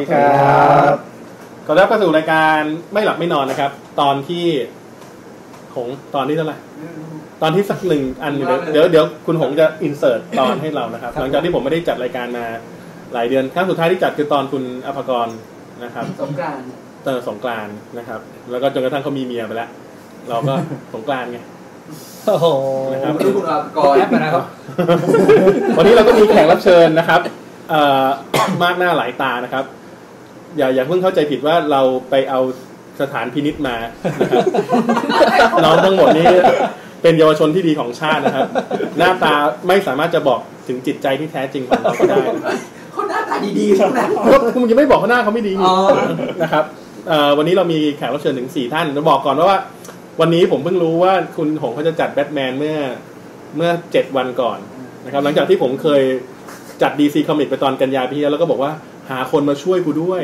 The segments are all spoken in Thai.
ดีครับขอรับเข้าสู่รายการไม่หลับไม่นอนนะครับตอนที่เท่าไหร่ตอนที่สักหนึ่งอันเดี๋ยวคุณหงจะอินเสิร์ตตอนให้เรานะครับหลังจากที่ผมไม่ได้จัดรายการมาหลายเดือนครั้งสุดท้ายที่จัดคือตอนคุณอภกรนะครับสงกรานต์นะครับแล้วก็จนกระทั่งเขามีเมียไปแล้วเราก็สงกรานต์ไงโอ้โหนะครับคุณอภกรนะครับวันนี้เราก็มีแขกรับเชิญนะครับมากหน้าหลายตานะครับอย่าเพิ่งเข้าใจผิดว่าเราไปเอาสถานพินิจมาน้องทั้งหมดนี้เป็นเยาวชนที่ดีของชาตินะครับหน้าตาไม่สามารถจะบอกถึงจิตใจที่แท้จริงของเราได้เขาหน้าตาดีๆทั้งนั้นผมยังไม่บอกเขาหน้าเขาไม่ดีนะครับวันนี้เรามีแขกรับเชิญถึง4ท่านจะบอกก่อนว่าวันนี้ผมเพิ่งรู้ว่าคุณหงเขาจะจัดแบทแมนเมื่อ7วันก่อนนะครับหลังจากที่ผมเคยจัด DC คอมิกไปตอนกันยาพี่แล้วก็บอกว่าหาคนมาช่วยกูด้วย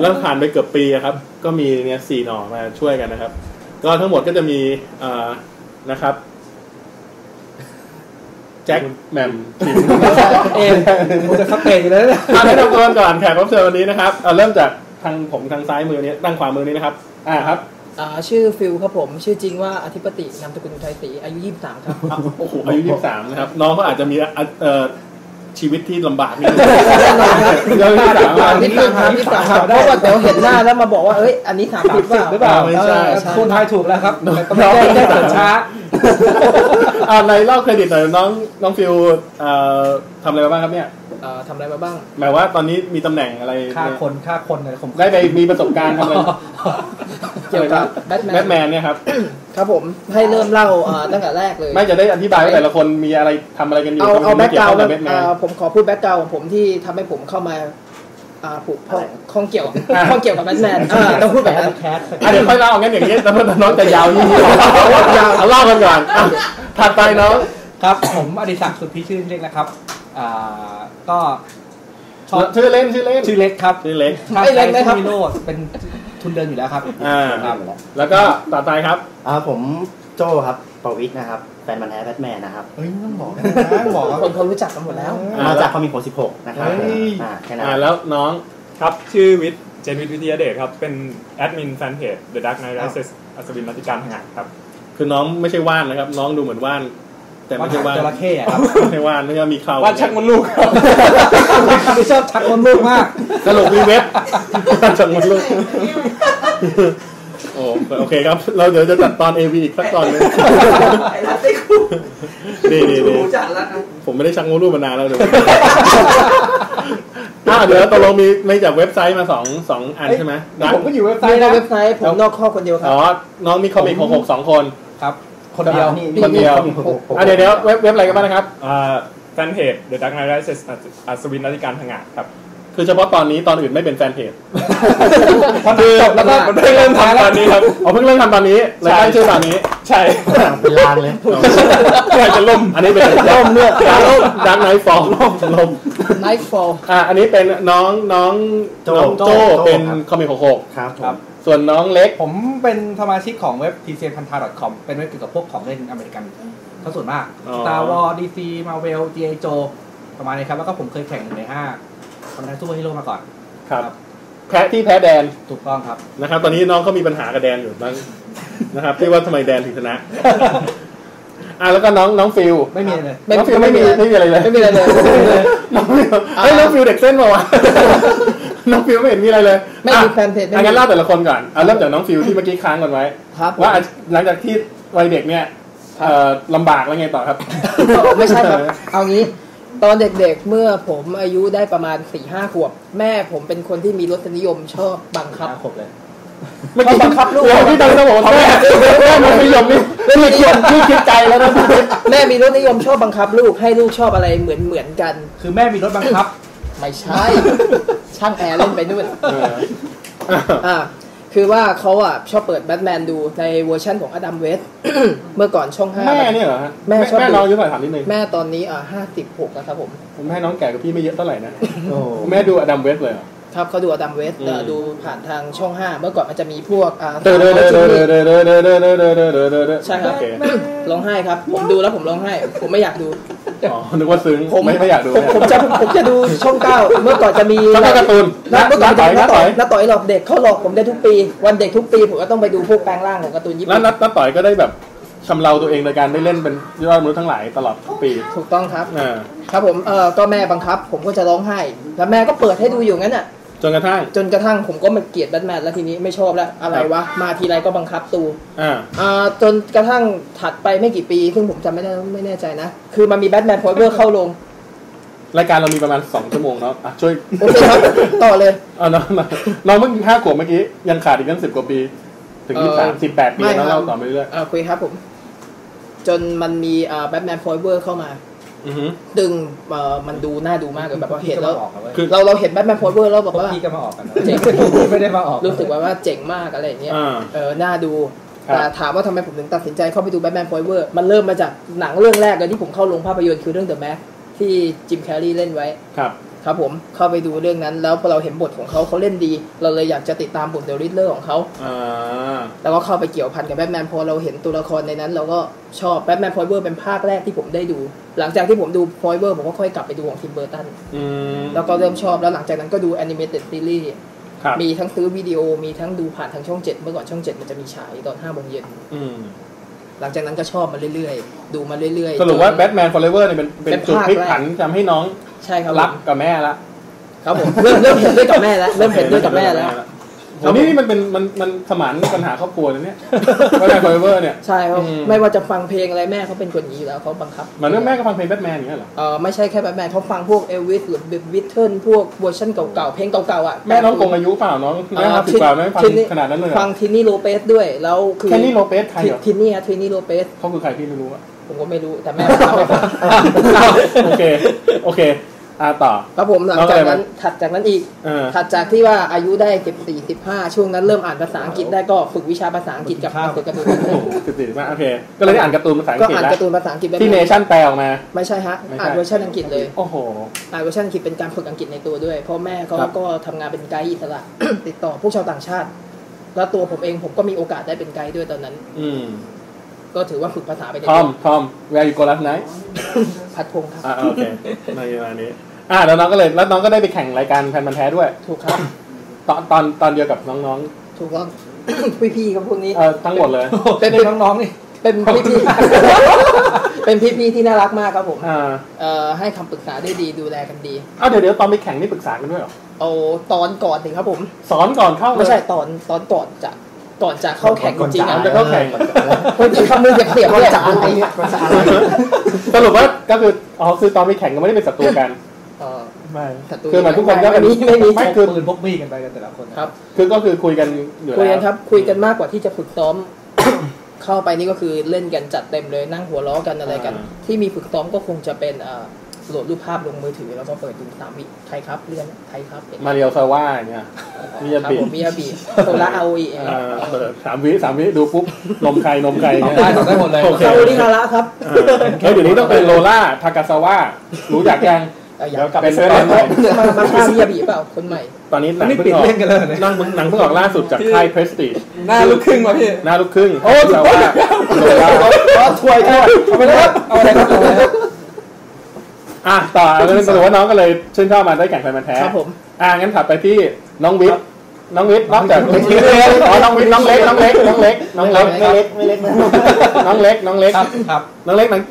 แล้วผ่านไปเกือบปีครับก็มีเนี่ย4หน่อมาช่วยกันนะครับก็ทั้งหมดก็จะมีนะครับแจ็คแมมเอ็นผมจะคับเตะอยู่แล้วมาให้เราก่อนแขกรับเชิญวันนี้นะครับเริ่มจากทางผมทางซ้ายมือนี้ตั้งขวามือนี้นะครับครับชื่อฟิลครับผมชื่อจริงว่าอธิปตินามสกุลไทยศรีอายุ23ครับโอ้โหอายุ23นะครับน้องก็อาจจะมีชีวิตที่ลำบากนี่แน่นอนครับที่สามเพราะว่าเดี๋ยวเห็นหน้าแล้วมาบอกว่าเอ้ยอันนี้30หรือเปล่าไม่ใช่คุณทายถูกแล้วครับน้องได้เกิดช้าอะไรเล่าเครดิตหน่อยน้องฟิวทำอะไรมาบ้างครับเนี่ยทำอะไรมาบ้างหมายว่าตอนนี้มีตำแหน่งอะไรฆ่าคนเนี่ยผมได้ไปมีประสบการณ์ทำอะไรเกี่ยวกับแบทแมนเนี่ยครับผมให้เริ่มเล่าตั้งแต่แรกเลยไม่จะได้อธิบายว่าแต่ละคนมีอะไรทำอะไรกันอยู่เอาแบ็คกราวด์ผมขอพูดแบ็คกราวด์ของผมที่ทำให้ผมเข้ามาผูกข้องเกี่ยวกับแบทแมนต้องพูดแบบนั้นเดี๋ยวค่อยเล่างั้นอย่างนี้แล้วน้องจะยาวยิ่งเล่ากันก่อนถัดไปน้องครับผมอดิศักดิ์สุดพิชื่นเล็กนะครับก็ชื่อเล็กครับชื่อเล็กนะครับมิโน่เป็นทุนเดินอยู่แล้วครับแล้วก็ต่อไปครับผมโจ้ครับปวิทย์นะครับแฟนมันแท้แบทแมนนะครับเฮ้ยต้องบอกนะคนเขารู้จักกันหมดแล้วมาจากคอมิก66นะครับแค่นั้นแล้วน้องครับชื่อวิทย์เจนวิทย์วิทยาเดชครับเป็นแอดมินแฟนเพจ The Dark Knight Rises อัศวินรัตติการผงานครับคือน้องไม่ใช่ว่านนะครับน้องดูเหมือนว่านแต่ไม่ใช่ว่านจระเข้ครับไม่ว่านไม่ใช่มีเขาว่านชักมดลูกไม่ชอบชักมดลูกมากสรุปมีเว็บชักมดลูกโอเคครับเราเดี๋ยวจะจัดตอน AV อีกสักตอนนึงดีผมไม่ได้ชักมดลูกมานานแล้วเดี๋ยวตกลงมีจากเว็บไซต์มา2อันใช่ไหมผมก็อยู่เว็บไซต์นะเว็บไซต์ผมนอกข้อคนเดียวครับอ๋อน้องมีคอมิก66 2คนครับคนเดียวเดี๋ยวเว็บอะไรกันบ้างนะครับแฟนเพจ The Dark Knight Rises อัศวินรัตติการผงาดครับคือเฉพาะตอนนี้ตอนอื่นไม่เป็นแฟนเพจคือจบแล้วก็เพิ่งเริ่มทำตอนนี้ครับเพิ่งเริ่มทำตอนนี้รายการชื่อตอนนี้ใช่เป็นลางเลยอยากจะล่มอันนี้เป็นล่มเนี่ยดังไนท์ฟอลล่มไนท์ฟอลอันนี้เป็นน้องโจเป็นคอมิก66ครับส่วนน้องเล็กผมเป็นสมาชิกของเว็บ tcpanta.com เป็นเว็บเกี่ยวกับพวกของเล่นอเมริกันทั้งส่วนมาก Star Wars DC Marvel G.I. Joe ประมาณนี้ครับแล้วก็ผมเคยแข่งใน5ทำได้ซูเปอร์ฮีโร่มาก่อนครับแพ้แดนถูกต้องครับนะครับตอนนี้น้องเขามีปัญหากับแดนอยู่บ้างนะครับที่ว่าทำไมแดนถึงชนะแล้วก็น้องฟิวไม่มีเลยน้องฟิวไม่มีอะไรเลยไม่มีอะไรเลยน้องฟิวเด็กเส้นมาวะน้องฟิวไม่เห็นมีอะไรเลยไม่มีแฟนเพจงั้นเล่าแต่ละคนก่อนเริ่มจากน้องฟิวที่เมื่อกี้ค้างกันไว้ว่าหลังจากที่วัยเด็กเนี่ยลำบากแล้วไงต่อครับไม่ใช่ครับเอางี้ตอนเด็กๆเมื่อผมอายุได้ประมาณ 4-5 ขวบแม่ผมเป็นคนที่มีรสนิยมชอบบังคับผมเลยไม่บังคับลูกที่ตอนนั้นบอกว่าแม่รสนิยมนี่มีคนที่คิดใจแล้วนะแม่มีรสนิยมชอบบังคับลูกให้ลูกชอบอะไรเหมือนกันคือแม่มีรสบังคับไม่ใช่ช่างแอร์เล่นไปนู่นคือว่าเขาชอบเปิดแบทแมนดูในเวอร์ชั่นของอดัมเวสต์เมื่อก่อนช่อง5แม่เนี่ยเหรอฮะแม่น้องอายุเท่าไหร่ถามนิดนึงแม่ตอนนี้56แล้วครับผมให้น้องแก่กับพี่ไม่เยอะเท่าไหร่นะโอ้แม่ดูอดัมเวสต์เลยครับเขาดูอดัมเวสต์ดูผ่านทางช่อง5เมื่อก่อนมันจะมีพวกใช่ครับร้องไห้ครับผมดูแล้วผมร้องไห้ผมไม่อยากดู อ๋อนึกว่าซึ้งไม่อยากดูผมจะดูช่องเก้าเมื่อก่อนจะมีช่องเก้าการ์ตูนน้าต่อยหลอกเด็กเขาหลอกผมได้ทุกปีวันเด็กทุกปีผมก็ต้องไปดูพวกแปลงร่างของการ์ตูนญี่ปุ่นแล้วน้าต่อยก็ได้แบบชำเราตัวเองในการได้เล่นเป็นยอดมนุษย์ทั้งหลายตลอดปีถูกต้องครับครับผมก็แม่บังคับผมก็จะร้องไห้แล้วแม่ก็เปิดให้ดูอยู่งั้นอ่ะจนกระทั่งผมก็มาเกลียดแบทแมนแล้วทีนี้ไม่ชอบแล้วอะไรวะมาทีไรก็บังคับตูจนกระทั่งถัดไปไม่กี่ปีซึ่งผมจำไม่ได้ไม่แน่ใจนะคือมันมีแบทแมนพอเวอร์เข้าลงรายการเรามีประมาณ2ชั่วโมงเนาะช่วยโอเคครับต่อเลยน้องเมื่อกี้5 ขวบเมื่อกี้ยังขาดอีกตั้ง10 กว่าปีถึง18 ปีแล้วเราต่อไปเรื่อยคุยครับผมจนมันมีแบทแมนพอเวอร์เข้ามาดึงมันดูน่าดูมากเลยแบบว่าเห็นแล้วเราเห็นแบทแมนพอเวอร์แล้วบอกว่าพี่ก็มาออกกันเจ๋งไม่ได้มาออกรู้สึกว่าเจ๋งมากอะไรอย่างเงี้ยน่าดูแต่ถามว่าทำไมผมถึงตัดสินใจเข้าไปดูแบทแมนพอเวอร์มันเริ่มมาจากหนังเรื่องแรกเลยที่ผมเข้าลงภาพยนตร์คือเรื่อง The Mask ที่จิมแคร์รีเล่นไว้ครับผมเข้าไปดูเรื่องนั้นแล้วพอเราเห็นบทของเขาเล่นดีเราเลยอยากจะติดตามบทเดอะริดเลอร์ของเขาแล้วก็เข้าไปเกี่ยวพันกับแบทแมนพอเราเห็นตัวละครในนั้นเราก็ชอบแบทแมนพอเวอร์เป็นภาคแรกที่ผมได้ดูหลังจากที่ผมดูพอเวอร์ผมก็ค่อยกลับไปดูของทิมเบอร์ตันแล้วก็เริ่มชอบแล้วหลังจากนั้นก็ดูแอนิเมเต็ดซีรีส์มีทั้งซื้อวิดีโอมีทั้งดูผ่านทางช่อง7เมื่อก่อนช่อง7มันจะมีฉายตอน 5 โมงเย็นหลังจากนั้นก็ชอบมาเรื่อยๆดูมาเรื่อยๆสรุปว่าแบทแมนฟอเรเวอร์เนี่ยเป็นจุดพลิกผันทำให้น้องใช่ครับรักกับแม่ละครับผมเริ่มเห็นด้วยกับแม่แล้วเริ่มเห็นด้วยกับแม่แล้วตอนนี้นี่มันเป็นมันสมานปัญหาครอบครัวเนี่ยแบทแมนฟอเรเวอร์เนี่ยใช่ครับไม่ว่าจะฟังเพลงอะไรแม่เขาเป็นคนนี้แล้วเขาบังคับเหมือนแม่ก็ฟังเพลงแบทแมนอย่างเงี้ยเหรอไม่ใช่แค่แบทแมนเขาฟังพวกเอลวิสหรือวิทเทิลพวกเวอร์ชันเก่าๆเพลงเก่าๆอ่ะแม่น้องกงอายุเปล่าน้องแม่50กว่าไม่ฟังขนาดนั้นเลยฟังทินนี่โลเปสด้วยแล้วคือทินนี่โลเปสใครเหรอทินนี่โลเปสเขาคือใครพี่ไม่รู้อ่ะผมก็ไม่รู้แต่แม่โอเคต่อครับผมหลังจากนั้นถัดจากนั้นอีกถัดจากที่ว่าอายุได้14-15ช่วงนั้นเริ่มอ่านภาษาอังกฤษได้ก็ฝึกวิชาภาษาอังกฤษกับการ์ตูน14-15โอเคก็เลยอ่านการ์ตูนภาษาอังกฤษก็อ่านการ์ตูนภาษาอังกฤษที่เนชั่นแปลออกมาไม่ใช่ฮะอ่านเวอร์ชันอังกฤษเลยโอ้โหอ่านเวอร์ชันอังกฤษเป็นการฝึกอังกฤษในตัวด้วยเพราะแม่เขาก็ทำงานเป็นไกด์อิสระติดต่อพวกชาวต่างชาติแล้วตัวผมเองผมก็มีโอกาสได้เป็นไกด์ด้วยตอนนั้นก็ถือว่าฝึกภาษาไปได้ทอม where you go last night พัดพงครับโอเคในนี้แล้วน้องก็เลยแล้วน้องก็ได้ไปแข่งรายการแฟนพันธุ์แท้ด้วยถูกครับตอนเดียวกับน้องๆถูกต้องพี่ๆครับพวกนี้ทั้งหมดเลยเป็นน้องๆนี่เป็นพี่ๆเป็นพี่ๆที่น่ารักมากครับผมให้คำปรึกษาได้ดีดูแลกันดีเดี๋ยวตอนไปแข่งนี่ปรึกษากันด้วยหรอตอนก่อนสิครับผมสอนก่อนเข้าไม่ใช่ตอนก่อนจะเข้าแข่งจริงนะจะเข้าแข่งคนจีนทำมือเสียบๆเลยสรุปว่าก็คือคือตอนไปแข่งก็ไม่ได้เป็นศัตรูกันไม่คือหมายทุกคนก็แบบนี้ไม่คือปืนพกมีดกันไปกันแต่ละคนครับคือก็คือคุยกันอยู่แล้วคุยกันครับคุยกันมากกว่าที่จะฝึกซ้อมเข้าไปนี่ก็คือเล่นกันจัดเต็มเลยนั่งหัวล้อกันอะไรกันที่มีฝึกซ้อมก็คงจะเป็นโหลดรูปภาพลงมือถือแล้วก็เปิดดู3 วิไทยครับเลื่อนไทยครับมาเรียวซาว่าเนี่ยมียาบีโซล่าเอาอี3 วิดูปุ๊บนมไก่เนี่ยได้หมดเลยซาอุดิฮาระครับเดี๋ยวนี้ต้องเป็นโลล่าทากาซาว่ารู้จักยังเป็นเสื้อใหม่มาฆ่ามียาบีเปล่าคนใหม่ตอนนี้หนังเพิ่งออกหนังเพิ่งออกล่าสุดจากค่ายเพรสติจหน้าลูกครึ่งมาพี่หน้าลูกครึ่งโอ้ถูกต้องก็ช่วยเอาไปครับเอาไปครับต่อก็เลยสรุปว่าน้องก็เลยชื่นชอบมาได้แข่งแฟนพันธุ์แท้ครับผมงั้นถัดไปที่น้องวิทย์นอกจากน้องเล็กครับ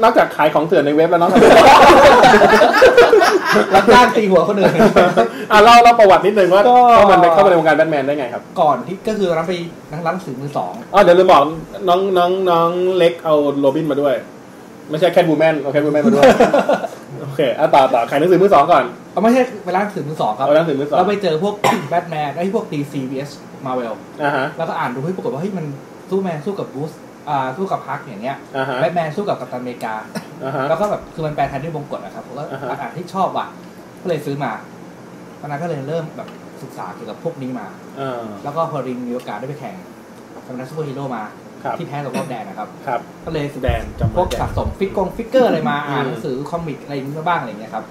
นอกจากขายของเถื่อนในเว็บแล้วน้องรับจ้างตีหัวคนอื่นเราประวัตินิดนึงว่ามันไปเข้ามาในวงการแบทแมนได้ไงครับก่อนที่ก็คือรับไปร้านสื่อมือสองเดี๋ยวลืมบอกน้องเล็กเอาโรบินมาด้วยไม่ใช่แคทบูแมนเอาแคทบูแมนมาด้วยโอเคต่อขายหนังสือมือสองก่อนไม่ใช่ไปร้านหนังสือมือสองครับร้านหนังสือมือสองเราไปเจอพวกแบทแมนได้พวก DC vs Marvel แล้วก็อ่านดูให้ปรากฏว่าเฮ้ยมันสู้แมนสู้กับบูสสู้กับฮักอย่างเงี้ยแบทแมนสู้กับกัปตันอเมริกาแล้วก็แบบคือมันแปลไทยด้วยมงกุฎนะครับผมก็อ่านที่ชอบว่ะก็เลยซื้อมาตอนนั้นก็เลยเริ่มแบบศึกษาเกี่ยวกับพวกนี้มาแล้วก็พอริงมีโอกาสได้ไปแข่งทำนักซูเปอร์ฮีโร่มาที่แพ้กับรอบแดนนะครับก็เลยแดนพวกสะสมฟิกเกอร์อะไรมาอ่านหนังสือคอมิกอะไรนี้บ้างอะไรเงี้ยครับ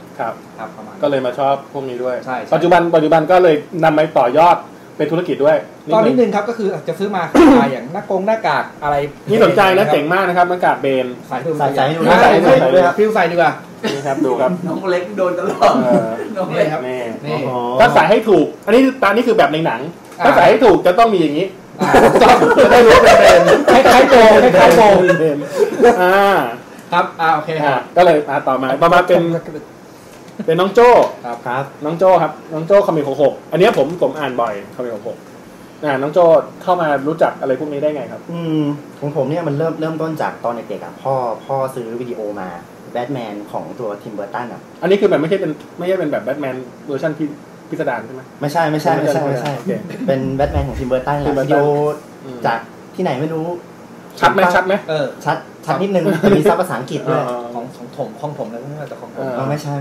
ประมาณก็เลยมาชอบพวกนี้ด้วยปัจจุบันก็เลยนำไปต่อยอดเป็นธุรกิจด้วยตอนนิดนึงครับก็คือจะซื้อมาอย่างหน้ากากอะไรนี่สนใจนะเจ๋งมากนะครับหน้ากากเบนใส่ดูใส่ดูใส่ดูพี่ใส่ดูอ่ะ นี่ครับดูครับน้องเล็กโดนตลอดน้องเล็กครับนี่ถ้าใส่ให้ถูกอันนี้ตานี่คือแบบในหนังถ้าใส่ให้ถูกจะต้องมีอย่างนี้จะได้รู้เป็นคล้ายๆโกงคล้ายๆโกงครับโอเคฮะก็เลยต่อมาเป็นน้องโจ้ครับน้องโจ้ครับน้องโจ้คอมิก66อันนี้ผมอ่านบ่อยคอมิก66น้องโจ้เข้ามารู้จักอะไรพวกนี้ได้ไงครับของผมเนี่ยมันเริ่มต้นจากตอนเด็กๆพ่อซื้อวิดีโอมาแบทแมนของตัวทิมเบอร์ตันอันนี้คือแบบไม่ใช่เป็นแบบแบทแมนเวอร์ชันพิสดารใช่ไหมไม่ใช่เป็นแบทแมนของทิมเบอร์ตันวิดีโอจากที่ไหนไม่รู้ชัดไหมชัดนิดนึงมีซับภาษาอังกฤษด้วยของผมแล้วไม่ใช่แต่ของผมไม่ใช่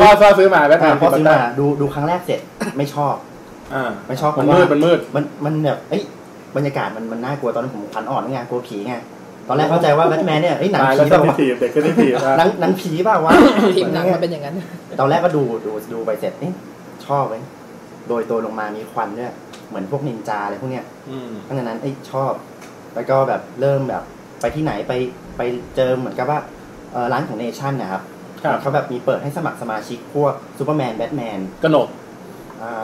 พ่อซื้อมาแบทแมนพ่อซื้อมาดูครั้งแรกเสร็จไม่ชอบไม่ชอบมันมืดมันแบบเอ้ยบรรยากาศมันน่ากลัวตอนนั้นผมขวัญอ่อนไงกลัวผีไงตอนแรกเข้าใจว่าแบทแมนเนี่ยหนังผีแบบว่าเด็กก็ได้ผีหนังผีป่าววะทีมหนังมันเป็นอย่างนั้นตอนแรกก็ดูไปเสร็จนี่ชอบเลยโดยตัวลงมามีควันด้วยเหมือนพวกนินจาอะไรพวกเนี้ยตั้งแต่นั้นชอบแล้วก็แบบเริ่มแบบไปที่ไหนไปเจอเหมือนกับว่าร้านของเนชั่นนะครับเขาแบบมีเปิดให้สมัครสมาชิกพวกซูเปอร์แมนแบทแมนกนก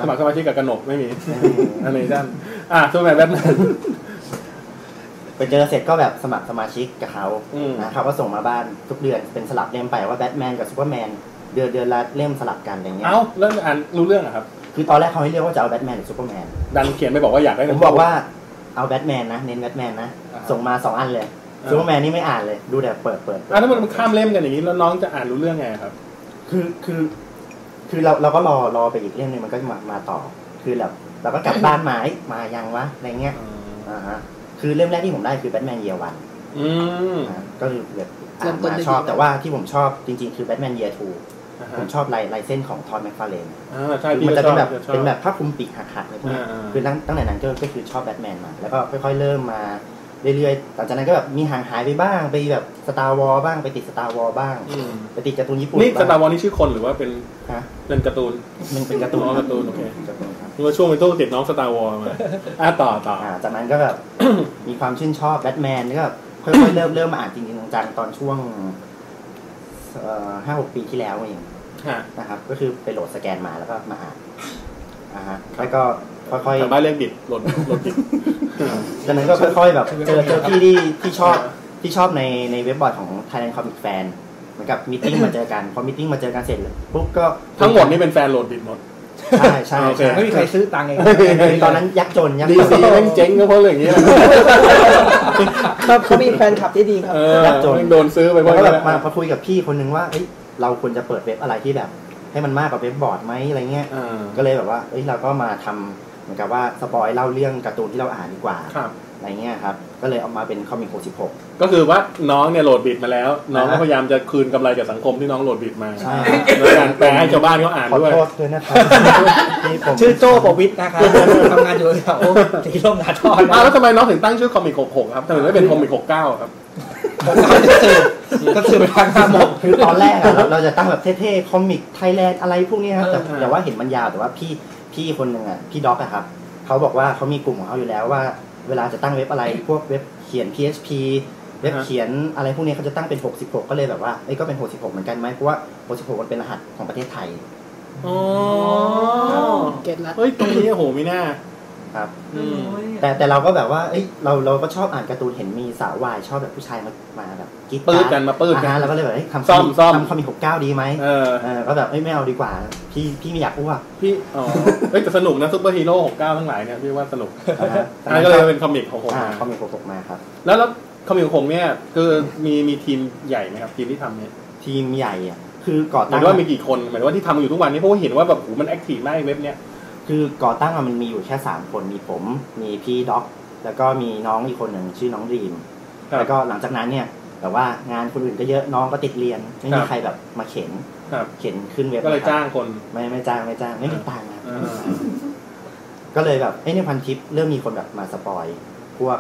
สมัครสมาชิกกับกนกไม่มีอะไรด้านซูเปอร์แมนแบทแมนไปเจอเสร็จก็แบบสมัครสมาชิกกับเขานะครับก็ส่งมาบ้านทุกเดือนเป็นสลับเล่มไปว่าแบทแมนกับซูเปอร์แมนเดือนละเล่มสลับกันอย่างเงี้ยเริ่มอ่านรู้เรื่องครับคือตอนแรกเขาให้เรียกว่าจะเอาแบทแมนหรือซูเปอร์แมนดันเขียนไปบอกว่าอยากได้ผมบอกว่าเอาแบทแมนนะเน้นแบทแมนนะส่งมา2อันเลยซูเปอร์แมนนี่ไม่อ่านเลยดูแต่เปิดแล้วมันข้ามเล่มกันอย่างนี้แล้วน้องจะอ่านรู้เรื่องไงครับคือเราก็รอไปอีกเล่มนึงมันก็มาต่อคือแบบเราก็กลับบ้านมายังวะอะไรเงี้ยคือเล่มแรกที่ผมได้คือแบทแมนเยียร์วันก็คือแบบชอบแต่ว่าที่ผมชอบจริงๆคือแบทแมนเยียร์ทูผมชอบลายเส้นของทอมแมคฟาร์เลนมันจะเป็นแบบผ้าคลุมปีกหักๆอะไรพวกนี้คือตั้งแต่นั้นก็คือชอบแบทแมนมาแล้วก็ค่อยๆเริ่มมาเรื่อยๆหลังจากนั้นก็แบบมีห่างหายไปบ้างไปแบบสตาร์วอลบ้างไปติดสตาร์วอลบ้างไปติดการ์ตูนญี่ปุ่นนี่สตาร์วอลนี่ชื่อคนหรือว่าเป็นการ์ตูนมันเป็นการ์ตูนโอเคเมื่อช่วงไปโต้ติดน้องสตาร์วอลมาต่อจากนั้นก็แบบมีความชื่นชอบแบทแมนก็ค่อยๆเริ่มมาอ่านจริงๆจังๆตอนช่วง5-6 ปีที่แล้วเองนะครับก็คือไปโหลดสแกนมาแล้วก็มาอ่านแล้วก็ค่อยๆแต่บ้านเรียกบิดโหลดบิดจากนั้นก็ค่อยๆแบบเจอพี่ที่ชอบในเว็บบอร์ดของ Thailand Comic Fan เหมือนกับมีติ้งมาเจอกันพอมีติ้งมาเจอกันเสร็จปุ๊บก็ทั้งหมดนี่เป็นแฟนโหลดบิดหมดใช่ไม่มีใครซื้อตังค์เองตอนนั้นยักษ์จนดีซีแม่งเจ๊งก็เพราะอย่างเงี้ยเขามีแฟนคลับที่ดีครับยักษ์จนโดนซื้อไปเพราะมาพอคุยกับพี่คนนึงว่าเราควรจะเปิดเว็บอะไรที่แบบให้มันมากกว่าเว็บบอร์ดไหมอะไรเงี้ยก็เลยแบบว่าเราก็มาทำเหมือนกับว่าสปอยเล่าเรื่องการ์ตูนที่เราอ่านดีกว่าอะไรเงี้ยครับก็เลยเอามาเป็นคอมิก66ก็คือว่าน้องเนี่ยโหลดบิดมาแล้วน้องก็พยายามจะคืนกำไรจากสังคมที่น้องโหลดบิดมาในการแปลให้ชาวบ้านเขาอ่านด้วยขอโทษด้วยนะครับชื่อโจ้ปวิทย์นะครับทำงานอยู่แถวที่ร่มนาทอนแล้วทำไมน้องถึงตั้งชื่อคอมิก66ครับทำไมไม่เป็นคอมิก69ครับก็คือไปทางการบอกคือตอนแรกเราจะตั้งแบบเท่ๆคอมิกไทยแลนด์อะไรพวกนี้ครับแต่ว่าเห็นมันยาวแต่ว่าพี่คนหนึ่งพี่ด็อกครับเขาบอกว่าเขามีกลุ่มของเขาอยู่แล้วว่าเวลาจะตั้งเว็บอะไรพวกเว็บเขียน PHP เว็บเขียนอะไรพวกนี้เขาจะตั้งเป็น66ก็เลยแบบว่าก็เป็น66เหมือนกันไหมเพราะว่า66มันเป็นรหัสของประเทศไทยอ๋อเก็ตละตรงนี้โหไม่น่าครับแต่เราก็แบบว่าเราก็ชอบอ่านการ์ตูนเห็นมีสาววายชอบแบบผู้ชายมาแบบกิ๊กปืดกันมาปืดกันแล้วก็เลยแบบทำคอมิก69ดีไหมก็แบบไม่เอาดีกว่าพี่ไม่อยากอ้วกพี่แต่สนุกนะซุปเปอร์ฮีโร่69ทั้งหลายเนี่ยพี่ว่าสนุกอันนั้นก็เลยเป็นคอมิก66คอมิก66มาครับแล้วคอมิก66เนี่ยคือมีทีมใหญ่ไหมครับทีมที่ทำเนี่ยทีมใหญ่คือก่อตั้งหมายว่ามีกี่คนหมายว่าที่ทำอยู่ทุกวันนี้เพราะว่าเห็นว่าแบบโหมันแอคทีฟมากเว็บเนี่ยคือก่อตั้งมันมีอยู่แค่3คนมีผมมีพี่ด็อกแล้วก็มีน้องอีกคนหนึ่งชื่อน้องดีมแล้วก็หลังจากนั้นเนี่ยแต่ว่างานคนอื่นก็เยอะน้องก็ติดเรียนไม่มีใครแบบมาเข็นขึ้นเว็บก็เลยจ้างคนไม่จ้างไม่มีตังค์ก็เลยแบบในพันทิปเริ่มมีคนแบบมาสปอยพวก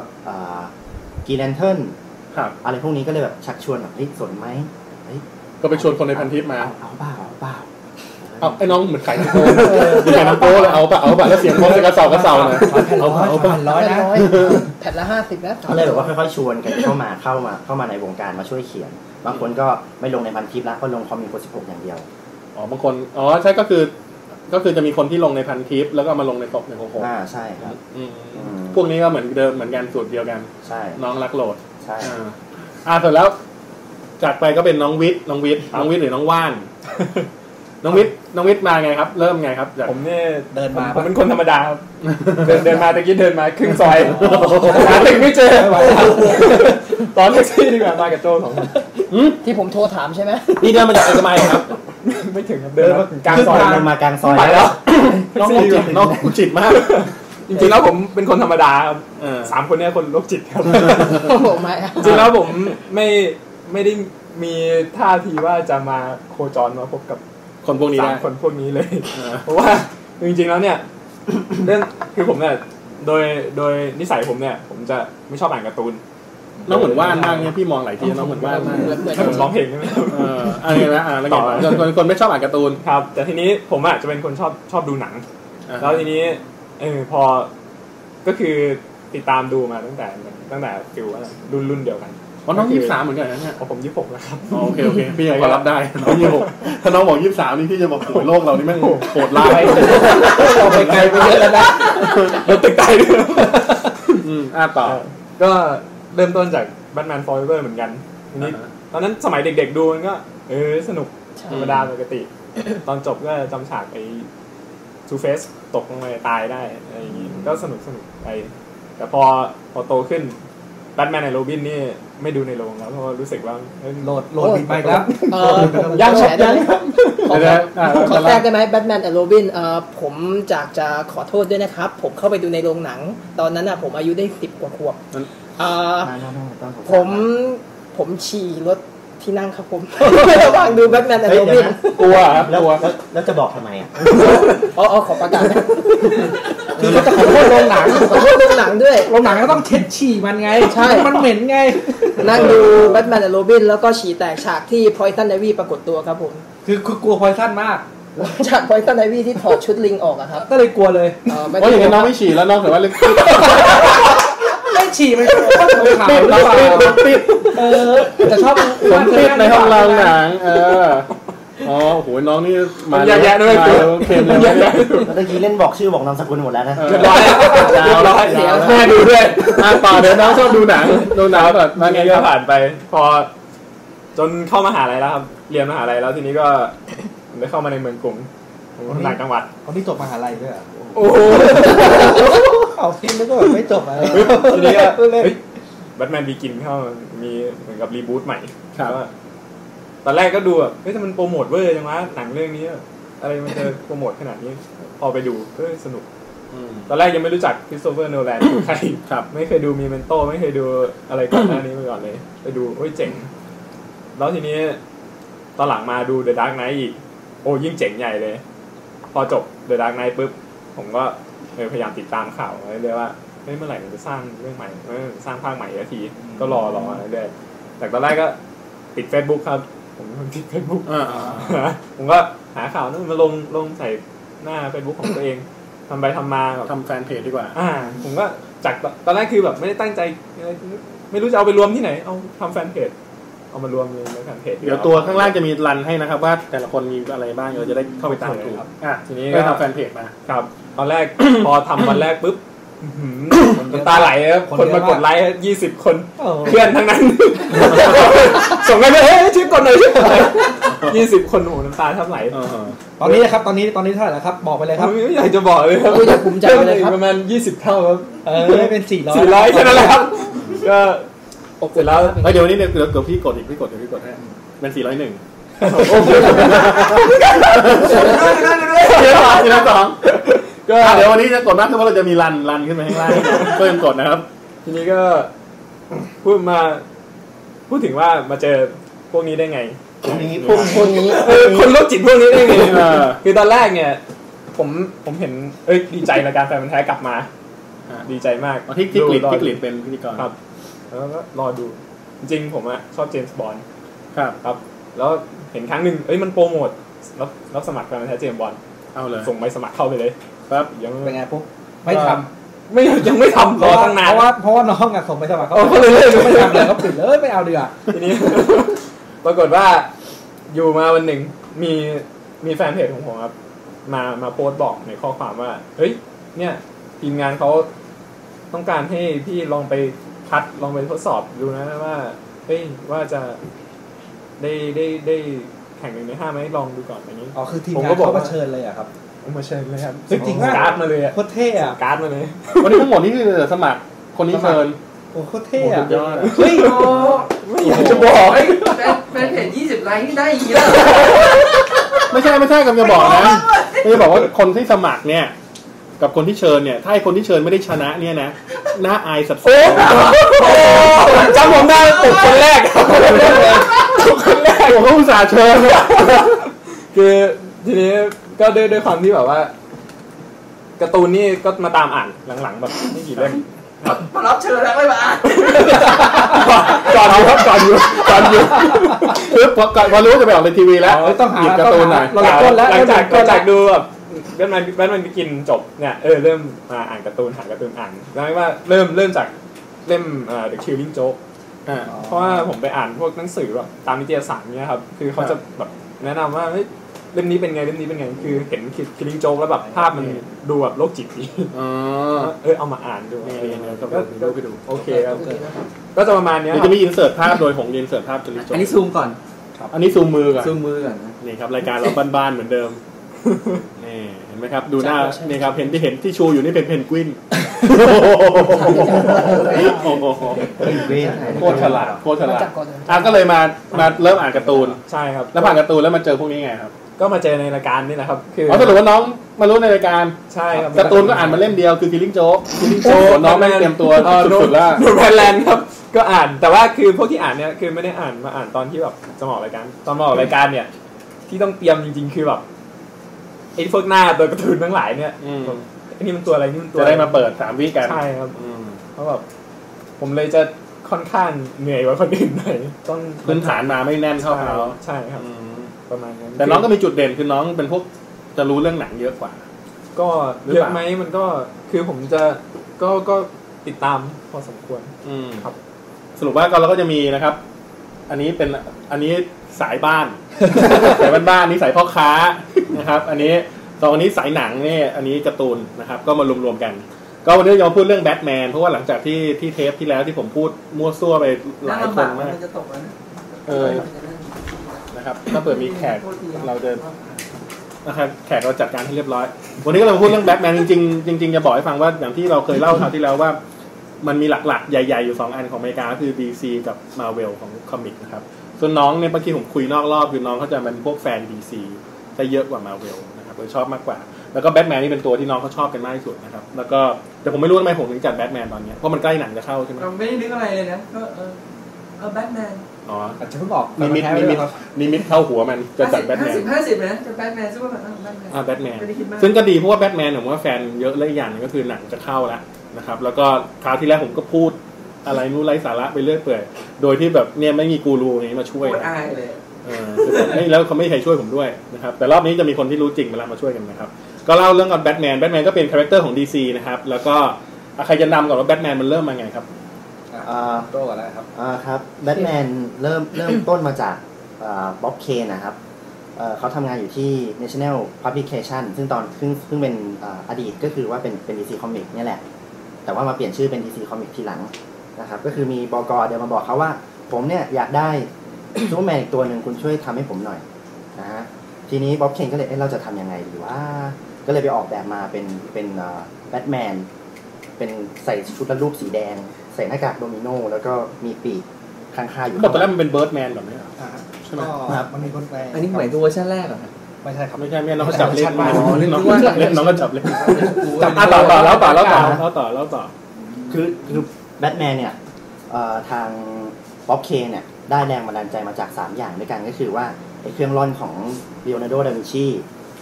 กีแลนเทิร์นอะไรพวกนี้ก็เลยแบบชักชวนแบบสนไหมก็ไปชวนคนในพันทิปมาเอาเปล่า เอาไอ้น้องเหมือนขายน้ำโป๊ะขายน้ำโป๊ะเลยเอาปะแล้วเสียงโป๊ะกระเซากระเซาเลยเอาปะร้อยนะแผ่นละ50นะก็เลยแบบว่าค่อยๆชวนกันเข้ามาในวงการมาช่วยเขียนบางคนก็ไม่ลงในพันทิปละก็ลงคอมมิวนิสต์16อย่างเดียวอ๋อบางคนอ๋อใช่ก็คือจะมีคนที่ลงในพันทิปแล้วก็มาลงในตบ166ใช่ครับพวกนี้ก็เหมือนเดิมเหมือนกันสูตรเดียวกันใช่น้องรักโหลดใช่เสร็จแล้วจากไปก็เป็นน้องวิทย์หรือน้องว่านน้องวิทย์มาไงครับเริ่มไงครับผมเนี่ยเดินมาผมเป็นคนธรรมดาครับเดินมาตะกี้เดินมาครึ่งซอยหาถึงไม่เจอตอนแท็กซี่ดีกว่ามากับโจ้ของที่ผมโทรถามใช่ไหมนี่เดินมาจากเอกมัยครับไม่ถึงครับเดินมากลางซอยเดินมากลางซอยไปแล้วน้องจิตมากจริงๆแล้วผมเป็นคนธรรมดาครับ3คนนี้คนโรคจิตครับจริงแล้วผมไม่ได้มีท่าทีว่าจะมาโคจรมาพบกับคนพวกนี้ได้คนพวกนี้เลยเพราะว่าจริงๆแล้วเนี่ยเรื่องคือผมเนี่ยโดยนิสัยผมเนี่ยผมจะไม่ชอบอ่านการ์ตูนน้องเหมือนว่านมากเนี่ยพี่มองหลายทีน้องเหมือนว่านมากถ้าผมร้องเพลงใช่ไหมอะไรนะแล้วต่อคนไม่ชอบอ่านการ์ตูนครับแต่ทีนี้ผมอ่ะจะเป็นคนชอบดูหนังแล้วทีนี้พอก็คือติดตามดูมาตั้งแต่ฟิวรุ่นเดียวกันว่าน้อง23เหมือนกันนะเนี่ยผม26แล้วครับโอเคพี่ยังพอรับได้น้อง26ถ้าน้องบอก23นี่พี่จะบอกโหโลกเรานี่แม่งโหดร้ายเราไปไกลไปเยอะแล้วนะเราตึกไกลด้วยต่อก็เริ่มต้นจาก Batman Forever เหมือนกันทีนี้ตอนนั้นสมัยเด็กๆดูมันก็สนุกธรรมดาปกติตอนจบก็จำฉากไอ้ซูเฟสตกลงไปตายได้อะไรอย่างงี้ก็สนุกไปแต่พอโตขึ้นแบทแมนในโรบินนี่ไม่ดูในโรงแล้วเพราะรู้สึกว่าโหลดอีกไปแล้วย่างแฉะนั้นขอแทรกได้ไหมแบทแมนแอนด์โรบินผมจะขอโทษด้วยนะครับผมเข้าไปดูในโรงหนังตอนนั้นอ่ะผมอายุได้10กว่าขวบผมฉี่รถที่นั่งครับผมระหว่างดูแบทแมนแอนด์โรบินกลัวแล้วจะบอกทำไมอ่ะอ๋อขอประกาศคือเขาจะขอโทษโรงหนังขอโทษโรงหนังด้วยโรงหนังก็ต้องเช็ดฉี่มันไงใช่มันเหม็นไงนั่งดูแบทแมนแอนด์โรบินแล้วก็ฉี่แตกฉากที่พอยซันไอวี่ปรากฏตัวครับผมคือกลัวพอยซันมากฉากพอยซันไอวี่ที่ถอดชุดลิงออกอะครับก็เลยกลัวเลยเพราะอย่างนั้นน้องไม่ฉี่แล้วน้องแต่ว่าไม่ฉี่ไม่กลัวต้องขาวหรือเปล่าแต่ชอบผมติดในห้องเราหนังอ๋อโหน้องนี่มาแย่ๆด้วยเค็มเลยเมื่อกี้เล่นบอกชื่อบอกนามสกุลหมดแล้วนะร้อยเสียงแม่ดูด้วยต่อเดี๋ยวน้องชอบดูหนังดูหนังแบบมาไงก็ผ่านไปพอจนเข้ามหาลัยแล้วครับเรียนมหาลัยแล้วทีนี้ก็ได้เข้ามาในเมืองกรุงต่างจังหวัดคนที่จบมหาลัยด้วยโอ้โหเอาที่นึกว่าไม่จบอะไรทีนี้ก็เล่นแบทแมนบีกินเข้ามีเหมือนกับรีบูทใหม่ว่าตอนแรกก็ดูแบบเฮ้ยมันโปรโมทเวอร์จังวะหนังเรื่องนี้อะไรมันจะโปรโมทขนาดนี้พอไปดูก็สนุกตอนแรกยังไม่รู้จักคริสโตเฟอร์โนแลนคือใครไม่เคยดูมีเมนโต้ไม่เคยดูอะไรก่อนหน้านี้มาก่อนเลยไปดูโอ้ยเจ๋งแล้วทีนี้ตอนหลังมาดู The Dark Knight อีกโอ้ยิ่งเจ๋งใหญ่เลยพอจบ The Dark Knight ปุ๊บผมก็พยายามติดตามข่าวไว้เลยว่าเมื่อไหร่มันจะสร้างเรื่องใหม่สร้างภาคใหม่อีกทีก็รอเรื่อยๆแต่ตอนแรกก็ติด Facebook ครับผมติด Facebook ผมก็หาข่าวนั่นมาลงใส่หน้า Facebook ของตัวเองทำไปทำมาแบบทำแฟนเพจดีกว่าผมก็จากตอนแรกคือแบบไม่ได้ตั้งใจไม่รู้จะเอาไปรวมที่ไหนเอาทำแฟนเพจเอามารวมในแฟนเพจเดี๋ยวตัวข้างล่างจะมีรันให้นะครับว่าแต่ละคนมีอะไรบ้างเราจะได้เข้าไปตามดูทีนี้ก็ทำแฟนเพจมาครับตอนแรกพอทำวันแรกปุ๊บตาไหลครับคนมากดไลค์20คนเพื่อนทั้งนั้นส่งกันเลยเฮ้ยชื่อกดหน่อยชื่อกดหน่อย20คนโอ้น้ำตาแทบไหลตอนนี้เท่าไหร่แล้วครับบอกไปเลยครับไม่อยากจะบอกเลยครับอยากภูมิใจเลยครับประมาณ20เท่าครับเป็น400แค่นั้นแหละครับก็เสร็จแล้วเดี๋ยวนี้เนี่ยเดี๋ยวพี่กดอีกพี่กดให้เป็น401โอ้โห402ก็เดี๋ยววันนี้จะกดมากขึ้นเพราะเราจะมีรันขึ้นมาข้างล่างเพิ่มกดนะครับทีนี้ก็พูดถึงว่ามาเจอพวกนี้ได้ไงพวกนี้คนโรคจิตพวกนี้ได้ไงคือตอนแรกเนี่ยผมเห็นดีใจรายการแฟนพันธุ์แท้กลับมาดีใจมากที่กลิ่นเป็นพิธีกรครับแล้วก็รอดูจริงผมอะชอบเจมส์บอนด์ครับ แล้วเห็นครั้งหนึ่งเอ้ยมันโปรโมทรับสมัครการแท้เจมบอลเอาเลยส่งใบสมัครเข้าไปเลยครับยังเป็นไงปุ๊บไม่ทำไม่ยังไม่ทำรอตั้งนานเพราะว่าน้องอ่ะส่งใบสมัครเขาเลยไม่ทำเลยเขาปิดเลยไม่เอาดีกว่าทีนี้ปรากฏว่าอยู่มาวันหนึ่งมีแฟนเพจของผมครับมาโพสต์บอกในข้อความว่าเฮ้ยเนี่ยทีมงานเขาต้องการให้พี่ลองไปคัดลองไปทดสอบดูนะว่าเฮ้ยว่าจะได้แข่ง1 ใน 5ไหมลองดูก่อนอย่างนี้อ๋อคือทีมงานเขามาเชิญเลยอ่ะครับมาเชิญเลยครับจริงๆการ์ดมาเลยอ่ะโคตรเท่อ่ะการ์ดมาเลยวันนี้ทั้งหมดนี่คือสมัครคนนี้เชิญโอ้โคตรเท่อะเฮ้ยโอ้ไม่อยากจะบอกแฟนเพจ20ไลค์นี่ได้อีกแล้วไม่ใช่กำลังจะบอกนะกำลังจะบอกว่าคนที่สมัครเนี่ยกับคนที่เชิญเนี่ยถ้าคนที่เชิญไม่ได้ชนะเนี่ยนะน่าอายสัตว์โอ้จำผมได้ผมคนแรกผมก็อุตส่าห์เชิญคือทีนี้ก็ด้วยความที่แบบว่าการ์ตูนนี่ก็มาตามอ่านหลังๆแบบไม่กี่เล่มมารับเชิญแล้วไม่มาอ่านก่อนอยู่คือพอรู้จะไปออกในทีวีแล้วต้องหาการ์ตูนหน่อยหลังจากดูแบบแบทแมนไปกินจบเนี่ยเริ่มมาอ่านการ์ตูนหาการ์ตูนอ่านแล้วว่าเริ่มจากเล่มThe Killing Joke เพราะว่าผมไปอ่านพวกหนังสือแบบตามนิตยสารเนี่ยครับคือเขาจะแบบแนะนำว่าเล่มนี้เป็นไงคือเห็นKilling Jokeแล้วแบบภาพมันดูแบบโรคจิตดีเอามาอ่านดูไปดูโอเคครับก็จะประมาณนี้จะมีอินเสิร์ตภาพโดยของอินเสิร์ตภาพKilling Jokeอันนี้ซูมก่อนอันนี้ซูมมือก่อนนี่ครับรายการเราบ้านๆเหมือนเดิมนี่เห็นไหมครับดูหน้านี่ครับเห็นที่ชูอยู่นี่เป็นเพนกวินโคตรฉลาดก็เลยมาเริ่มอ่านการ์ตูนใช่ครับแล้วผ่านการ์ตูนแล้วมาเจอพวกนี้ไงครับก็มาเจอในรายการนี่แหละครับคือสรุปว่าน้องมารู้ในรายการใช่ครับการ์ตูนก็อ่านมาเล่มเดียวคือKilling Jokeน้องไม่เตรียมตัวสุดๆแล้วโดนแลนด์ครับก็อ่านแต่ว่าคือพวกที่อ่านเนี่ยคือไม่ได้อ่านมาอ่านตอนที่แบบจะออกรายการตอนมาออกรายการเนี่ยที่ต้องเตรียมจริงๆคือแบบไอ้พวกหน้าตัวการ์ตูนทั้งหลายเนี่ยนี่มันตัวอะไรนี่มันตัวจะได้มาเปิด3วิกันใช่ครับเพราะแบบผมเลยจะค่อนข้างเหนื่อยกว่าคนอื่นหน่อยต้องพื้นฐานมาไม่แน่นเท่าเขาใช่ครับประมาณนั้นแต่น้องก็มีจุดเด่นคือน้องเป็นพวกจะรู้เรื่องหนังเยอะกว่าก็เยอะไหมมันก็คือผมจะก็ติดตามพอสมควรครับสรุปว่าเราก็จะมีนะครับอันนี้สายบ้าน สายบ้านๆนี่สายพ่อค้านะครับอันนี้ตอนนี้สายหนังนี่อันนี้การ์ตูนนะครับก็มารวมๆกันก็วันนี้จะมาพูดเรื่องแบทแมนเพราะว่าหลังจากที่เทปที่แล้วที่ผมพูดมั่วซั่วไปหลายคนมากนะครับถ้าเปิดมีแขกเราจะนะครับแขกเราจัดการให้เรียบร้อยวันนี้ก็เราพูดเรื่องแบทแมนจริงๆจะบอกให้ฟังว่าอย่างที่เราเคยเล่าคราวที่แล้วว่ามันมีหลักๆใหญ่ๆอยู่2อันของอเมริกาคือ DC กับ Marvel ของคอมิกนะครับส่วนน้องเนี่ยเมื่อกี้ผมคุยนอกรอบคือน้องเขาจะเป็นพวกแฟน DC จะเยอะกว่า Marvel นะครับโดยชอบมากกว่าแล้วก็แบทแมนนี่เป็นตัวที่น้องเขาชอบกันมากที่สุดนะครับแล้วก็แต่ผมไม่รู้ทำไมผมถึงจัดแบทแมนตอนนี้เพราะมันใกล้หนังจะเข้าใช่ไหมเราไม่ได้นึกอะไรเลยนะก็แบทแมนอ๋ออาจจะเพิ่งบอกนิมิตเข้าหัวมันจะจัดแบทแมน50นะจะแบทแมนซึ่งว่าแบทแมนซึ่งก็ดีเพราะว่าแบทแมนผมว่าแฟนเยอะและอีกอย่างนึงก็คือหนังจะเข้าแล้วนะครับแล้วก็คราวที่แรกผมก็พูดอะไรนู้นไร้สาระไปเรื่อยเปื่อยโดยที่แบบเนี่ยไม่มีกูรูนี้มาช่วยนะแล้วเขาไม่ใครช่วยผมด้วยนะครับแต่รอบนี้จะมีคนที่รู้จริงเวลามาช่วยกันนะครับก็เล่าเรื่องก่อนแบทแมนก็เป็นคาแรคเตอร์ของ DC นะครับแล้วก็ใครจะนำก่อนว่าแบทแมนมันเริ่มมาไงครับโต้ก่อนได้ครับครับแบทแมนเริ่มต้นมาจากบ๊อบเคนนะครับเขาทำงานอยู่ที่ National Publication ซึ่งตอนเพิ่งเป็นอดีตก็คือว่าเป็น DC Comics เนี่ยแหละแต่ว่ามาเปลี่ยนชื่อเป็น DC Comics ทีหลังนะครับก็คือมีบก.เดี๋ยวมาบอกเขาว่าผมเนี่ยอยากได้ซูเปอร์แมนอีกตัวหนึ่งคุณช่วยทำให้ผมหน่อยนะฮะทีนี้บ๊อบเคนก็เลยเราจะทำยังไงดีว่าก็เลยไปออกแบบมาเป็นแบทแมนเป็นใส่ชุดรูปสีแดงใส่หน้ากากโดมิโนแล้วก็มีปีกข้างๆอยู่ตอนแรกมันเป็นเบิร์ดแมนก่อนไหมใช่ไหมครับมันมีคนแปลอันนี้หมายถึงเวอร์ชันแรกเหรอไม่ใช่ครับไม่ใช่แม่น้องจับเล่นน้องก็จับเล่นจับต่อคือแบทแมนเนี่ยทางป๊อปเคเนี่ยได้แรงบันดาลใจมาจาก3อย่างด้วยกันก็คือว่าไอ้เครื่องร่อนของเลโอนาร์โด ดาวินชี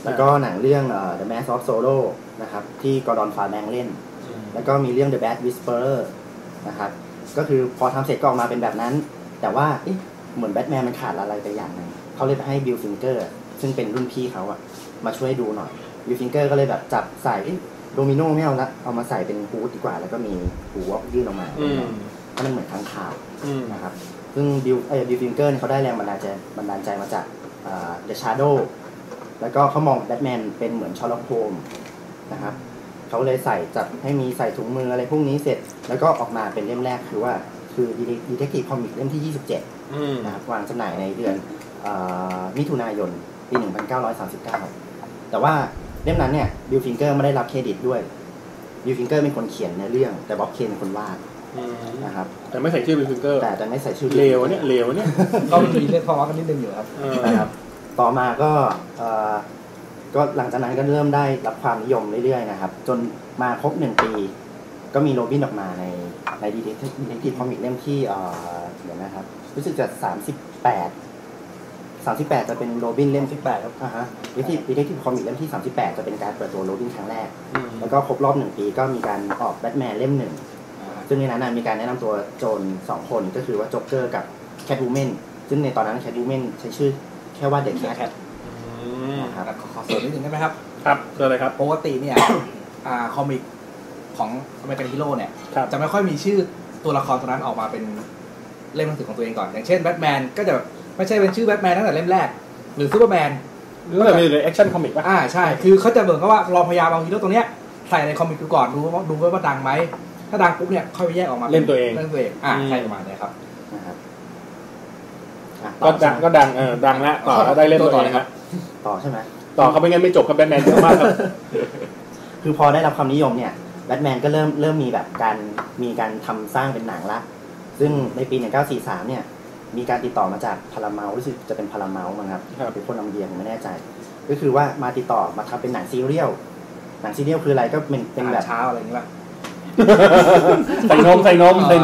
แล้วก็หนังเรื่อง The Mask of Zorro นะครับที่กอร์ดอน ฟาร์แมงเล่นแล้วก็มีเรื่อง The Bat Whisperer นะครับก็คือพอทำเสร็จก็ออกมาเป็นแบบนั้นแต่ว่าเหมือนแบทแมนมันขาดอะไรไปอย่างนึง เขาเลยไปให้บิลฟิงเกอร์ซึ่งเป็นรุ่นพี่เขาอะมาช่วยดูหน่อยบิลฟิงเกอร์ก็เลยแบบจับใส่โดมิโนไม่เอาละเอามาใส่เป็นฮูดดีกว่าแล้วก็มีหูวอล์กยื่นออกมาเพราะมันเหมือนทางข่าวนะครับซึ่งบิลฟิงเกอร์เขาได้แรงบันดาลใจมาจากเดอะชาร์โดแล้วก็เขามองแบทแมนเป็นเหมือนชาร์ล็อกโฮมนะครับเขาเลยใส่จับให้มีใส่ถุงมืออะไรพวกนี้เสร็จแล้วก็ออกมาเป็นเล่มแรกคือดีเทคทีฟคอมิกเล่มที่27นะครับวางจำหน่ายในเดือนมิถุนายนปี1939แต่ว่าเล่มนั้นเนี่ยบิลฟิงเกอร์ไม่ได้รับเครดิตด้วยบิลฟิงเกอร์เป็นคนเขียนในเรื่องแต่บ๊อบเคนเป็นคนวาดนะครับแต่ไม่ใส่ชื่อบิลฟิงเกอร์แต่ไม่ใส่ชื่อเลวเนี่ยก็มีเรื่องทะเลาะกันนิดนึงอยู่ครับนะครับต่อมาก็หลังจากนั้นก็เริ่มได้รับความนิยมเรื่อยๆนะครับจนมาครบ1 ปีก็มีโรบินออกมาในดีเทคทีฟคอมิกเล่มที่เดี๋ยวนะครับรู้สึกจะ38จะเป็นโรบินเล่มที่8ครับดีเทคทีฟคอมิกเล่มที่38จะเป็นการเปิดตัวโรบินครั้งแรกแล้วก็ครบรอบ1 ปีก็มีการออกแบทแมนเล่ม1ซึ่งในนั้นมีการแนะนำตัวโจร2 คนก็คือว่าจ็อกเกอร์กับแคทวูแมนซึ่งในตอนนั้นแคทวูแมนใช้ชื่อแค่ว่าเดอะแคทนะครับขอเสริมนิดนึงได้ไหมครับครับเสริมเลยครับปกติเนี่ยคอมิกของอเมริกันฮีโร่เนี่ยจะไม่ค่อยมีชื่อตัวละครตัวนั้นออกมาเป็นเล่มหนังสือของตัวเองก่อนอย่างเช่นแบทแมนก็จะไม่ใช่เป็นชื่อแบทแมนตั้งแต่เล่มแรกหรือซูเปอร์แมนหรืออะไรเลยแอคชั่นคอมิกใช่คือเขาจะเหมือนกับว่าลองพยายามเอาฮีโร่ตัวเนี้ยใส่ในคอมิกดูก่อนดูว่าดังไหมถ้าดังปุ๊บเนี่ยค่อยแยกออกมาเล่นตัวเองใช่ประมาณนี้ครับก็ดังดังแล้วต่อแล้วได้เล่นตัวเองครับต่อใช่ไหมต่อเขาไม่งั้นไม่จบครับแบทแมนเยอะมากครับคือพอได้รับความนิยมเนี่ยแบทแมนก็เริ่มมีแบบการทำสร้างเป็นหนังละซึ่งในปี1943เนี่ยมีการติดต่อมาจากพาราเมลรู้สึกจะเป็นพาราเมลมั้งครับเป็นคนลำเลียงไม่แน่ใจก็คือว่ามาติดต่อมาทำเป็นหนังซีเรียลคืออะไรก็เป็นแบบเช้าอะไรอย่างนี้ป่ะใส่นมอ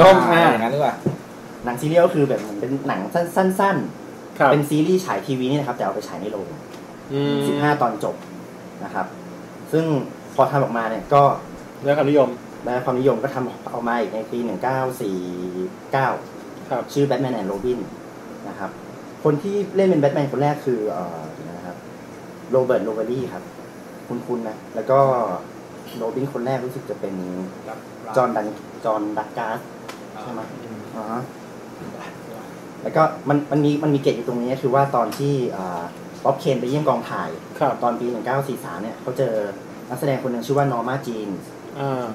ย่างนั้นหรือเปล่าหนังซีรีส์ก็คือแบบมันเป็นหนังสั้นๆเป็นซีรีส์ฉายทีวีนี่นะครับแต่เอาไปฉายในโรง15 ตอนจบนะครับซึ่งพอทำออกมาเนี่ยก็ได้ความนิยมก็ทำออกมาอีกในปี1949ชื่อ Batman and Robin นะครับคนที่เล่นเป็นแบทแมนคนแรกคือนะครับโรเบิร์ตโรเวอรี่ครับคุณนะแล้วก็โรบินคนแรกรู้สึกจะเป็นจอห์นดักการ์สใช่ไหมแล้วก็มันมีเกตอยู่ตรงนี้คือว่าตอนที่บ๊อบเคนไปเยี่ยมกองถ่ายตอนปี1943เนี่ยเขาเจอนักแสดงคนหนึ่งชื่อว่านอร์มาจีน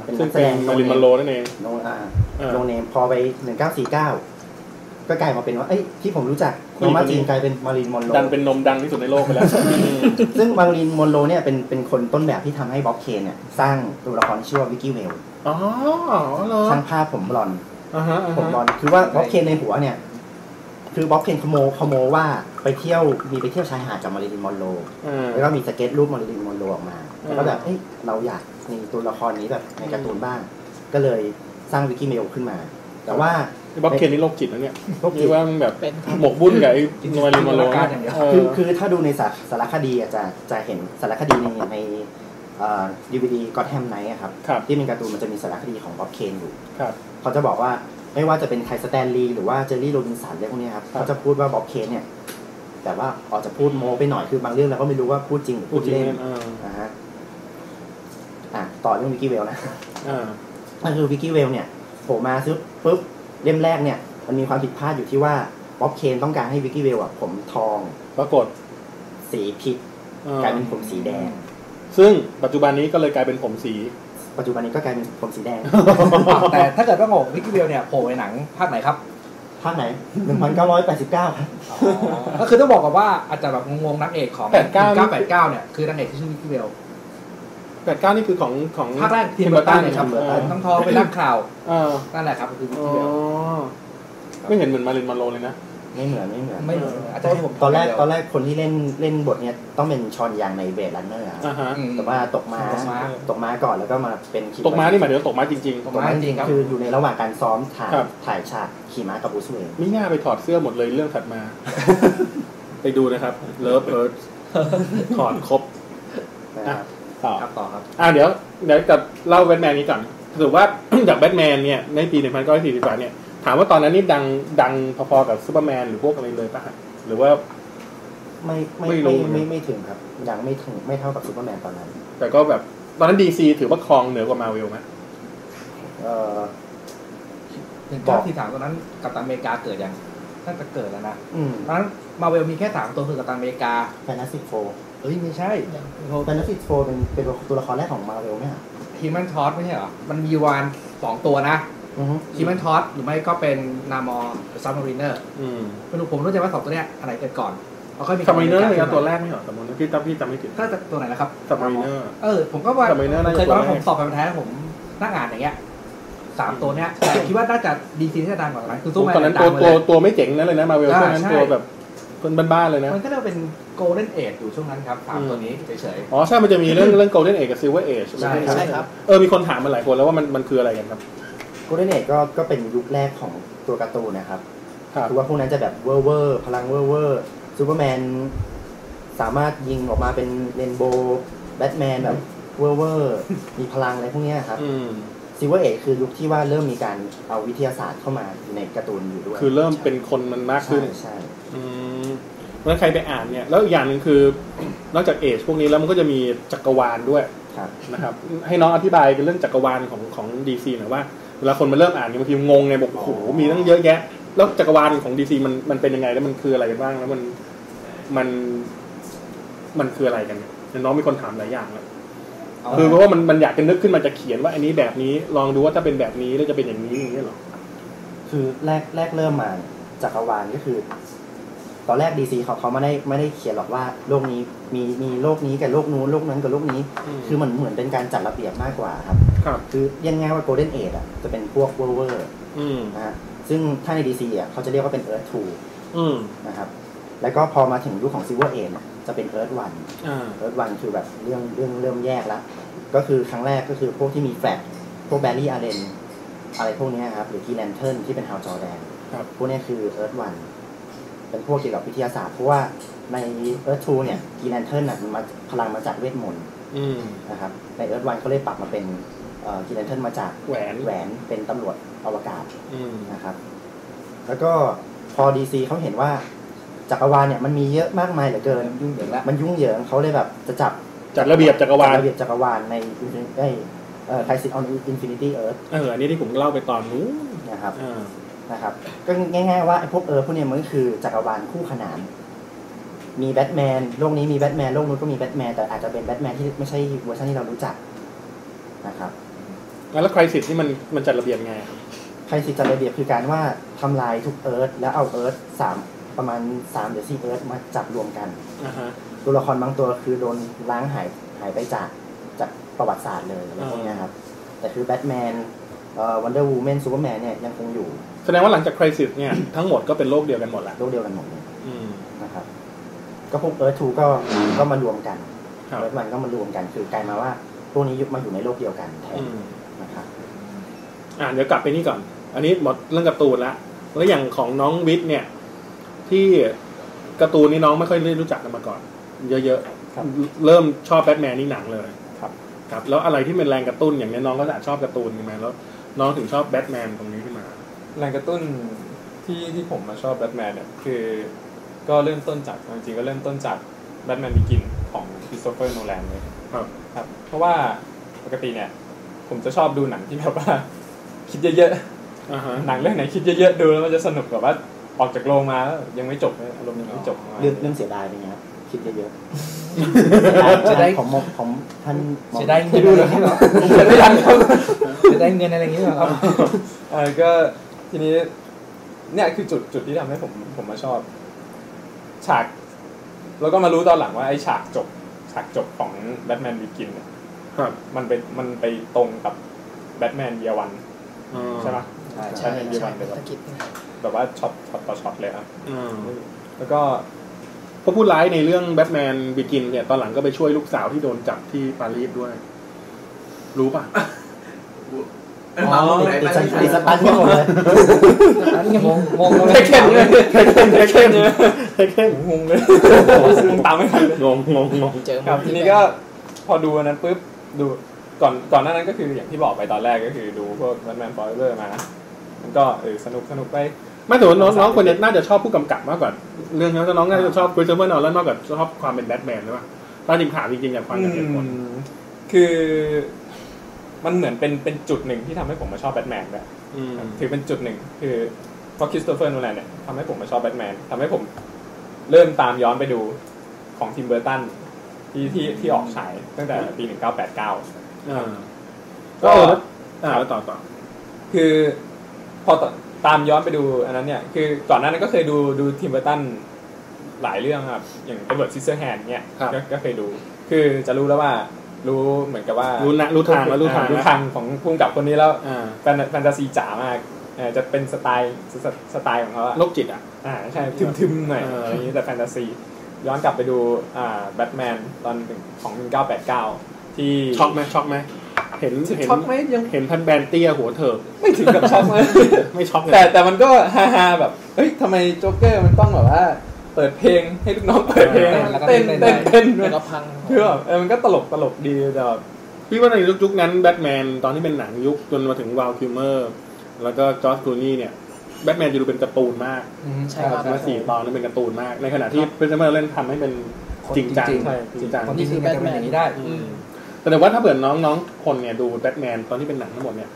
เป็นนักแสดงมาริมาโลนั่นเองโนเนมพอไป1949ก็กลายมาเป็นว่าเอ้ยที่ผมรู้จักนอร์มาจีนกลายเป็นมารินมอนโรดังเป็นนมดังที่สุดในโลกไปแล้วซึ่งมารินมอนโรเนี่ยเป็นคนต้นแบบที่ทำให้บ๊อบเคนเนี่ยสร้างตัวละครชื่อว่าวิกกี้เวลช่างภาพผมบลอนคือว่าบ๊อบเคนในหัวเนี่ยคือบ๊อบเคนขโมว่าไปเที่ยวชายหาดกับมาริลินมอนโรแล้วก็มีสเก็ตรูปมาริลินมอนโรออกมาแล้วก็แบบเฮ้ยเราอยากมีตัวละครนี้แบบในการ์ตูนบ้างก็เลยสร้างวิกกี้เมลขึ้นมาแต่ว่าบ๊อบเคนนี่โรคจิตนะเนี่ยคือว่ามันแบบหมกบุ่นกับไอ้มาริลินมอนโรคือถ้าดูในสารคดีจะเห็นสารคดีในDVD ก็อตแฮมไนท์ครับที่เป็นการ์ตูนมันจะมีสารคดีของบ๊อบเคนอยู่เขาจะบอกว่าไม่ว่าจะเป็นไคลสแตนลีย์หรือว่าเจอร์รี่โรบินสันอะไรพวกนี้ครับเขาจะพูดว่าบ๊อบเคนเนี่ยแต่ว่าออกจะพูดโมไปหน่อยคือบางเรื่องเราก็ไม่รู้ว่าพูดจริงหรือพูดเล่นนะฮะต่อเรื่องวิกกี้เวลนะนั่นคือวิกกี้เวลเนี่ยโผล่มาซึ่งปุ๊บเล่มแรกเนี่ยมันมีความผิดพลาดอยู่ที่ว่าบ๊อบเคนต้องการให้วิกกี้เวลผมทองปรากฏสีผิดกลายเป็นผมสีแดงซึ่งปัจจุบันนี้ก็เลยกลายเป็นผมสีแดงแต่ถ้าเกิดว่าโง่วิกกี้เวลเนี่ยโผล่ในหนังภาคไหนครับภาคไหน 1989ครับก็คือต้องบอกกับว่าอาจจะแบบงงๆนักเอกของ1989เนี่ยคือนักเอกที่ชื่อวิกกี้เวล89นี่คือของภาคแรกทีมเบอร์ตันเนี่ยครับทั้งทอเป็นนักข่าวนั่นแหละครับคือวิกกี้เวลไม่เห็นเหมือนมารินมอนโรเลยนะไม่เหมือนตอนแรกคนที่เล่นบทเนี้ยต้องเป็นชอนยางในเบลดรันเนอร์แต่ว่าตกม้าก่อนแล้วก็มาเป็นขี่ตกม้านี่หมายถึงตกม้าจริงๆครับคืออยู่ในระหว่างการซ้อมถ่ายฉากขี่ม้ากับบูสเองไม่ง่ายไปถอดเสื้อหมดเลยเรื่องถัดมาไปดูนะครับเลิฟเอิร์ธถอดครบต่อครับเดี๋ยวกับเล่าแบทแมนนี้ก่อนถือว่าจากแบทแมนเนี่ยในปี1943เนี่ยถามว่าตอนนั้นนี่ดังพอๆกับซูเปอร์แมนหรือพวกอะไรเลยป่ะหรือว่า ไม่ถึงครับยังไม่ถึงไม่เท่ากับซูเปอร์แมนตอนนั้นแต่ก็แบบตอนนั้น DC ถือว่าครองเหนือกว่ามาร์เวลไหม1943ตอนนั้นกัปตันอเมริกาเกิดยังน่าจะเกิดแล้วนะตอนนั้นมาร์เวลมีแค่3ตัวคือกัปตันอเมริกาแฟนตาสติกโฟร์เอ้ยไม่ใช่แฟนตาสติกโฟร์เป็นตัวละครแรกของมาร์เวลไหมฮิวแมนทอสไม่ใช่เหรอมันมีวาน2ตัวนะฮิวแมนทอสหรือไม่ก็เป็นนามอร์ซัมมารีเนอร์ไม่รู้ผมรู้ใจว่า2ตัวเนี้ยอะไรเกิดก่อนซัมมารีเนอร์เป็นตัวแรกไม่เหรอสมมติพี่ตั้มพี่จำไม่ผิดถ้าตัวไหนนะครับซัมมารีเนอร์ผมก็ว่าเคยตอนผมสอบไปแท้ผมนั่งอ่านอย่างเงี้ย3ตัวเนี้ยแต่คิดว่าน่าจะดีซีน่าจะดังกว่านั้นคือซูเปอร์แมนตอนนั้นตัวไม่เจ๋งนั่นเลยนะมาเวลช่วงนั้นตัวแบบคนบ้านๆเลยนะมันก็เรียกเป็นโกลเด้นเอจอยู่ช่วงนั้นครับ3ตัวนี้เฉยๆอ๋อใช่มันจะมีเรื่องโกลเด้นเอจกับซิลเวอร์เอจใช่ครับมีคนถามมาหลายคนแล้วว่ามันคืออะไรกันครับโกลเด้นเอจก็เป็นยุคแรกของตัวการ์ตูนนะครับคือว่าพวกนั้นจะแบบเวอร์พลังเวอร์ซูเปอร์แมนสามารถยิงออกมาเป็นเรนโบว์แบทแมนแบบเวอร์มีพลังอะไรพวกนี้ครับซิลเวอร์เอจคือยุคที่ว่าเริ่มมีการเอาวิทยาศาสตร์เข้ามาในการ์ตูนอยู่ด้วยคือเริ่มเป็นคนมันมากขึ้นใช่เมื่อใครไปอ่านเนี่ยแล้วอีกอย่างนึงคือนอกจากเอจพวกนี้แล้วมันก็จะมีจักรวาลด้วยนะครับให้น้องอธิบายเรื่องจักรวาลของดีซีหน่อยว่าเวลาคนมาเริ่มอ่านบางทีงงไงบอกโอ้โหมีตั้งเยอะแยะแล้วจักรวาลของดีซีมันเป็นยังไงแล้วมันคืออะไรกันบ้างแล้วมันคืออะไรกันน้องมีคนถามหลายอย่างเลยคือเพราะว่ามันอยากจะนึกขึ้นมาจะเขียนว่าอันนี้แบบนี้ลองดูว่าถ้าเป็นแบบนี้แล้วจะเป็นอย่างนี้อย่างนี้หรอคือแรกเริ่มมาจักรวาลก็คือตอนแรกดีซีเขาไม่ได้เขียนหรอกว่าโลกนี้มีโลกนี้กับโลกนู้นโลกนั้นกับโลกนี้คือมันเหมือนเป็นการจัดระเบียบมากกว่าครับคือยังไงว่าโกลเด้นเอจอ่ะจะเป็นพวกเวอร์นะฮะซึ่งถ้าในดีซีอ่ะเขาจะเรียกว่าเป็นเอิร์ธทูนะครับแล้วก็พอมาถึงยุคของซิลเวอร์เอจจะเป็นเอิร์ธวันคือแบบเรื่องเริ่มแยกแล้วก็คือครั้งแรกก็คือพวกที่มีแฟลชพวกแบร์รี่อาร์เรนอะไรพวกนี้ครับหรือกีแลนเทิร์นที่เป็นฮาวจอร์แดนพวกนี้คือเอิร์ธวันเป็นพวกเกี่ยวกับวิทยาศาสตร์เพราะว่าในเอิร์ธทูเนี่ยกีแลนเทิร์นน่ะมันพลังมาจากเวทมนต์นะครับในเอิร์ธวันเขาเลยปรับมาเป็นกีแลนเทิร์นมาจากแหวนเป็นตำรวจอวกาศนะครับแล้วก็พอดีซีเขาเห็นว่าจักรวาลเนี่ยมันมีเยอะมากมายเหลือเกินมันยุ่งเหยิงเขาเลยแบบจะจัดระเบียบจักรวาลในไคลซิสออนอินฟินิตี้เอิร์ธอันนี้ที่ผมเล่าไปตอนนู้นนะครับก็ง่ายๆว่าไอ้พวกเอิร์ธพวกนี้มันก็คือจักรวาลคู่ขนานมีแบทแมนโลกนี้มีแบทแมนโลกนู้นก็มีแบทแมนแต่อาจจะเป็นแบทแมนที่ไม่ใช่เวอร์ชันที่เรารู้จักนะครับแล้วไคลซิสนี่มันจัดระเบียบไงไคลซิสจัดระเบียบคือการว่าทำลายทุกเอิร์ธแล้วเอาเอิร์ธประมาณ3หรือ4เอิร์ธมาจับรวมกันตัวละครบางตัวคือโดนล้างหายไปจากประวัติศาสตร์เลยอะไรพวกนี้ครับแต่คือแบทแมนวันเดอร์วูแมนซูเปอร์แมนเนี่ยยังคงอยู่แสดงว่าหลังจากไครซิสเนี่ยทั้งหมดก็เป็นโลกเดียวกันหมดละโลกเดียวกันหมดเลยนะครับก็พวกเอิร์ธทูก็มารวมกันเอิร์ธวันก็มารวมกันคือกลายมาว่าพวกนี้มาอยู่ในโลกเดียวกันแทนนะครับเดี๋ยวกลับไปนี่ก่อนอันนี้หมดเรื่องการ์ตูนละแล้วอย่างของน้องวิทย์เนี่ยที่การ์ตูนนี่น้องไม่ค่อยได้รู้จักกันมาก่อนเยอะๆเริ่มชอบแบทแมนนี่หนังเลยครับแล้วอะไรที่เป็นแรงกระตุ้นอย่างนี้น้องก็จะชอบการ์ตูนใช่ไหมแล้วน้องถึงชอบแบทแมนตรงนี้ขึ้นมาแรงกระตุ้นที่ผมมาชอบแบทแมนเนี่ยคือก็เริ่มต้นจากจริงๆก็เริ่มต้นจากแบทแมนบิกินของคริสโตเฟอร์โนแลนเลยครับเพราะว่าปกติเนี่ยผมจะชอบดูหนังที่แบบว่าคิดเยอะๆหนังเรื่องไหนคิดเยอะๆดูแล้วมันจะสนุกแบบว่าออกจากโรงมาแล้วยังไม่จบอารมณ์ยังไม่จบเรื่องเสียดายเป็นไงครับคิดเยอะๆจะได้ของท่านจะได้เงินอะไรอย่างเงี้ยครับก็ทีนี้เนี่ยคือจุดที่ทำให้ผมมาชอบฉากแล้วก็มารู้ตอนหลังว่าไอ้ฉากจบของแบทแมนบิกินเนี่ยมันไปตรงกับแบทแมนเยียร์วันใช่ไหมแบทแมนเยียร์วันแบบว่าช็อตต่อช็อตเลยครับแล้วก็พอพูดร้ายในเรื่องแบทแมนบิกินเนี่ยตอนหลังก็ไปช่วยลูกสาวที่โดนจับที่ปารีสด้วยรู้ป่ะติดสปันที่หมดเลยงงเลยเทคเคนงงเลยตามไม่ทันงงเจอครับทีนี้ก็พอดูอันนั้นปุ๊บดูก่อนหน้านั้นก็คืออย่างที่บอกไปตอนแรกก็คือดูพวกแบทแมนฟอร์เรอร์มามันก็สนุกไป ไม่แต่ว่าน้องคนนี้น่าจะชอบผู้กำกับมากกว่าเรื่องนี้น้องน่าจะชอบคริสโตเฟอร์นอลันมากกว่าชอบความเป็นแบทแมนใช่ป่ะตอนจริงถามจริงๆอยากฟังกันเองคนคือมันเหมือนเป็นจุดหนึ่งที่ทำให้ผมมาชอบแบทแมนแหละถือเป็นจุดหนึ่งคือเพราะคริสโตเฟอร์นอลันเนี่ยทำให้ผมมาชอบแบทแมนทำให้ผมเริ่มตามย้อนไปดูของทิมเบอร์ตันที่ออกฉายตั้งแต่ปี1989ก็แล้วต่อคือพอตามย้อนไปดูอันนั้นเนี่ยคือก่อนหน้านั้นก็เคยดูทิมเบอร์ตันหลายเรื่องครับอย่าง Edward Scissorhands เนี่ยก็เคยดูคือจะรู้แล้วว่ารู้เหมือนกับว่ารู้ทางของผู้กำกับคนนี้แล้วแฟนตาซีจ๋ามากจะเป็นสไตล์ของเขาอะโรคจิตอะใช่ทึมๆหน่อยอะไรอย่างนี้แต่แฟนตาซีย้อนกลับไปดูแบทแมนตอนของ1989ที่ช็อกไหมเห็นช็อกไหมยังเห็นพันแบนเตี้ยหัวเถิบไม่ถึงกับช็อกเลยไม่ช็อกแต่มันก็ฮาๆแบบเฮ้ยทำไมโจ๊กเกอร์มันต้องแบบว่าเปิดเพลงให้ลูกน้องเปิดเพลงแล้วเต้นแล้วก็พังเพื่อมันก็ตลกดีแต่พี่ว่าในยุคนั้นแบทแมนตอนที่เป็นหนังยุคจนมาถึงวาลคิวเมอร์แล้วก็จอร์จคลูนี่เนี่ยแบทแมนจะดูเป็นการ์ตูนมากใช่ครับมา4ตอนนั้นเป็นการ์ตูนมากในขณะที่เพนเซอร์เล่นทำให้เป็นจริงจังตอนที่คือแบทแมนอย่างนี้ได้แต่ว่าถ้าเกิดน้องๆคนเนี่ยดูแบทแมนตอนที่เป็นหนังทั้งหมดเนี่ย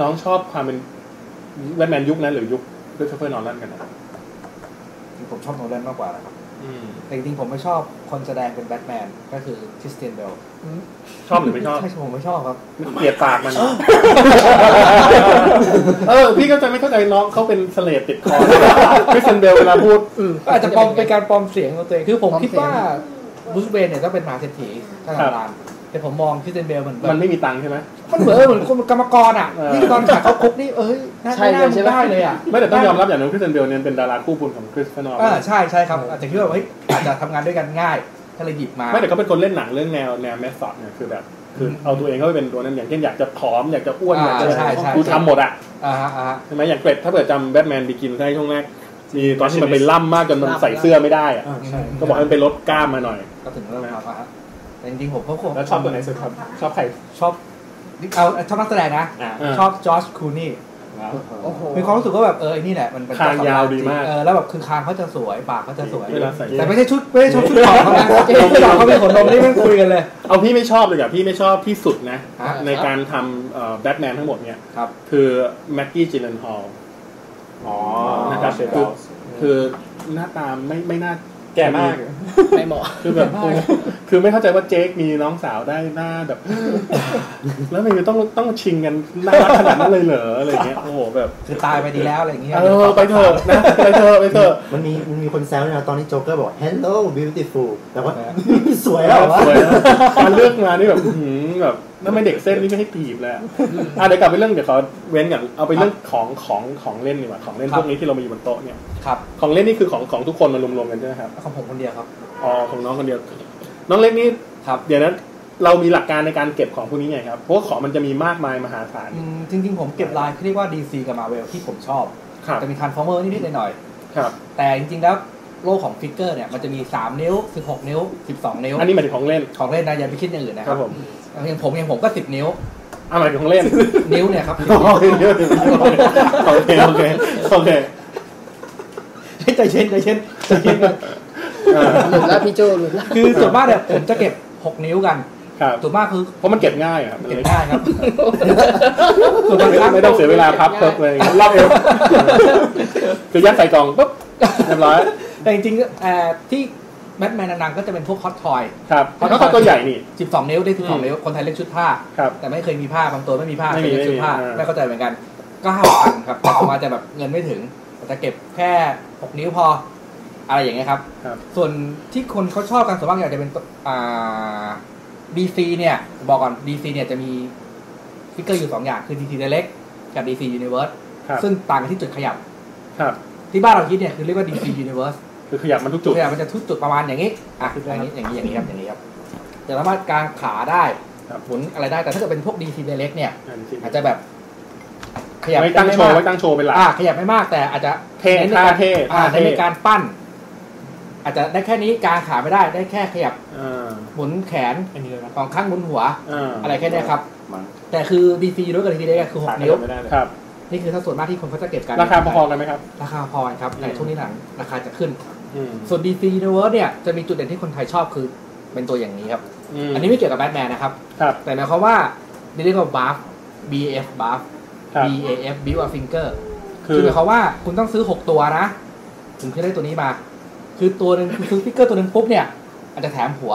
น้องชอบความเป็นแบทแมนยุคนั้นหรือยุคคริสโตเฟอร์นอลันกันนะผมชอบโนแลนมากกว่านะครับแต่จริงๆผมไม่ชอบคนแสดงเป็นแบทแมนก็คือคริสเตียนเบลชอบหรือไม่ชอบใช่ผมไม่ชอบครับเกลียดปากมันพี่เข้าใจไม่เข้าใจน้องเขาเป็นเสลดติดคอคริสเตียนเบลเวลาพูดก็อาจจะปลอมเป็นการปลอมเสียงของตัวเองคือผมคิดว่าบรูซเวย์นเนี่ยต้องเป็นมหาเศรษฐีข้าราชการแต่ผมมองคริสเตียนเบลมันไม่มีตังค์ใช่ไหมมันเหมือนคนกรรมกรอ่ะนี่ตอนขาเข้าคุกนี่ใช่เลยใช่เลยอ่ะไม่แต่ต้องยอมรับอย่างนึงคริสเตียนเบลเนี่ยเป็นดาราคู่บุญของคริสโตเฟอร์นอลันใช่ครับอาจจะคิดว่าอาจจะทำงานด้วยกันง่ายก็เลยหยิบมาไม่แต่เขาเป็นคนเล่นหนังเรื่องแนวแมสซอดเนี่ยคือแบบคือเอาตัวเองเข้าไปเป็นตัวนั้นอย่างเช่นอยากจะผอมอยากจะอ้วนอยากจะดูทำหมดอ่ะใช่ไหมอย่างเกรดถ้าเกิดจำแบทแมนบิกินได้ช่วงแรกมีตอนที่มันไปล่ำมากจนมันใส่เสื้อไม่ได้อ่ะก็บอกให้มันไปลดกล้ามมาหน่อยก็ถึงแล้วนะครับแต่จริงๆผมก็ชอบตัวไหนสุดครับชอบใครชอบนักแสดงนะชอบจอร์จคลูนี่มีความรู้สึกว่าแบบไอ้นี่แหละมันคางยาวดีมากแล้วแบบคือคางเขาจะสวยปากเขาจะสวยแต่ไม่ใช่ชุดไม่ใช่ชุดหล่อเขานะเขาเป็นขนนมนี่ไม่คุยกันเลยเอาพี่ไม่ชอบเลยอ่ะพี่ไม่ชอบที่สุดนะในการทำแบทแมนทั้งหมดเนี่ยคือแม็กกี้จิลเลนฮอลนะครับคือหน้าตาไม่น่าแก่มากไม่เหมาะคือแบบคือไม่เข้าใจว่าเจคมีน้องสาวได้หน้าแบบแล้วมันต้องชิงกันน่ารักขนาดนั้นเลยเหรออะไรเงี้ยโอ้โหแบบคือตายไปดีแล้วอะไรเงี้ยไปเถอะนะไปเถอะมันมีคนแซวนะตอนที่โจ๊กเกอร์บอก hello beautiful แต่ว่าสวยแล้ววะการเลือกมานี่แบบถ้าไม่เด็กเส้นนี่ไม่ให้ตีบแล้วเดี๋ยวกลับไปเรื่องเดี๋ยวเขาเว้นกันเอาไปเรื่องของเล่นดีกว่าของเล่นพวกนี้ที่เรามีอยู่บนโต๊ะเนี่ยของเล่นนี่คือของทุกคนมารวมๆกันใช่ไหมครับของผมคนเดียวครับอ๋อของน้องคนเดียวน้องเล็กนี่เดี๋ยวนั้นเรามีหลักการในการเก็บของพวกนี้ไงครับเพราะว่าของมันจะมีมากมายมหาศาลจริงๆผมเก็บลายที่เรียกว่า DC กับ Marvel ที่ผมชอบจะมี Transformer นิดๆหน่อยๆแต่จริงๆแล้วโลกของฟิกเกอร์เนี่ยมันจะมี3นิ้ว16นิ้ว12นิ้วอันนี้หมายถึงของเล่นนะอย่าไปคิดอย่างอื่นนะครับผมอย่างผมก็10นิ้วหมายถึงของเล่นนิ้วเนี่ยครับโอเคใจเย็นแล้วพี่โจคือส่วนมากเนี่ยผมจะเก็บ6นิ้วกันส่วนมากคือเพราะมันเก็บง่ายครับเก็บง่ายครับส่วนมากไม่ต้องเสียเวลาพับเพิ่มเลยรอบเอวคือยัดใส่กล่องปุ๊บเรียบร้อยแต่จริงๆที่แบทแมนนางก็จะเป็นพวกฮอตทอยครับฮอตทอยตัวใหญ่นี่12นิ้วได้12นิ้วคนไทยเล่นชุดผ้าแต่ไม่เคยมีผ้าบางตัวไม่มีผ้าไม่มีชุดผ้าไม่เข้าใจเหมือนกันก็5,000ครับแต่ผมอาจจะแบบเงินไม่ถึงแต่เก็บแค่6นิ้วพออะไรอย่างเงี้ยครับส่วนที่คนเขาชอบกันส่วนมากอยากจะเป็นDC เนี่ยบอกก่อน DC เนี่ยจะมีฟิกเกอร์อยู่2อย่างคือ DC Direct กับ DC Universe ซึ่งต่างกันที่จุดขยับที่บ้านเราคิดเนี่ยคือเรียกว่า DC Universe คือขยับมันทุกจุดขยับมันจะทุกจุดประมาณอย่างนี้อย่างนี้ครับจะสามารถกางขาได้หมุนอะไรได้แต่ถ้าเกิดเป็นพวก DC Direct เนี่ยอาจจะแบบขยับไม่ตั้งโชว์เป็นหลักขยับไม่มากแต่อาจจะเน้นในการปั้นอาจจะได้แค่นี้กางขาไม่ได้ได้แค่ขยับหมุนแขนสองข้างหมุนหัวอะไรแค่นี้ครับแต่คือ DC ด้วยกับ DC Direct คือ6นิ้ว นี่คือถ้าส่วนมากที่คนเขาจะเก็บกันราคาพอกันไหมครับราคาพอครับแต่ช่วงนี้หลังราคาจะขึ้นส่วน DC Universe เนี่ยจะมีจุดเด่นที่คนไทยชอบคือเป็นตัวอย่างนี้ครับอันนี้ไม่เกี่ยวกับแบทแมนนะครับแต่หมายความว่าเรียกว่า Buff BF Buff BAF Build a Finger คือหมายความว่าคุณต้องซื้อ6ตัวนะถึงจะได้ตัวนี้มาคือตัวนึงคุณซื้อฟิกเกอร์ตัวนึงปุ๊บเนี่ยอาจจะแถมหัว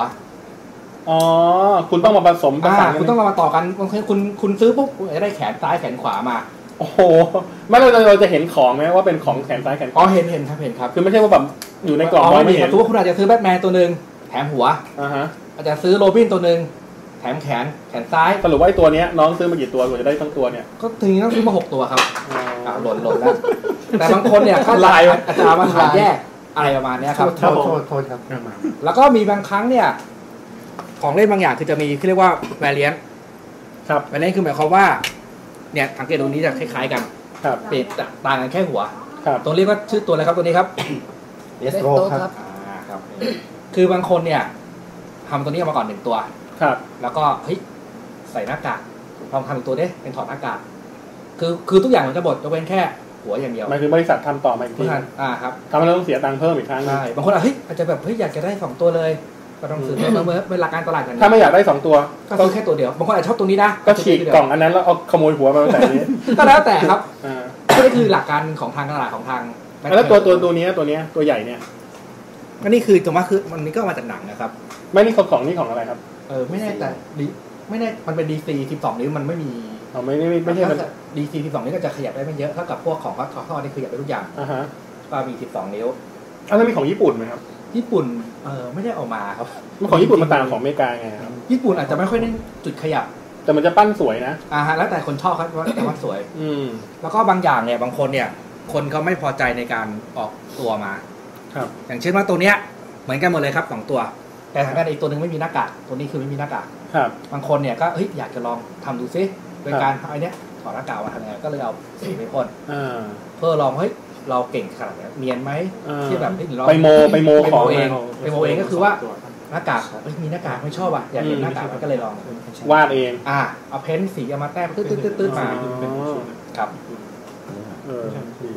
อ๋อคุณต้องมาผสมประสานคุณต้องมาต่อกันบางทีคุณซื้อปุ๊บจะได้แขนซ้ายแขนขวามาโอ้โหไม่เราจะเห็นของไหมว่าเป็นของแขนซ้ายแขนขวาอ๋อเห็นครับเห็นครับคือไม่ใช่ว่าแบบอยู่ในกล่องไม่เห็นทุกคนอาจจะซื้อแบทแมนตัวนึงแถมหัวอาจจะซื้อโรบินตัวนึงแถมแขนซ้ายสรุปว่าตัวนี้น้องซื้อมากี่ตัวกว่าจะได้ทั้งตัวเนี่ยก็ถึงต้องซื้อมา6ตัวครับหล่นแล้วแต่บางคนเนี่ยเขาลายอาจารย์มาขายแยกอะไรประมาณนี้ครับโทษครับแล้วก็มีบางครั้งเนี่ยของเล่นบางอย่างคือจะมีที่เรียกว่าแวเลียนครับแวเลียนคือหมายความว่าเนี่ยสังเกตตรงนี้จะคล้ายๆกันครับเปลี่ยนต่างกันแค่หัวครับตรงเรียกว่าชื่อตัวอะไรครับตัวนี้ครับเดสโตรครับคือบางคนเนี่ยทำตัวนี้มาก่อน1ตัวครับแล้วก็เฮ้ยใส่หน้ากากลองทำตัวเด้เป็นถอดหน้ากากคือทุกอย่างมันจะบดจะเป็นแค่หัวอย่างเดียวมันคือบริษัททำต่อมาอีกทีครับทำแล้วต้องเสียตังค์เพิ่มอีกครั้งใช่บางคนเฮ้ยอาจจะแบบเฮ้ยอยากจะได้2ตัวเลยก็ต้องซื้อเมื่อหลักการตลาดอย่างนี้ถ้าไม่อยากได้2ตัวก็ซื้อแค่ตัวเดียวบางคนอาจจะชอบตัวนี้นะก็ฉีกกล่องอันนั้นแล้วเอาขโมยหัวมาแต่นี้ก็แล้วแต่ครับนี่คือหลักการของทางตลาดของทางแล้วตัวนี้ตัวใหญ่เนี่ยก็นี่คือตัวว่าคือมันนี่ก็มาจากหนังนะครับไม่นี่ของนี่ของอะไรครับไม่แน่แต่ไม่แน่มันเป็น DC 12 นิ้วมันไม่มีไม่ใช่ DC 12 นิ้วก็จะขยับได้ไม่เยอะเท่ากับพวกของคอท่อนี่ขยับได้ทุกอย่างก็มี12 นิ้วแล้วมีของญี่ปุ่นไหมครับญี่ปุ่นไม่ได้ออกมาครับของญี่ปุ่นมันต่างของอเมริกาไงครับญี่ปุ่นอาจจะไม่ค่อยได้จุดขยับแต่มันจะปั้นสวยนะแล้วแต่คนชอบครับว่าสวยแล้วก็บางอย่างเนี่ยบางคนเนี่ยคนเขาไม่พอใจในการออกตัวมาครับอย่างเช่นว่าตัวเนี้ยเหมือนกันหมดเลยครับ2ตัวแต่ทางด้านอีกตัวหนึ่งไม่มีหน้ากากตัวนี้คือไม่มีหน้ากากครับบางคนเนี่ยก็เฮ้ยอยากจะลองทำดูซิโดยการเอาไอ้นี้ถอดหน้ากากมาทำไงก็เลยเอาสีไปพ่นเพื่อลองเฮ้ยเราเก่งขนาดนี้เนียนไหมที่แบบไปโมของเองก็คือว่าหน้ากากมีหน้ากากไม่ชอบอ่ะอยากเป็นหน้ากากก็เลยลองวาดเองเอาเพ้นสีเอามาแต้มตื้อมาครับ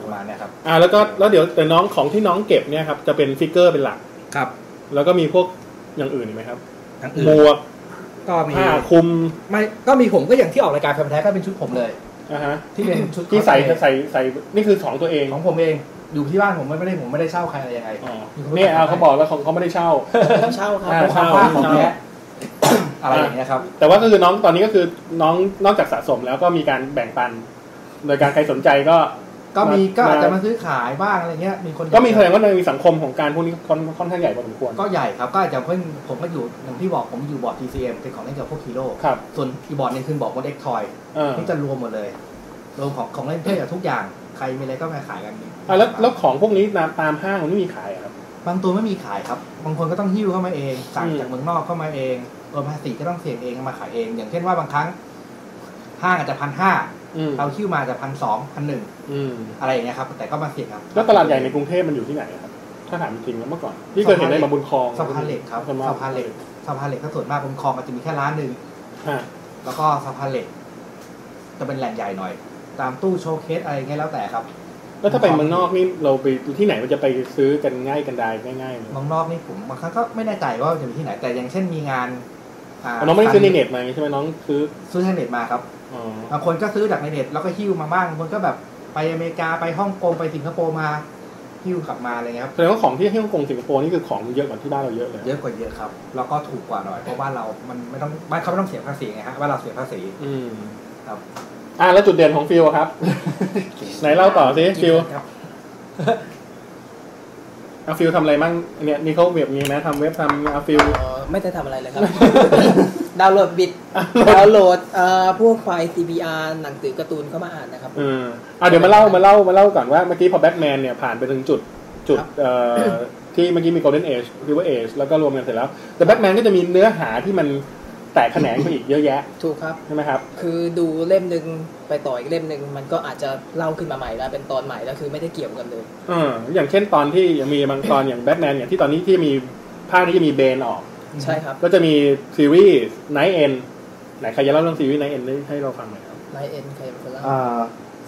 ประมาณนี้ครับแล้วก็เดี๋ยวแต่น้องของที่น้องเก็บเนี่ยครับจะเป็นฟิกเกอร์เป็นหลักครับแล้วก็มีพวกอย่างอื่นไหมครับหมวกก็มีผ้าคลุมไม่ก็มีผมก็อย่างที่ออกรายการแฟนแท้ก็เป็นชุดผมเลยที่เป็นชุดที่ใส่นี่คือของตัวเองของผมเองอยู่ที่บ้านผมไม่ได้เช่าใครอะไรยังไงเนี่ยเขาบอกแล้วเขาไม่ได้เช่าครับผ้าของแท้อะไรอย่างเงี้ยครับแต่ว่าก็คือน้องตอนนี้ก็คือน้องนอกจากสะสมแล้วก็มีการแบ่งปันโดยการใครสนใจก็มีก็อาจจะมาซื้อขายบ้างอะไรเงี้ยมีคนก็มีแสดงว่ามันมีสังคมของการพวกนี้ค่อนข้างใหญ่พอสมควรก็ใหญ่ครับก็อาจจะเพิ่งผมก็อยู่อย่างที่บอกผมอยู่บอร์ด TCM เป็นของเล่นเกี่ยวกับพวกฮีโร่ส่วนอีบอร์ดนี่คือบอร์ดModel X Toyที่จะรวมหมดเลยรวมของเล่นเพื่อทุกอย่างใครมีอะไรก็มาขายกันแล้วของพวกนี้ตามห้างมันไม่มีขายครับบางตัวไม่มีขายครับบางคนก็ต้องหิ้วเข้ามาเองสั่งจากเมืองนอกเข้ามาเองรวมภาษีก็ต้องเสียเองมาขายเองอย่างเช่นว่าบางครั้งห้างอาจจะ1,500เราคิวมาจาก1,200 1,100อะไรอย่างเงี้ยครับแต่ก็มาเสี่ยงครับแล้วตลาดใหญ่ในกรุงเทพมันอยู่ที่ไหนครับถ้าถามจริงแล้วเมื่อก่อนที่เคยเห็นในมาบุญคลองสะพานเหล็กครับสะพานเหล็กถ้าส่วนมากบุญคลองมันจะมีแค่ร้านหนึ่งแล้วก็สะพานเหล็กจะเป็นแหล่งใหญ่หน่อยตามตู้โชว์เคสอะไรเงี้ยแล้วแต่ครับแล้วถ้าไปเมืองนอกนี่เราไปที่ไหนมันจะไปซื้อกันง่ายกันได้ง่ายๆเมืองนอกนี่ผมบางครั้งก็ไม่แน่ใจว่าจะมีที่ไหนแต่อย่างเช่นมีงานน้องไม่ได้ซื้อในเน็ตมาใช่ไหมน้องซื้อในเน็ตมาครับบางคนก็ซื้อจากในเน็ตแล้วก็หิ้วมาบ้างบางคนก็แบบไปอเมริกาไปฮ่องกงไปสิงคโปร์มาหิ้วกลับมาอะไรเงี้ยครับแสดงว่าของที่ฮ่องกงสิงคโปร์นี่คือของเยอะกว่าที่บ้านเราเยอะเลยเยอะกว่าเยอะครับแล้วก็ถูกกว่าหน่อยเพราะบ้านเรามันไม่ต้องบ้านเขาไม่ต้องเสียภาษีไงฮะบ้านเราเสียภาษีครับแล้วจุดเด่นของฟิวครับไหนเล่าต่อสิฟิวฟิวทำอะไรบ้างเนี่ยนี่เขาเว็บนี้นะทำเว็บทำฟิวไม่ได้ทำอะไรเลยครับดาวน์โหลดบิดดาวน์โหลดพวกไฟล์ CBR หนังสือการ์ตูนเข้ามาอ่านนะครับเดี๋ยวมาเล่าก่อนว่าเมื่อกี้พอแบทแมนเนี่ยผ่านไปถึงจุดที่เมื่อกี้มี Golden Age Silver Age แล้วก็รวมกันเสร็จแล้วแต่แบทแมนก็จะมีเนื้อหาที่มันแตกแขนงไปอีกเยอะแยะถูกครับใช่ไหมครับคือดูเล่มหนึ่งไปต่ออีกเล่มหนึ่งมันก็อาจจะเล่าขึ้นมาใหม่แล้วเป็นตอนใหม่แล้วคือไม่ได้เกี่ยวกันเลยอย่างเช่นตอนที่ยังมีบางตอนอย่างแบทแมนเนี่ยที่ตอนนี้ที่มีภาคนี้จะมีเบนออกใช่ครับก็จะมีซีรีส์ไนท์เอ็นไหนใครจะเล่าเรื่องซีรีส์ไนท์เอ็นให้เราฟังหน่อยครับไนท์เอ็นใครเป็นคนเล่า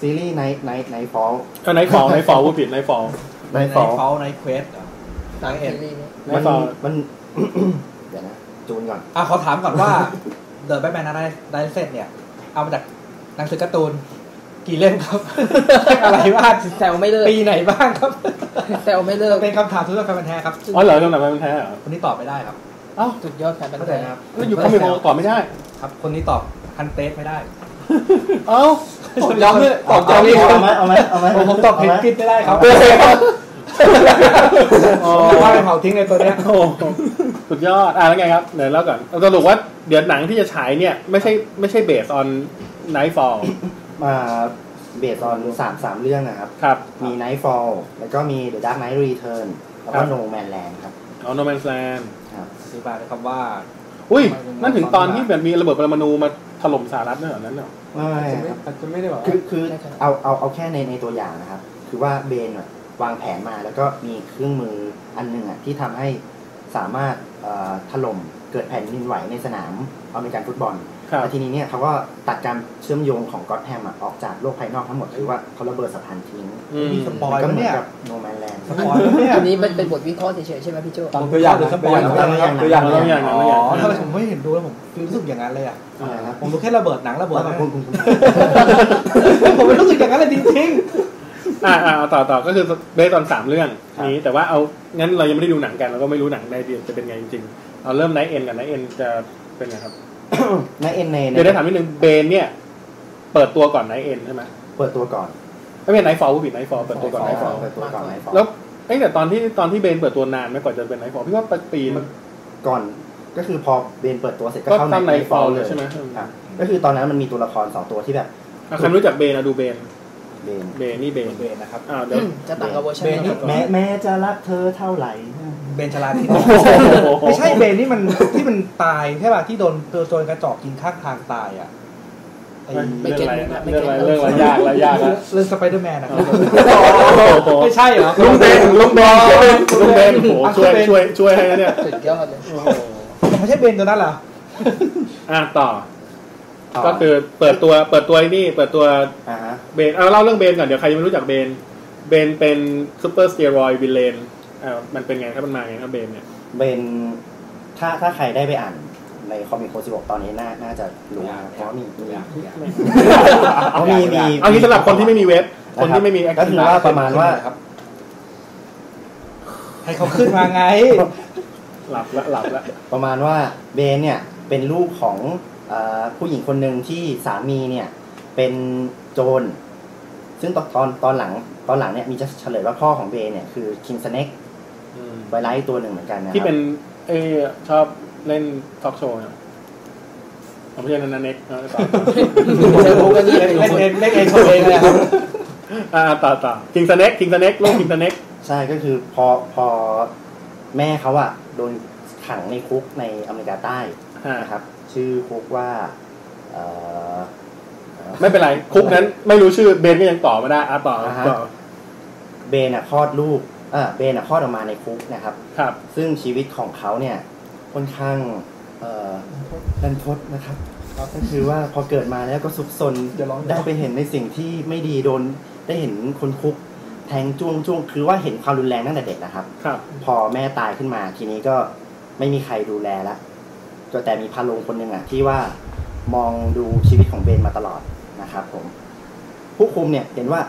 ซีรีส์Nightfall ก็NightfallพูดผิดNightfall Nightquest มันเดี๋ยวนะจูนก่อนขอถามก่อนว่าเดอะแบทแมนไดเซตเนี่ยเอามาจากหนังสือการ์ตูนกี่เล่มครับอะไรบ้างแซวไม่เลิกปีไหนบ้างครับแซวไม่เลิกเป็นคำถามทุกเรื่องแฟนพันธุ์แท้ครับเหรอเรื่องไหนแฟนพันธุ์แท้เหรอคนนี้ตอบไม่ได้ครับอ้าวสุดยอดแฟนพันธุ์แท้ครับก็อยู่ข้างมีคนตอบไม่ได้ครับคนนี้ตอบคันเตสไม่ได้เอ้าตอบย้ำเลยตอบย้ำเลยเอาไหมผมตอบผิดกินไม่ได้ครับว่าไปเผาทิ้งในตัวเนี้ยสุดยอดแล้วไงครับเดี๋ยวเล่าก่อนสรุปว่าเดี๋ยวหนังที่จะฉายเนี่ยไม่ใช่เบสออนไนท์ฟอลเบสออน3เรื่องนะครับครับมี Nightfall แล้วก็มี The Dark Knight Return แล้วก็ No Man's Land ครับอ๋อ No Man's Land ครับอธิบายได้ครับว่าอุ้ยนั่นถึงตอนที่แบบมีระเบิดปรมาณูมาถล่มสหรัฐเนี่ยนั้นเหรอจะไม่ได้บอกคือเอาแค่ในตัวอย่างนะครับคือว่าเบนเนี่ยวางแผนมาแล้วก็มีเครื่องมืออันหนึ่งอ่ะที่ทำให้สามารถถล่มเกิดแผ่นดินไหวในสนามอเมริกันฟุตบอลแต่ทีนี้เนี่ยเขาก็ตัดการเชื่อมโยงของก็อตแฮมออกจากโลกภายนอกทั้งหมดคือว่าเขาระเบิดสะพานทิ้งมีสปอยก็เหมือนกับโนแมนแลนด์อันนี้มันเป็นบทวิเคราะห์เฉยๆใช่ไหมพี่โจ้ตัวอย่างสปอยตัวอย่างอ๋อทำไมผมไม่เห็นดูแล้วผมรู้สึกอย่างนั้นเลยอ่ะผมดูแค่ระเบิดหนังระเบิดผมไม่รู้สึกอย่างนั้นเลยจริงต่อก็คือเบสตอน3เรื่องนี้แต่ว่าเอางั้นเรายังไม่ได้ดูหนังกันเราก็ไม่รู้หนังในเดือนจะเป็นไงจริงๆเราเริ่มไนท์เอ็นกันไนท์เอ็นจะเป็นไงครับไนท์เอ็นเดี๋ยวได้ถามนิดนึงเบนเนี่ยเปิดตัวก่อนไนท์เอ็นใช่ไหมเปิดตัวก่อนไม่เป็นไนท์ฟอลผู้ผิดไนท์ฟอลเปิดตัวก่อนไนท์ฟอลแล้วแต่ตอนที่เบนเปิดตัวนานไหมก่อนจะเป็นไนท์ฟอลพี่ว่าปีมันก่อนก็คือพอเบนเปิดตัวเสร็จก็เข้าไนท์ฟอลเลยใช่ไหมก็คือตอนนั้นมันมีตัวละคร2ตัวที่แบบใครรู้จักเบนอะดูเบนนี่เบนนะครับเดี๋ยวจะต่างกับเวอร์ชันแม่จะรักเธอเท่าไหร่เบนชลาทิศไม่ใช่เบนนี่มันที่มันตายใช่ป่ะที่โดนกระจอกกินข้างทางตายอ่ะไม่เก่งเรื่องอะไรยากเรื่องสไปเดอร์แมนนะครับไม่ใช่เหรอลุงเบนโหช่วยให้เนี่ยสุดยอดเลยไม่ใช่เบนตัวนั้นเหรอต่อก็คือเปิดตัวเบนเล่าเรื่องเบนก่อนเดี๋ยวใครยังไม่รู้จักเบนเป็นซูเปอร์สเตียรอยด์วิลเลนมันเป็นไงครับมันมาไงครับเบนเนี่ยเบนถ้าใครได้ไปอ่านในคอมิกโคสิบอกตอนนี้น่าจะรู้เพราะมีเอางี้สำหรับคนที่ไม่มีเว็บคนที่ไม่มีก็คือว่าประมาณว่าให้เขาขึ้นมาไงหลับละประมาณว่าเบนเนี่ยเป็นลูกของผู้หญิงคนหนึ่งที่สามีเนี่ยเป็นโจรซึ่งตอนหลังเนี่ยมีจะเฉลยว่าพ่อของเบนเนี่ยคือคิงสเน็กไวไลท์ตัวหนึ่งเหมือนกันนะครับที่เป็นชอบเล่นทอล์กโชว์เนี่ยผมเรียกนันเน็กเล่นโชว์เองเลยครับต่อคิงสเน็กลูกคิงสเน็กใช่ก็คือพอแม่เขาอะโดนขังในคุกในอเมริกาใต้นะครับชื่อคุกว่าไม่เป็นไรคุกนั้นไม่รู้ชื่อเบนก็ยังต่อไม่ได้ต่อเบนคลอดลูกเบนคลอดออกมาในคุกนะครับครับซึ่งชีวิตของเขาเนี่ยค่อนข้างรันทดนะครับก็คือว่าพอเกิดมาแล้วก็ซุกซนได้ไปเห็นในสิ่งที่ไม่ดีโดนได้เห็นคนคุกแทงจ้วงคือว่าเห็นความรุนแรงตั้งแต่เด็กนะครับครับพอแม่ตายขึ้นมาทีนี้ก็ไม่มีใครดูแลละแต่มีพาลงคนหนึ่งอะที่ว่ามองดูชีวิตของเบนมาตลอดนะครับผมผู้คุมเนี่ยเห็นว่า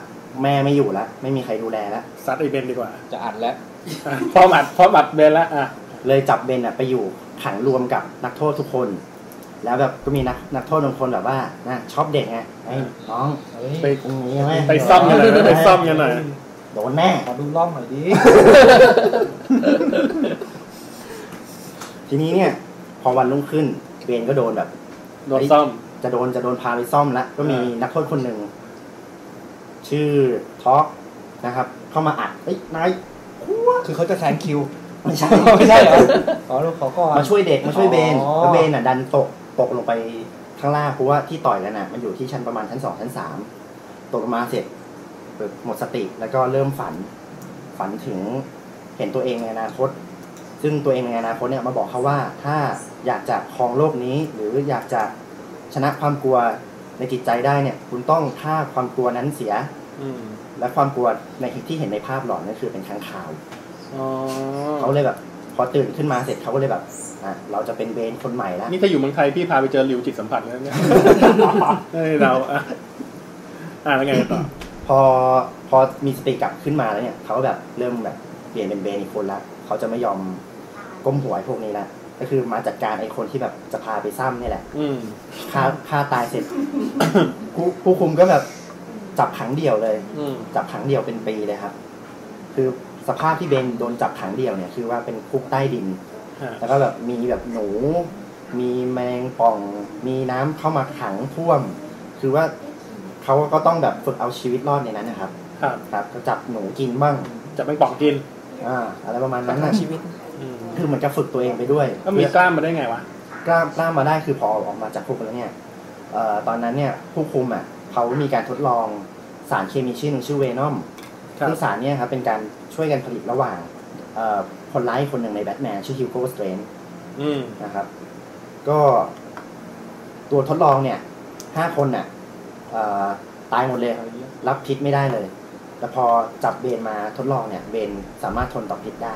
แม่ไม่อยู่แล้วไม่มีใครดูแลแล้วซัดไอเบนดีกว่าจะอัดแล้วพร้อมอัดเบนแล้วเลยจับเบนอะไปอยู่ขังรวมกับนักโทษทุกคนแล้วแบบก็มีนักโทษบางคนแบบว่านะชอบเด็กไงไอ้น้องไปซ่อมกันหน่อยไปซ่อมกันหน่อยโดนแม่ขอดูล่องหน่อยดิทีนี้เนี่ยพอวันรุ่งขึ้นเบนก็โดนแบบโดนซ่อมจะโดนพาไปซ่อมแล้วก็มีนักโทษคนหนึ่งชื่อท็อกนะครับเข้ามาอัดนายคือเขาจะแซงคิวไม่ใช่เหรอลูกเขาก็มาช่วยเบนแล้วเบนน่ะดันตกลงไปข้างล่างเพราะว่าที่ต่อยแล้วน่ะมันอยู่ที่ชั้นประมาณชั้น2ชั้น3ตกลงมาเสร็จหมดสติแล้วก็เริ่มฝันถึงเห็นตัวเองในอนาคตซึ่งตัวเองในอนาคตเนี่ยมาบอกเขาว่าถ้าอยากจะครองโลกนี้หรืออยากจะชนะความกลัว ในจิตใจได้เนี่ยคุณต้องฆ่าความกลัวนั้นเสียและความกลัวในที่เห็นในภาพหลอนนั่นคือเป็นค้างคาวเขาเลยแบบพอตื่นขึ้นมาเสร็จเขาก็เลยแบบเราจะเป็นเวรคนใหม่แล้วนี่ถ้าอยู่เมืองไทยพี่พาไปเจอริวจิตสัมผัสแล้วเนี่ยเราแล้วไงต่อพอมีสติกลับขึ้นมาแล้วเนี่ยเขาแบบเริ่มแบบเปลี่ยนเป็นเวรอีกคนละเขาจะไม่ยอมก้มหัวพวกนี้ละก็คือมาจัดการไอ้คนที่แบบจะพาไปซ้ำนี่แหละฆ่าตายเสร็จ ผู้คุมก็แบบจับขังเดี่ยวเลยจับขังเดี่ยวเป็นปีเลยครับคือสภาพที่เบนโดนจับขังเดี่ยวเนี่ยคือว่าเป็นคุกใต้ดินแล้วก็แบบมีแบบหนูมีแมงป่องมีน้ำเข้ามาขังท่วมคือว่าเขาก็ต้องแบบฝึกเอาชีวิตรอดในนั้นนะครับครับก็จับหนูกินบ้างจับแมงป่องกินอะไรประมาณนั้นนะชีวิตคือเหมือนจะฝึกตัวเองไปด้วยก็มีกล้ามมาได้ไงวะกล้ามมาได้คือพอออกมาจากคุกแล้วเนี่ยตอนนั้นเนี่ยผู้คุมอ่ะเขามีการทดลองสารเคมีชื่อหนึ่งชื่อเวนอมซึ่งสารเนี่ยครับเป็นการช่วยกันผลิตระหว่างคนร้ายคนหนึ่งในแบทแมนชื่อฮิวโก้สเตรนจ์นะครับก็ตัวทดลองเนี่ย5 คนน่ะตายหมดเลยรับพิษไม่ได้เลยแต่พอจับเบนมาทดลองเนี่ยเบนสามารถทนต่อพิษได้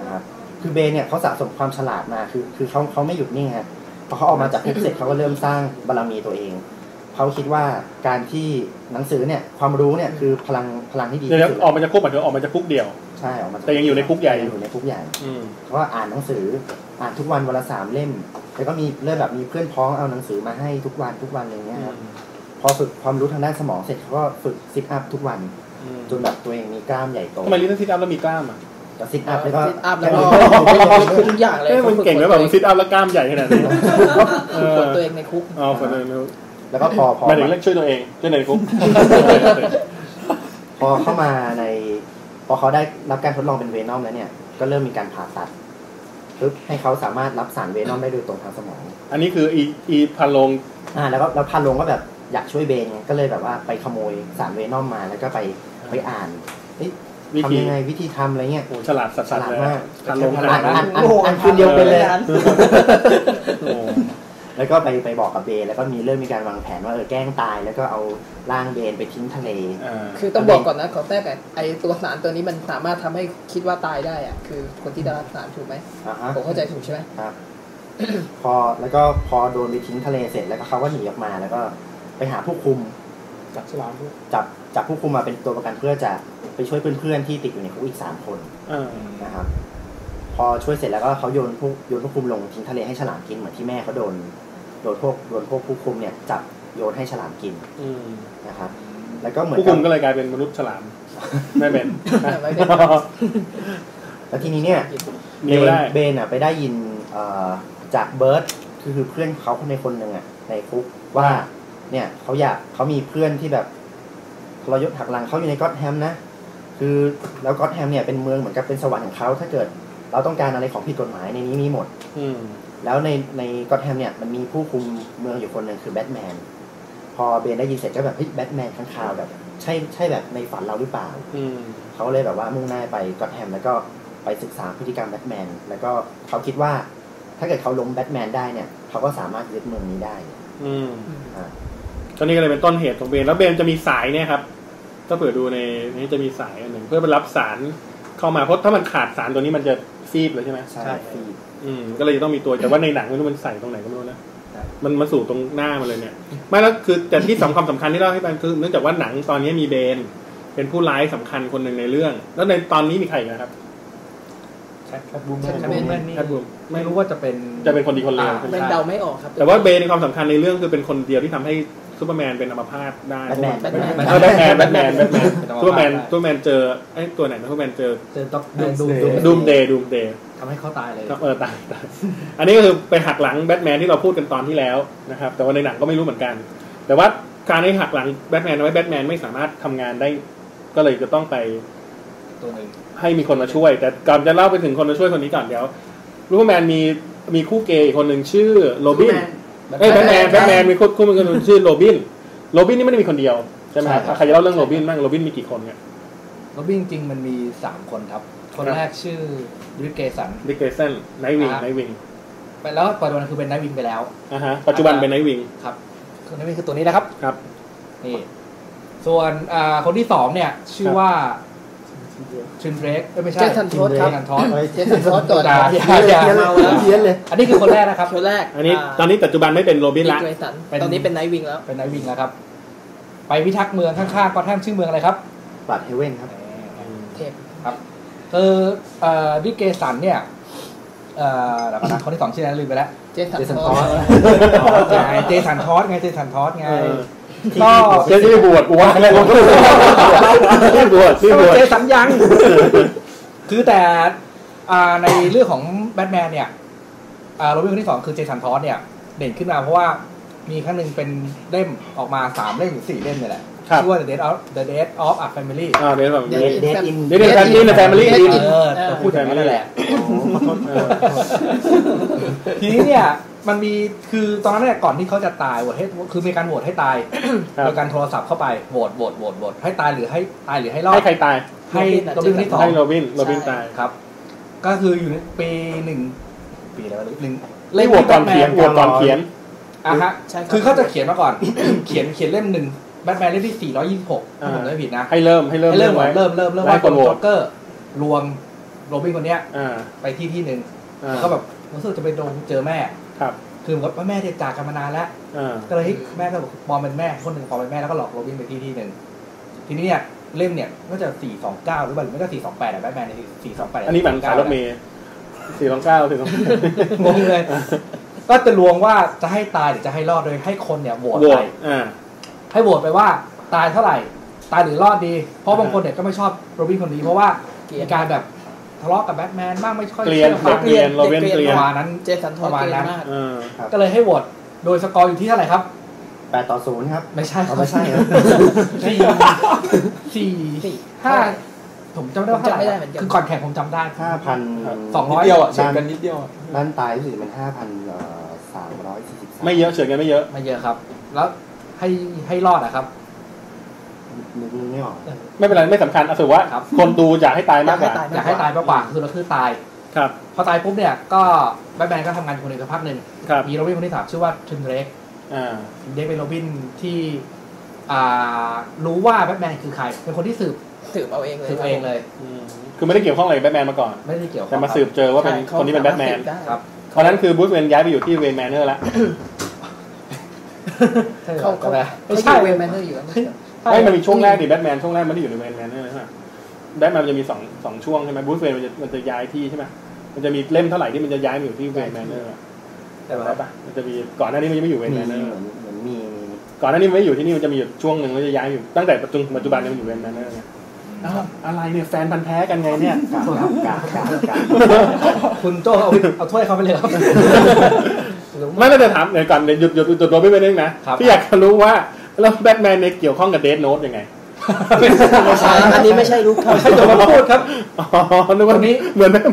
นะครับคือเบนเนี่ยเขาสะสมความฉลาดมาคือเขาไม่หยุดนิ่งฮะพอเขาออกมาจากคุกเสร็จเขาก็เริ่มสร้างบารมีตัวเองเขาคิดว่าการที่หนังสือเนี่ยความรู้เนี่ยคือพลังที่ดีที่สุดออกมาจากคุกเหมือนเดิมออกมาจากคุกเดียวใช่ออกมาแต่ยังอยู่ในคุกใหญ่อยู่ในคุกใหญ่เพราะว่าอ่านหนังสืออ่านทุกวันวันละ3 เล่มแล้วก็มีเรื่องแบบมีเพื่อนพ้องเอาหนังสือมาให้ทุกวันอะไรเงี้ยครับพอฝึกความรู้ทางด้านสมองเสร็จเขาก็ฝึกซิทอัพทุกวันจนแบบตัวเองมีกล้ามใหญ่โตทำไมเรื่องซิทอัพแล้วมีกล้ามอ่ะก็ซิทอัพแล้วก็ทุกอย่างเลยมันเก่งแล้วแบบซิทอัพแล้วกล้ามใหญ่ขนาดนี้ฝึกตัวเองในคุกฝึกตัวเองในคุกแล้วก็พอมาถึงเรื่องช่วยตัวเองช่วยในคุกพอเข้ามาในพอเขาได้รับการทดลองเป็นเวนอมแล้วเนี่ยก็เริ่มมีการผ่าตัดปึ๊บให้เขาสามารถรับสารเวนอมได้โดยตรงทางสมองอันนี้คืออีพันลงแล้วพันลงก็แบบอยากช่วยเบนก็เลยแบบว่าไปขโมยสารเวนอมมาแล้วก็ไปอ่านทำยังไงวิธีทำอะไรเงี้ยโอ้ฉลาดสัสมากพันลงอ่านคืนเดียวเป็นเลยแล้วก็ไปบอกกับเบนแล้วก็มีเรื่องมีการวางแผนว่าแกล้งตายแล้วก็เอาร่างเบนไปทิ้งทะเลคือต้องบอกก่อนนะขอแทรกไอตัวสารตัวนี้มันสามารถทำให้คิดว่าตายได้อ่ะคือคนที่ได้รับสารถูกไหมผมเข้าใจถูกใช่ไหมครับแล้วก็พอโดนไปทิ้งทะเลเสร็จแล้วก็เขาก็หนีออกมาแล้วก็ไปหาผู้คุมจับผู้คุมมาเป็นตัวประกันเพื่อจะไปช่วยเพื่อนๆที่ติดอยู่ในคุกอีก3 คนนะครับพอช่วยเสร็จแล้วก็เขาโยนผู้คุมลงทิ้งทะเลให้ฉลามกินเหมือนที่แม่เขาโดนพวกผู้คุมเนี่ยจับโยนให้ฉลามกินนะครับแล้วก็เหมือนผู้คุมก็เลยกลายเป็นมนุษย์ฉลามไม่เป็นแล้วทีนี้เนี่ยเบนอ่ะไปได้ยินจากเบิร์ดคือเพื่อนเขาคนในคนหนึ่งอ่ะในคุกว่าเนี่ยเขามีเพื่อนที่แบบทรยศหักหลังเขาอยู่ในก็อตแฮมนะคือแล้วก็อตแฮมเนี่ยเป็นเมืองเหมือนกับเป็นสวรรค์ของเขาถ้าเกิดเราต้องการอะไรของผิดกฎหมายในนี้มีหมดแล้วในก็อตแฮมเนี่ยมันมีผู้คุมเมืองอยู่คนหนึ่งคือแบทแมนพอเบนได้ยินเสร็จก็แบบเฮ้ยแบทแมนข้างคาวแบบใช่แบบในฝันเราหรือเปล่าเขาเลยแบบว่ามุ่งหน้าไปก็อตแฮมแล้วก็ไปศึกษาพฤติกรรมแบทแมนแล้วก็เขาคิดว่าถ้าเกิดเขาล้มแบทแมนได้เนี่ยเขาก็สามารถยึดเมืองนี้ได้ตอนนี้ก็เลยเป็นต้นเหตุของเบนแล้วเบนจะมีสายเนี่ยครับถ้าเปิดดูในนี้จะมีสายอันหนึ่งเพื่อไปรับสารเข้ามาเพราะถ้ามันขาดสารตัวนี้มันจะซีบเลยใช่ไหมใช่ซีบก็เลยจะต้องมีตัวแต่ว่าในหนังไม่รู้มันใส่ตรงไหนก็ไม่รู้นะมันมาสู่ตรงหน้ามันเลยเนี่ยไม่แล้วคือแต่ที่สำคัญที่เล่าให้ฟังคือเนื่องจากว่าหนังตอนนี้มีเบนเป็นผู้ร้ายสำคัญคนหนึ่งในเรื่องแล้วในตอนนี้มีใครนะครับไม่รู้ว่าจะเป็นคนดีคนเลวเป็นเดาไม่ออกครับแต่ว่าเบนในความสำคัญในเรื่องคือเป็นคนเดียวที่ทำให้ซูเปอร์แมนเป็นอัมพาตได้แบทแมนเจอไอ้ตัวไหนนะซูเปอร์แมนเจอดูมเดย์ทำให้เขาตายเลยตายอันนี้ก็คือไปหักหลังแบทแมนที่เราพูดกันตอนที่แล้วนะครับแต่ว่าในหนังก็ไม่รู้เหมือนกันแต่ว่าการที่หักหลังแบทแมนไว้แบทแมนไม่สามารถทำงานได้ก็เลยจะต้องไปให้มีคนมาช่วยแต่ก่อนจะเล่าไปถึงคนมาช่วยคนนี้ก่อนเดี๋ยวซูเปอร์แมนมีคู่เกย์คนหนึ่งชื่อโรบินแบทแมนมีคู่มือคนชื่อโรบินนี่ไม่ได้มีคนเดียวใช่ไหมครับใครจะเล่าเรื่องโรบินบ้างโรบินมีกี่คนเนี่ยโรบินจริงมันมี3 คนครับคนแรกชื่อริกเกสันไนท์วิงแล้วปัจจุบันคือเป็นไนท์วิงไปแล้วปัจจุบันเป็นไนท์วิงครับ นี่คือตัวนี้นะครับครับนี่ส่วนคนที่สองเนี่ยชื่อว่าชินเดรกไม่ใช่เจสันทอสครับเจสันทอสตัวเพี้ยนเลยอันนี้คือคนแรกนะครับคนแรกอันนี้ตอนนี้ปัจจุบันไม่เป็นโรบินละตอนนี้เป็นไนท์วิงแล้วเป็นไนท์วิงแล้วครับไปพิทักษ์เมืองข้างๆก็ท่านชื่อเมืองอะไรครับบาดเฮเว่นครับเทพครับคือดิเกสันเนี่ยแล้วนะคนที่สองชื่ออะไรลืมไปแล้วเจสันทอสไงเจสันทอสไงก็เจที่บวชกูว่าอะไรกูที่บวชเจสันยังคือแต่ในเรื่องของแบทแมนเนี่ยโรบินคนที่สองคือเจสันทอสเนี่ยเด่นขึ้นมาเพราะว่ามีครั้งหนึ่งเป็นเล่มออกมา3เล่มหรือ4เล่มนี่แหละชื่อว่า The Death of a Family The Death in the Family พูดถึงนั่นแหละทีนี้เนี่ยมันมีคือตอนนั้นเนี่ยก่อนที่เขาจะตายโหวตให้คือมีการโหวตให้ตายโดยการโทรศัพท์เข้าไปโหวตให้ตายหรือให้รอดให้ใครตายให้โรบินที่สองให้โรบินตายครับก็คืออยู่ปี1ปีอะไรวะ1ไล่โหวตก่อนเขียนอ่ะฮะคือเขาจะเขียนมาก่อนเขียนเล่ม1แบทแมนเล่มที่426ผมไม่ผิดนะให้เริ่มไว้เริ่มว่าโจ๊กเกอร์ลวงโรบินคนเนี้ยไปที่นึงเขาแบบรู้สึกจะไปเจอแม่ครับคือเหมือนว่าแม่เด็กจากกันมานานแล้วก็เลยแม่ก็บอกปลอมเป็นแม่คนหนึ่งปลอมเป็นแม่แล้วก็หลอกโรบินไปที่นึงทีนี้เนี่ยเล่มเนี่ยก็จะ429หรือเปล่าไม่ก็428อ่ะแบทแมน428อันนี้มันขายรถเมล์429ถึงงงเลยก็จะลวงว่าจะให้ตายหรือจะให้รอดโดยให้คนเนี่ยโหวตไปให้โหวตไปว่าตายเท่าไหร่ตายหรือรอดดีเพราะบางคนเนี่ยก็ไม่ชอบโรบินคนนี้เพราะว่ามีการแบบทะเลาะกับแบทแมนบ้างไม่ค่อยเกลียดโรบินเกลียดประมาณนั้นเจสันทอสเกลียดมากก็เลยให้โหวตโดยสกอร์อยู่ที่เท่าไหร่ครับ8-0ครับไม่ใช่ครับ4-5ผมจำได้ว่าคือก่อนแข่งผมจำได้ 5,200 เดียวอ่ะเฉียดกันนิดเดียวนั่นตายรู้สึกเป็น 5,343 ไม่เยอะเฉียดกันไม่เยอะครับแล้วให้รอดนะครับไม่ออกไม่เป็นไรไม่สำคัญเอาถือว่าคนดูอยากให้ตายมากกว่าคือเราคือตายครับพอตายปุ๊บเนี่ยก็แบทแมนก็ทำงานคนหนึ่งสักพักหนึ่งมีโรบินคนที่3ชื่อว่าทิมเดรกเป็นโรบินที่รู้ว่าแบทแมนคือใครเป็นคนที่สืบเอาเองเลยคือไม่ได้เกี่ยวข้องอะไรกับแบทแมนมาก่อนไม่ได้เกี่ยวแต่มาสืบเจอว่าเป็นคนนี้เป็นแบทแมนครับเพราะนั้นคือบูธเวนย้ายไปอยู่ที่เวนแมนเนอร์ละเข้าไปไม่ใช่เวนแมนเนอร์อยู่แล้วไม่มันมีช่วงแรกดิแบทแมนช่วงแรกมันได้อยู่ในเวนแมนเนอร์ใช่ไหมแบทแมนมันจะมีสองช่วงใช่ไหมบูธเวนมันจะย้ายที่ใช่ไหมมันจะมีเล่มเท่าไหร่ที่มันจะย้ายมาอยู่ที่เวนแมนเนอร์แต่ว่ามันจะมีก่อนหน้านี้มันยังไม่อยู่เวนแมนเนอร์เหมือนมีก่อนหน้านี้ไม่อยู่ที่นี่มันจะมีช่วงหนึ่งมันจะย้ายอยู่ตั้งแต่ปัจจุบันมันอยู่เวนแมนเนอร์อะไรเนี่ยแฟนพันธ์แท้กันไงเนี่ยคุณโจ้เอาถ้วยเขาไปเลยครับไม่ได้ถามก่อนหยุดโรบินไปนึงนะที่อยากรู้ว่าแล้วแบทแมนในเกี่ยวข้องกับเดธโน้ตยังไงอันนี้ไม่ใช่รู้ครับไม่ใช่ตัวมาพูดครับในวันนี้เหมือนเดธ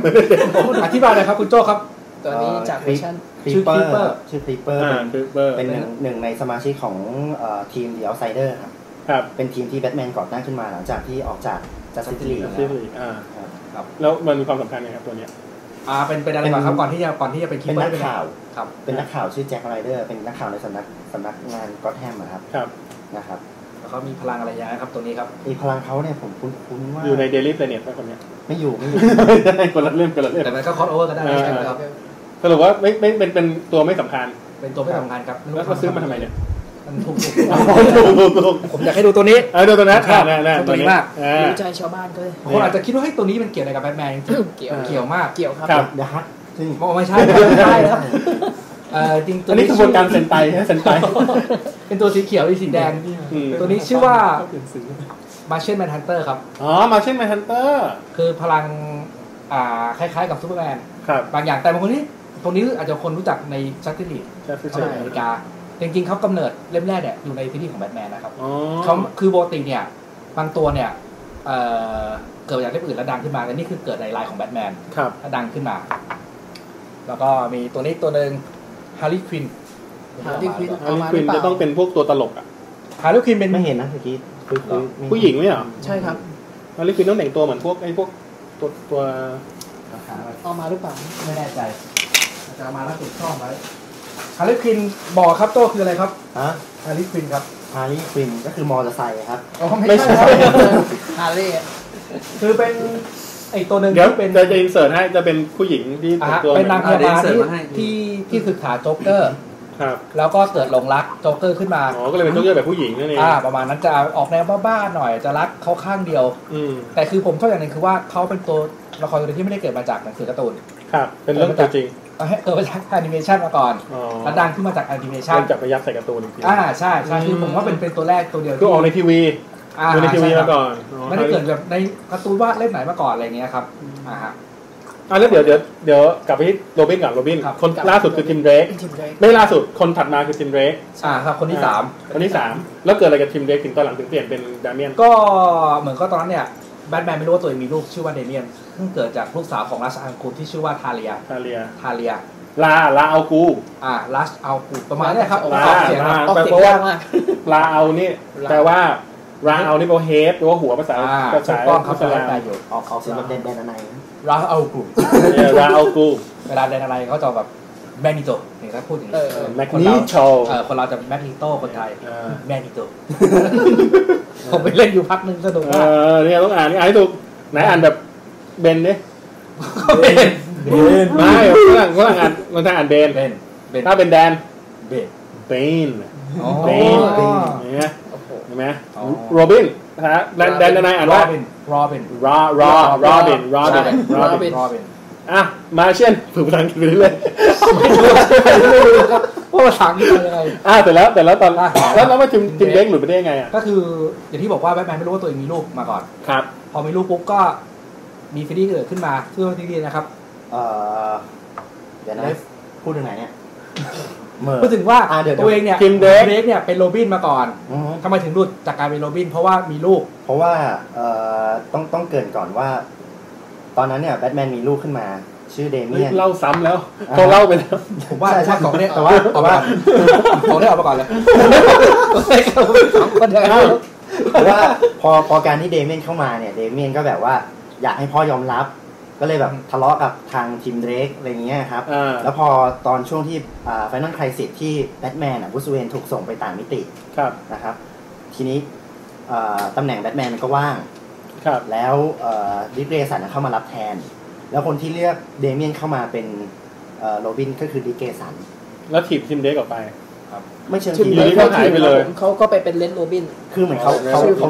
โน้ตอธิบายหน่อยครับคุณโจ้ครับตัวนี้จากเวอร์ชั่นชื่อคลิปเปอร์เป็นหนึ่งในสมาชิกของทีมเดอะเอาท์ไซเดอร์ครับเป็นทีมที่แบทแมนก่อตั้งขึ้นมาหลังจากที่ออกจากจัสติสลีกครับแล้วมันมีความสำคัญไงครับตัวเนี้ยเป็นอะไรบ้างครับก่อนที่จะเป็นนักข่าวครับเป็นนักข่าวชื่อแจ็คไรเดอร์เป็นนักข่าวในสำนักงานก็อตแฮมครับนะครับแล้วเขามีพลังอะไรอย่างครับตัวนี้ครับมีพลังเขาเนี่ยผมคุ้นว่าอยู่ในเดลิฟเวเนตไหมคนเนี้ยไม่อยู่คนละเล่มแต่มันก็คอสโอเวอร์กันได้ครับสรุปว่าไม่เป็นตัวไม่สำคัญครับแล้วก็ซื้อมาทำไมเนี่ยมันถูกผมอยากให้ดูตัวนี้ดูตัวนั้นตัวนี้มากดูใจชาวบ้านก็เลยคนอาจจะคิดว่าให้ตัวนี้มันเกี่ยวอะไรกับแบทแมนเกี่ยวมากเกี่ยวครับเดอะฮักไม่ใช่ครับจริงตัวนี้คือกระบวนการเซนไตเป็นตัวสีเขียวหรือสีแดงตัวนี้ชื่อว่ามาร์เชียนแมนฮันเตอร์ครับมาร์เชียนแมนฮันเตอร์คือพลังคล้ายๆกับซูเปอร์แมนบางอย่างแต่บางคนนี่ตรงนี้อาจจะคนรู้จักในจัสติสลีกอเมริกาจริงๆเขากำเนิดเล่มแรกเนี่ยอยู่ในซีรีส์ของแบทแมนนะครับเขาคือโบติเนี่ยบางตัวเนี่ยเกิดจากเล่มอื่นแล้วดังขึ้นมาแต่นี่คือเกิดในไลน์ของแบทแมนแล้วดังขึ้นมาแล้วก็มีตัวนี้ตัวหนึ่งฮาร์ลีควินจะต้องเป็นพวกตัวตลกอ่ะฮาร์ลีควินเป็นไม่เห็นนะเมื่อกี้ผู้หญิงไม่เหรอใช่ครับฮาร์ลีควินต้องแต่งตัวเหมือนพวกตัวเอามาหรือเปล่าไม่แน่ใจจะมาแล้วถูกช่องไว้ ฮาริควินบอกครับโต้คืออะไรครับฮะฮาริควินครับฮาริควินก็คือมอเตอร์ไซค์ครับไม่ใช่ฮาริคือเป็นไอตัวหนึ่งเดี๋ยวเป็นจะอินเสิร์ตให้จะเป็นผู้หญิงที่ตัวเป็นนางพยาบาลที่ศึกษาโจ๊กเกอร์แล้วก็เกิดหลงรักโจ๊กเกอร์ขึ้นมาอ๋อก็เลยเป็นโจ๊กเกอร์แบบผู้หญิงนั่นเองประมาณนั้นจะออกแนวบ้าๆหน่อยจะรักเขาข้างเดียวแต่คือผมชอบอย่างหนึ่งคือว่าเขาเป็นตัวละครตัวนึงที่ไม่ได้เกิดมาจากหนังสือการ์ตูนเป็นเรื่องจริงเกิดมาจากแอนิเมชันมาก่อนแล้วดังขึ้นมาจากแอนิเมชันจากประยับใส่การ์ตูนอีกทีใช่ใช่คือผมว่าเป็นตัวแรกตัวเดียวที่ออกในทีวีดูในทีวีมาก่อนไม่ได้เกิดแบบในการ์ตูนวาดเล่มไหนมาก่อนอะไรเงี้ยครับแล้วเดี๋ยวกลับไปที่โรบินก่อนโรบินคนล่าสุดคือทิมเดรกไม่ล่าสุดคนถัดมาคือทิมเดรกครับคนที่สามแล้วเกิดอะไรกับทิมเดรกถึงตอนหลังถึงเปลี่ยนเป็นดาเมียนก็เหมือนก็ตอนนั้นเนี่ยแบทแมนไม่รู้ว่าตัวเองมีลูกชื่อว่าเดเมียนซึ่งเกิดจากลูกสาวของราชอังกูที่ชื่อว่าทาเลียลาเอากูลาเอากูประมาณนี้ครับลาเอานี่แปลว่าราเอานี่เป็นเฮดหรือว่าหัวภาษาอังกฤษได้อยู่ออกเขาเสียงแบบแดนอะไรราเอากูเวลาแดนอะไรเขาจะแบบแมกนิโตนี่ถ้าพูดอย่างนี้แมกนิโตคนเราจะแมกนิโตคนไทยแมกนิโตผมไปเล่นอยู่พักนึงสนุกมากเนี่ยต้องอ่านให้ถูกไหนอ่านแบบเบนดิเบนไม่ก็อ่านคนไทยอ่านเบนถ้าเป็นแดนเบนเนี่ยใช่ไหมโรบินนะฮะแดนนายอ่านว่าโรบินอ่ะมาเช่นฝึกภาษาอังกฤษไปเรื่อยๆว่าภาษาอังกฤษเป็นยังไงแต่แล้วตอนแล้วมาจิมเด็กหลุดไปได้ยังไงอ่ะก็คืออย่างที่บอกว่าแบทแมนไม่รู้ว่าตัวเองมีลูกมาก่อนครับพอมีลูกปุ๊บก็มีซีรีส์เกิดขึ้นมาชื่อซีรีส์นะครับเดี๋ยวนะพูดถึงไหนเนี่ยพูดถึงว่าตัวเองเนี่ยทีมเด็กเนี่ยเป็นโรบินมาก่อนทำไมถึงหลุดจากการเป็นโรบินเพราะว่ามีลูกเพราะว่าต้องเกินก่อนว่าตอนนั้นเนี่ยแบทแมนมีลูกขึ้นมาชื่อเดเมียนเล่าซ้ำแล้วเขาเล่าไปแล้วผมว่าใช่สองเนี่ยแต่ว่าผมได้ออกมาก่อนเลยเพราะว่าพอการที่เดเมียนเข้ามาเนี่ยเดเมียนก็แบบว่าอยากให้พ่อยอมรับก็เลยแบบทะเลาะกับทางทีมเดรกอะไรเงี้ยครับแล้วพอตอนช่วงที่ไฟนอลไครซิสที่แบทแมนบูสเวนถูกส่งไปต่างมิตินะครับทีนี้ตำแหน่งแบทแมนก็ว่างแล้วดิกเกสันเข้ามารับแทนแล้วคนที่เลือกเดเมียนเข้ามาเป็นโรบินก็คือดิกเกสันแล้วถีบทีมเดรกออกไปไม่เชื่อทีมเดรกเขาหายไปเลยเขาก็ไปเป็นเลนโรบินคือเหมือนเขา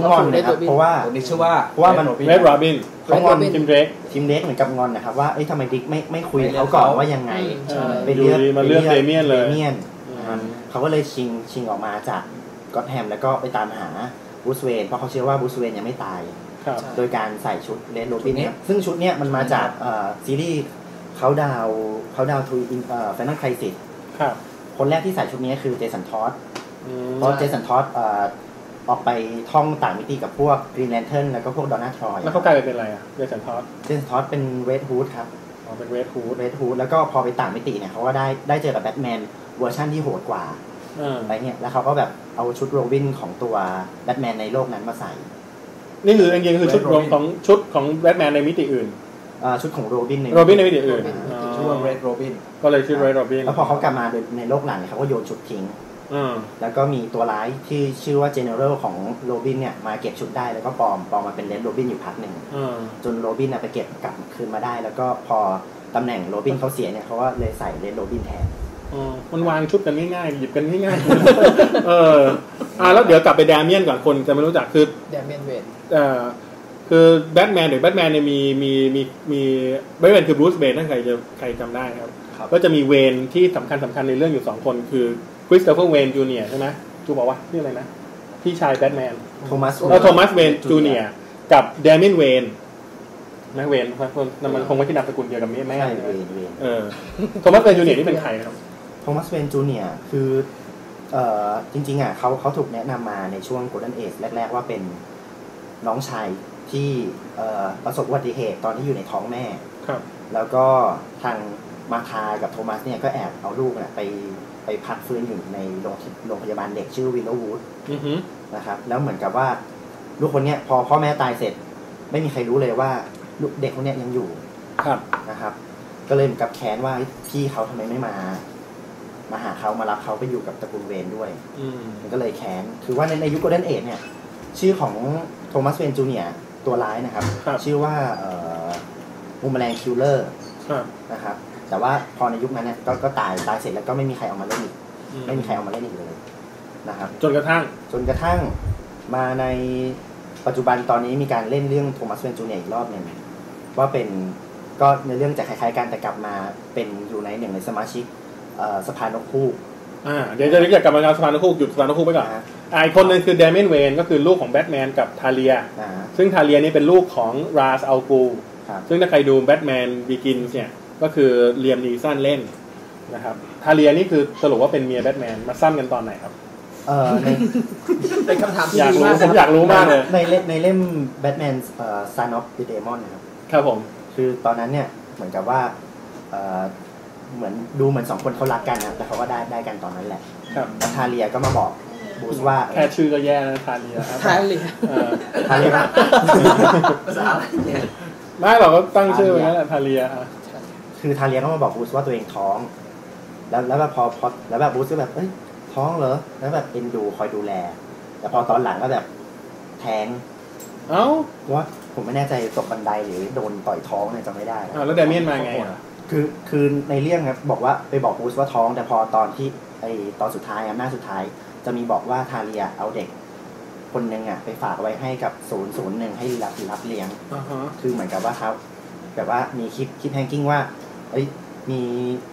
งอนนะครับเพราะว่าผมเชื่อว่ามันเลนโรบินเขางอนทีมเด็กเหมือนกับงอนนะครับว่าเอ้ยทำไมดิ๊กไม่คุยเขาก่อนว่ายังไงไปเลือกเดเมียนเลยเขาก็เลยชิงออกมาจากก็อตแฮมแล้วก็ไปตามหาบูสเวนเพราะเขาเชื่อว่าบูสเวนยังไม่ตายโดยการใส่ชุดเลนโรบินเนี่ยซึ่งชุดเนี่ยมันมาจากซีรีส์เขาดาวทูอินแฟนตาไครซิสคนแรกที่ใส่ชุดนี้คือเจสันทอสเพราะเจสันทอสออกไปท่องต่างมิติกับพวกกรีนแลนเทิร์นแล้วก็พวกดอนน่าทรอยแล้วเขากลายเป็นอะไรอ่ะเจสันทอสเป็นเวดฮูดครับเป็นเวดฮูดแล้วก็พอไปต่างมิติเนี่ยเขาก็ได้เจอกับแบทแมนเวอร์ชั่นที่โหดกว่าอะไรเงี้ยแล้วเขาก็แบบเอาชุดโรบินของตัวแบทแมนในโลกนั้นมาใส่นี่คือจริงๆคือชุดรวมของชุดของแบทแมนในมิติอื่นชุดของโรบินในมิติอื่นชื่อว่าเวดโรบินก็เลยชื่อเวดโรบินแล้วพอเขากลับมาในโลกหลังเนี่ยเขาก็โยนชุดทิ้งแล้วก็มีตัวร้ายที่ชื่อว่าเจเนอเรลของโรบินเนี่ยมาเก็บชุดได้แล้วก็ปลอมมาเป็นเลนโรบินอยู่พักหนึ่งจนโรบินไปเก็บกลับคืนมาได้แล้วก็พอตำแหน่งโรบินเขาเสียเนี่ยเขาก็เลยใส่เลนโรบินแทนมันวางชุดกันง่ายๆหยิบกันง่ายๆแล้วเดี๋ยวกลับไปแดเมียนก่อนคนจะไม่รู้จักคือแดเมียนเวดคือแบทแมนหรือแบทแมนเนี่ยมีแบทแมนคือบรูซเวนนั่นใครจำได้ครับก็จะมีเวนที่สำคัญในเรื่องอยู่2คนคือคริสโตเฟอร์เวนจูเนียร์ใช่ไหมจูบอกว่านี่อะไรนะพี่ชายแบทแมนโทมัสเวนจูเนียร์กับเดมินเวนนะเวนมันคงไม่ใช่นามสกุลเดียวกับแม่โทมัสเวนจูเนียร์นี่เป็นใครครับโทมัสเวนจูเนียร์คือจริงๆอ่ะเขาถูกแนะนำมาในช่วงโกลเด้นเอจแรกๆว่าเป็นน้องชายที่ประสบอุบัติเหตุตอนที่อยู่ในท้องแม่แล้วก็ทางมาคากับโทมัสเนี่ยก็แอบเอาลูกเนี่ยไปพักฟื้นอยู่ในโรงพยาบาลเด็กชื่อวิลโลวูดนะครับแล้วเหมือนกับว่าลูกคนนี้พอพ่อแม่ตายเสร็จไม่มีใครรู้เลยว่าลูกเด็กคนนี้ยังอยู่นะครับก็เลยเหมือนกับแค้นว่าพี่เขาทำไมไม่มา มาหาเขามารับเขาไปอยู่กับตระกูลเวนด้วยมันก็เลยแค้นคือว่าในยุคโกลเด้นเอจเนี่ยชื่อของโทมัสเวนจูเนียร์ตัวร้ายนะครับชื่อว่าบูมแมลงคิลเลอร์นะครับแต่ว่าพอในยุคนั้นเนี่ยก็ตายเสร็จแล้วก็ไม่มีใครเอามาเล่นอีกไม่มีใครเอามาเล่นอีกเลยนะครับจนกระทั่งมาในปัจจุบันตอนนี้มีการเล่นเรื่องโทมัสเวนจูเนียร์อีกรอบนึงว่าเป็นก็ในเรื่องจะคล้ายๆกันแต่กลับมาเป็นอยู่ในหนึ่งในสมาชิกสภานกฮูกเดี๋ยวจะเรียกกลับมาสภานกฮูกหยุดสภานกฮูกไปก่อนอีกคนนึงคือเดเมียนเวนก็คือลูกของแบทแมนกับทาเลียซึ่งทาเลียนี่เป็นลูกของราซอัลกูซึ่งถ้าใครดูแบทแมนบิกินส์เนี่ยก็คือเลียมนีสันเล่นนะครับทาเลียนี่คือสรุปว่าเป็นเมียแบทแมนมาซ้ำกันตอนไหนครับเป็นคำถามที่ดีมากผมอยากรู้มากเลยในเล่มแบทแมนซานอฟเดอะเดมอนนะครับครับผมคือตอนนั้นเนี่ยเหมือนกับว่าเหมือนดูเหมือนสองคนเขารักกันนะแต่เขาก็ได้กันตอนนั้นแหละทาเลียก็มาบอกบูสว่าแค่ชื่อก็แย่นะทาเลียภาษาอะไรเนี่ยไม่หรอกก็ตั้งชื่อไว้แล้วแหละทาเลียคือทาเลียก็มาบอกบูสว่าตัวเองท้องแล้วแบบพอแล้วแบบบูสก็แบบเอ้ยท้องเหรอแล้วแบบเอ็นดูคอยดูแลแต่พอตอนหลังก็แบบแทงเอ้าว่าผมไม่แน่ใจตกบันไดหรือโดนต่อยท้องเนี่ยจำไม่ได้แล้วเดเมียนมาไงคือในเรื่องครับบอกว่าไปบอกบูสว่าท้องแต่พอตอนที่ไอตอนสุดท้ายหน้าสุดท้ายจะมีบอกว่าทาเลียเอาเด็กคนนึงอ่ะไปฝากไว้ให้กับ001ให้รับเลี้ยงคือเหมือนกับว่าเขาแบบว่ามีคลิปแฮงกิ้งว่าเอ้ย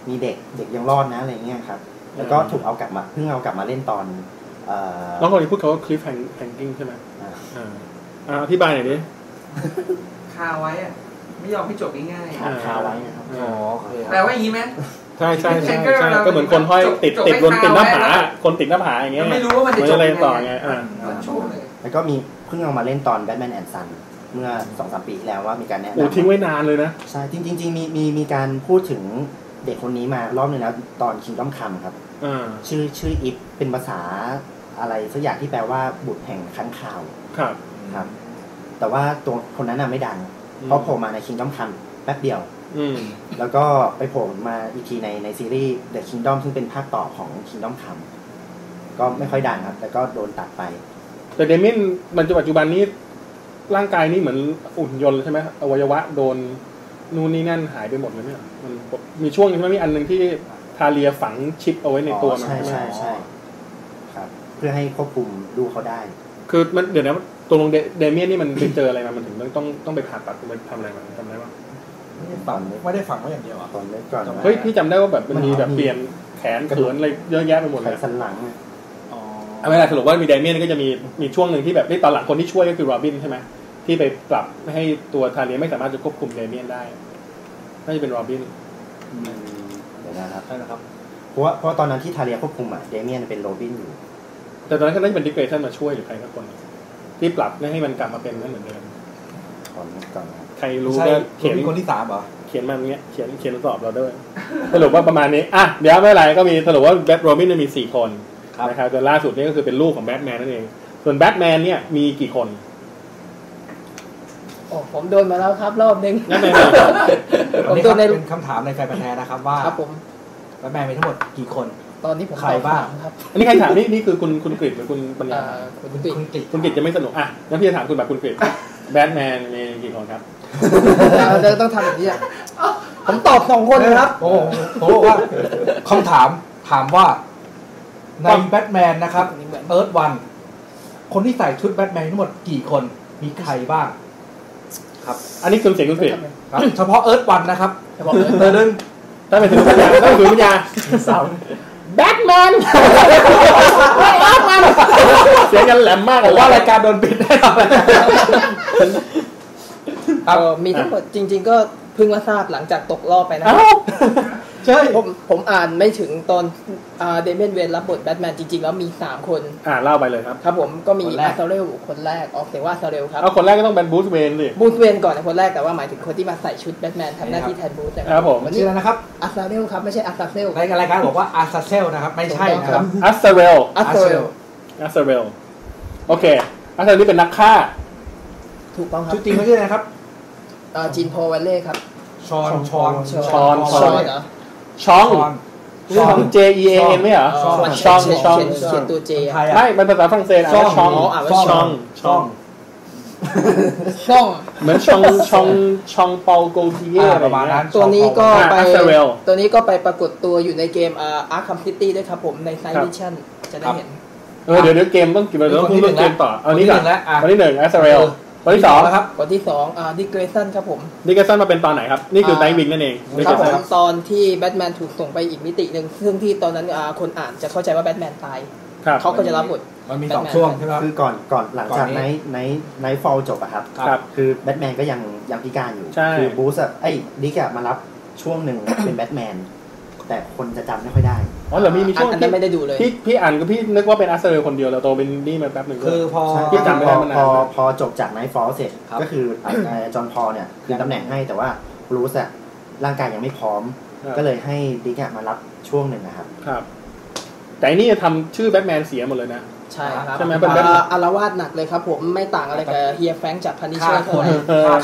มีเด็กยังรอดนะอะไรเงี้ยครับแล้วก็ถูกเอากลับมาเพิ่งเอากลับมาเล่นตอนน้องคนนี้พูดเขาว่าคลิปแฮงกิ้งใช่ไหมอธิบายหน่อยดิคาไว้อะไม่ยอมให้จบง่ายๆคาไว้นะครับอ๋อแปลว่าอย่างนี้ไหมใช่ใช่ใช่ก็เหมือนคนห้อยติดบนติดหน้าผาคนติดหน้าผาอย่างเงี้ยไม่รู้ว่ามันจะจบอะไรต่อไงแล้วก็มีเพิ่งเอามาเล่นตอน Batman and Son เมื่อ 2-3 ปีแล้วว่ามีการแนะนำทิ้งไว้นานเลยนะใช่จริงมีการพูดถึงเด็กคนนี้มารอบนึงแล้วตอน Kingdom Come ครับชื่ออิฟเป็นภาษาอะไรสักอย่างที่แปลว่าบุตรแห่งค้างคาวครับแต่ว่าตัวคนนั้นน่ะไม่ดังเพราะโผล่มาใน Kingdom Come แป๊บเดียวแล้วก็ไปโผล่มาอีกทีในซีรีส์ The Kingdom ซึ่งเป็นภาคต่อของ Kingdom Come ก็ไม่ค่อยดังครับแล้วก็โดนตัดไปแต่เดเมียนมันปัจจุบันนี้ร่างกายนี่เหมือนหุ่นยนต์ใช่ไหมอวัยวะโดนนู่นนี่นั่นหายไปหมดเลยเนี่ยมันมีช่วงใช่ไหมมีอันหนึ่งที่ทาเลียฝังชิปเอาไว้ในตัวมันใช่ครับเพื่อให้ควบคุมดูเขาได้คือมันเดี๋ยวนะตัวลงเดเมียนนี่มันไปเจออะไรมามันถึงต้องไปผ่าตัดมันทำอะไรมาทำอะไรวะไม่ได้ฝังไว้อย่างเดียวอ่ะตอนเล็กก่อนเฮ้ยพี่จำได้ว่าแบบมันมีแบบเปลี่ยนแขนเขินอะไรเยอะแยะไปหมดเลยสันหลังเอาไม่ได้สรุปว่ามีไดเมียนก็จะมีช่วงหนึ่งที่แบบตอนหลังคนที่ช่วยก็คือโรบินใช่ไหมที่ไปปรับให้ตัวทาเลียไม่สามารถจะควบคุมไดเมียนได้น่าจะเป็นโรบินเดี๋ยวนะครับใช่นะครับเพราะตอนนั้นที่ทาเลียควบคุมอะไดเมียนเป็นโรบินอยู่แต่ตอนนั้นก็น่าจะเป็นดิเกรชั่นมาช่วยหรือใครสักคนที่ปรับให้มันกลับมาเป็นเหมือนเดิมก่อนใครรู้ก็เขียนคนที่สามเหรอเขียนมาอย่างเงี้ยเขียนสอบเราด้วยสรุปว่าประมาณนี้อ่ะเดี๋ยวไม่ไรก็มีสรุปว่าแบทโรบินมี4คนนะครับจนล่าสุดนี่ก็คือเป็นลูกของแบทแมนนั่นเองส่วนแบทแมนเนี่ยมีกี่คนโอ้ผมโดนมาแล้วครับรอบนึงนั่นเองผมโดนในคำถามในแฟนพันธุ์แท้นะครับว่าแบทแมนมีทั้งหมดกี่คนตอนนี้ผมใครบ้างครับอันนี้ใครถามนี่คือคุณกฤษหรือคุณปัญญาคุณกฤษจะไม่สนุกอ่ะงั้นพี่จะถามคุณแบบคุณกฤษแบทแมนมีกี่คนครับเราต้องทำแบบนี้อ่ะผมตอบ2คนนะครับผมบอกว่าคำถามว่าในแบทแมนนะครับเอิร์ธวันคนที่ใส่ชุดแบทแมนทั้งหมดกี่คนมีใครบ้างครับอันนี้คือเสียงคุณกฤษครับเฉพาะเอิร์ธวันนะครับเธอหนึ่งถ้าเป็นถึงปัญญาต้องถึงปัญญาแบทแมนเสียงกันแหลมมากเลยว่ารายการโดนปิดแน่นอนมีทั้งหมดจริงๆก็เพิ่งมาทราบหลังจากตกรอบไปนะครับใช่ผมอ่านไม่ถึงตอนเดเมียนเวนรับบทแบทแมนจริงๆแล้วมี3คนเล่าไปเลยครับครับผมก็มีอาซาเรลคนแรกออกเสียงว่าอาซาเรลครับเอาคนแรกก็ต้องเป็นบูธเวนสิบูธเวนก่อนนะคนแรกแต่ว่าหมายถึงคนที่มาใส่ชุดแบทแมนทำหน้าที่แทนบูธนะครับผมชื่ออะไรนะครับอาซาเรลครับไม่ใช่อาซาเซลรายการบอกว่าอาซาเซลนะครับไม่ใช่นะครับอาซาเรลโอเคอาซาเรลนี่เป็นนักฆ่าถูกต้องครับจริงๆเขาชื่ออะไรครับจีนพอลเวลเล่ครับชอน นี่ของ J E A M ไม่เหรอชองชองเขียนตัว J ไม่เป็นภาษาฝรั่งเศสชองชองชองเหมือนชองเปาโกเทียประมาณนั้นตัวนี้ก็ไปปรากฏตัวอยู่ในเกม Arkham City ด้วยครับผมใน Night Edition จะได้เห็นเดี๋ยวเกมต้องกี่ใบต้องพูดเรื่องเกมต่ออันนี้ก่อนอันนี้1 Azrael วันที่2นะครับวันที่2Digrayson ครับผม Digrayson มาเป็นตอนไหนครับนี่คือ Nightwing นั่นเองครับผมตอนที่แบทแมนถูกส่งไปอีกมิตินึงซึ่งที่ตอนนั้นคนอ่านจะเข้าใจว่าแบทแมนตายเขาก็จะรับบทมันมี2ช่วงใช่ไหมคือก่อนหลังจากไนท์ฟอลจบอะครับคือแบทแมนก็ยังพิการอยู่คือบูสอะไอ้ดิกอะมารับช่วงหนึ่งเป็นแบทแมนแต่คนจะจำไม่ค่อยได้อ๋อเหรอมีช่วงที่ไม่ได้ดูเลยพี่อ่านก็พี่นึกว่าเป็นอาร์เซอร์คนเดียวแล้วโตเป็นนี่มาแป๊บหนึ่งคือพอจบจากไนท์ฟอลเสร็จก็คือจอห์นพอลเนี่ยคือตำแหน่งให้แต่ว่าบูสอะร่างกายยังไม่พร้อมก็เลยให้ดิกอะมารับช่วงหนึ่งนะครับแต่นี่จะทำชื่อแบทแมนเสียหมดเลยนะใช่ครับอารวาสหนักเลยครับผมไม่ต่างอะไรกับเฮียแฟรงค์จากพันนิเชอร์คน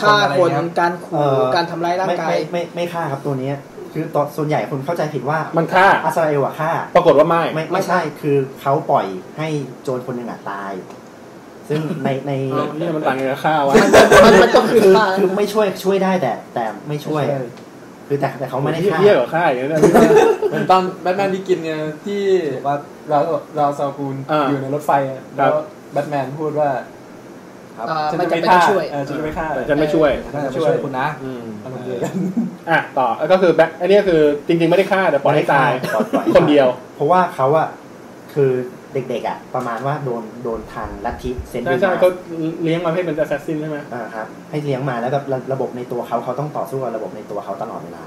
ฆ่าคนการขู่การทำร้ายร่างกายไม่ฆ่าครับตัวนี้คือตอนส่วนใหญ่คนเข้าใจผิดว่ามันฆ่าอาซาเอลอะฆ่าปรากฏว่าไม่ใช่คือเขาปล่อยให้โจรคนหนึ่งอะตายซึ่งในนี่มันต่างกับฆ่าวะมันก็คือไม่ช่วยได้แต่ไม่ช่วยคือแต่เขาไม่ได้ฆ่าเยอะกว่าฆ่าอย่างนั้นเหมือนตอนแบทแมนที่กินไงที่ว่าเราซากูลอยู่ในรถไฟแล้วแบทแมนพูดว่าฉันจะไม่ช่วยฉันจะไม่ฆ่าฉันไม่ช่วยคุณนะต่อก็คือแบทอันนี้คือจริงๆไม่ได้ฆ่าแต่ปล่อยให้ตายคนเดียวเพราะว่าเขาอะคือเด็กๆอะประมาณว่าโดนทางลัทธิเซนดิมาเขาเลี้ยงมาให้เป็นแอสซัสซินใช่ไหมครับให้เลี้ยงมาแล้วแบบระบบในตัวเขาต้องต่อสู้กับระบบในตัวเขาตลอดเวลา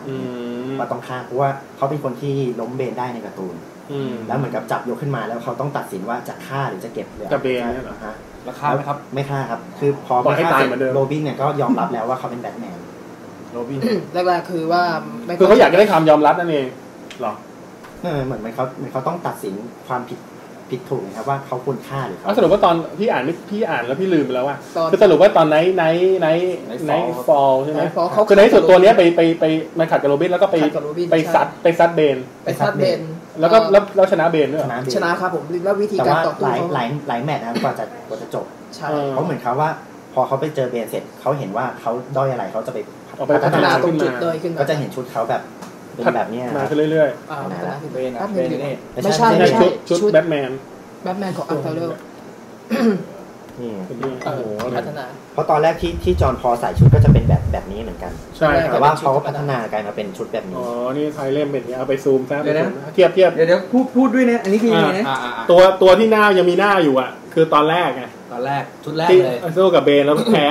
มาต้องฆ่าเพราะว่าเขาเป็นคนที่ล้มเบนได้ในการ์ตูนแล้วเหมือนกับจับยกขึ้นมาแล้วเขาต้องตัดสินว่าจะฆ่าหรือจะเก็บเลยจะเบนเนี่ยเหรอฮะแล้วฆ่าไหมครับไม่ฆ่าครับคือพอไม่ฆ่าโรบินเนี่ยก็ยอมรับแล้วว่าเขาเป็นแบทแมนโรบินแรกๆคือว่าคือเขาอยากจะได้ความยอมรับนั่นเองหรอเหมือนเขาต้องตัดสินความผิดถูกนะครับว่าเขาควรฆ่าหรือเขาสรุปว่าตอนพี่อ่านแล้วพี่ลืมไปแล้วว่าคือสรุปว่าตอนไนท์ฟอลใช่ไหมคือในส่วนตัวนี้ไปมันขัดกับโรบินแล้วก็ไปซัดเบนแล้วชนะเบนด้วยชนะครับผมแล้ววิธีการต่อสู้หลายแมตช์นะกว่าจะจบเขาเหมือนเขาว่าพอเขาไปเจอเบนเสร็จเขาเห็นว่าเขาด้อยอะไรเขาจะไปพัฒนาตรงจุดเลยขึ้นก็จะเห็นชุดเขาแบบเป็นแบบนี้มาเรื่อยๆไม่ใช่ชุดแบทแมนของอัลเทอร์เรลนี่โอ้โหพัฒนาเพราะตอนแรกที่จอห์นพอใส่ชุดก็จะเป็นแบบนี้เหมือนกันใช่แต่ว่าเขาก็พัฒนากลายมาเป็นชุดแบบนี้อ๋อนี่ไทยเล่มเป็นนี้เอาไปซูมซะเทียบเดี๋ยวพูดด้วยนะอันนี้คือยังไงนะตัวที่หน้ายังมีหน้าอยู่อ่ะคือตอนแรกชุดแรกเลยสู้กับเบนแล้วแพ้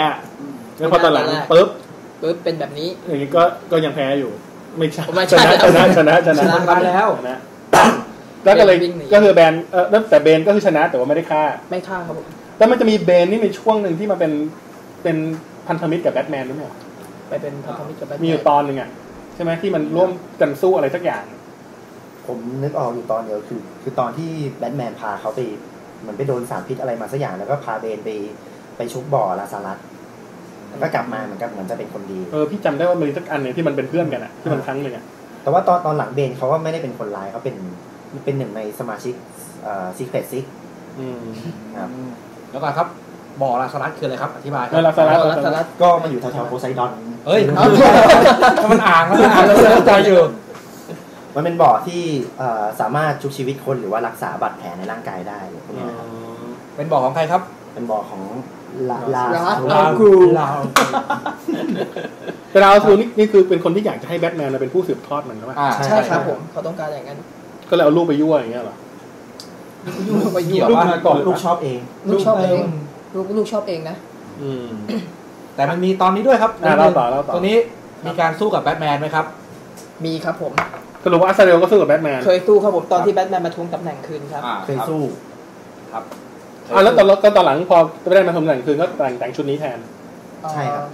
แล้วพอตอนหลังปึ๊บเป็นแบบนี้อย่างนี้ก็ยังแพ้อยู่ไม่ใช่ชนะมาแล้วแล้วก็เลยก็คือแบนแต่เบนก็คือชนะแต่ว่าไม่ฆ่าครับผมแล้วมันจะมีเบนนี่ในช่วงหนึ่งที่มาเป็นพันธมิตรกับแบทแมนหรือเปล่าไปเป็นพันธมิตรกับแบทแมนมีอยู่ตอนหนึ่งอ่ะใช่ไหมที่มันร่วมกันสู้อะไรสักอย่างผมนึกออกอยู่ตอนเดียวคือตอนที่แบทแมนพาเขาไปเหมือนไปโดนสารพิษอะไรมาสักอย่างแล้วก็พาเบนไปชุบบ่อลาซารัสก็กลับมาเหมือนจะเป็นคนดีพี่จำได้ว่ามีสักอันเนี่ยที่มันเป็นเพื่อนกันอะที่มันครั้งหนึ่งอะแต่ว่าตอนหลังเบนเขาว่าไม่ได้เป็นคนร้ายเขาเป็นหนึ่งในสมาชิกซีเครตซิกครับแล้วก่อนครับบ่อลาซารัสคืออะไรครับอธิบายครับลาซารัสก็มาอยู่แถวๆโพไซดอนเฮ้ยมันอ่างแล้วมันตายอยู่มันเป็นบ่อที่สามารถชุบชีวิตคนหรือว่ารักษาบาดแผลในร่างกายได้เป็นบ่อของใครครับเป็นบ่อของลาคูนี่คือเป็นคนที่อยากจะให้แบทแมนเป็นผู้สืบทอดมันใช่ไหมใช่ครับผมเขาต้องการอย่างนั้นก็เลยเอาลูกไปยั่วอย่างเงี้ยหรอยั่วมาก่อนลูกชอบเองนะแต่มันมีตอนนี้ด้วยครับเล่าต่อตอนนี้มีการสู้กับแบทแมนไหมครับมีครับผมสรุปว่าอาซาเรลก็สู้กับแบทแมนเคยสู้ครับผมตอนที่แบทแมนมาทวงตำแหน่งคืนครับเคยสู้ครับแล้วตอนหลังพอไม่ได้มาทำหนังคืนก็แต่งชุดนี้แทนใช่ครับ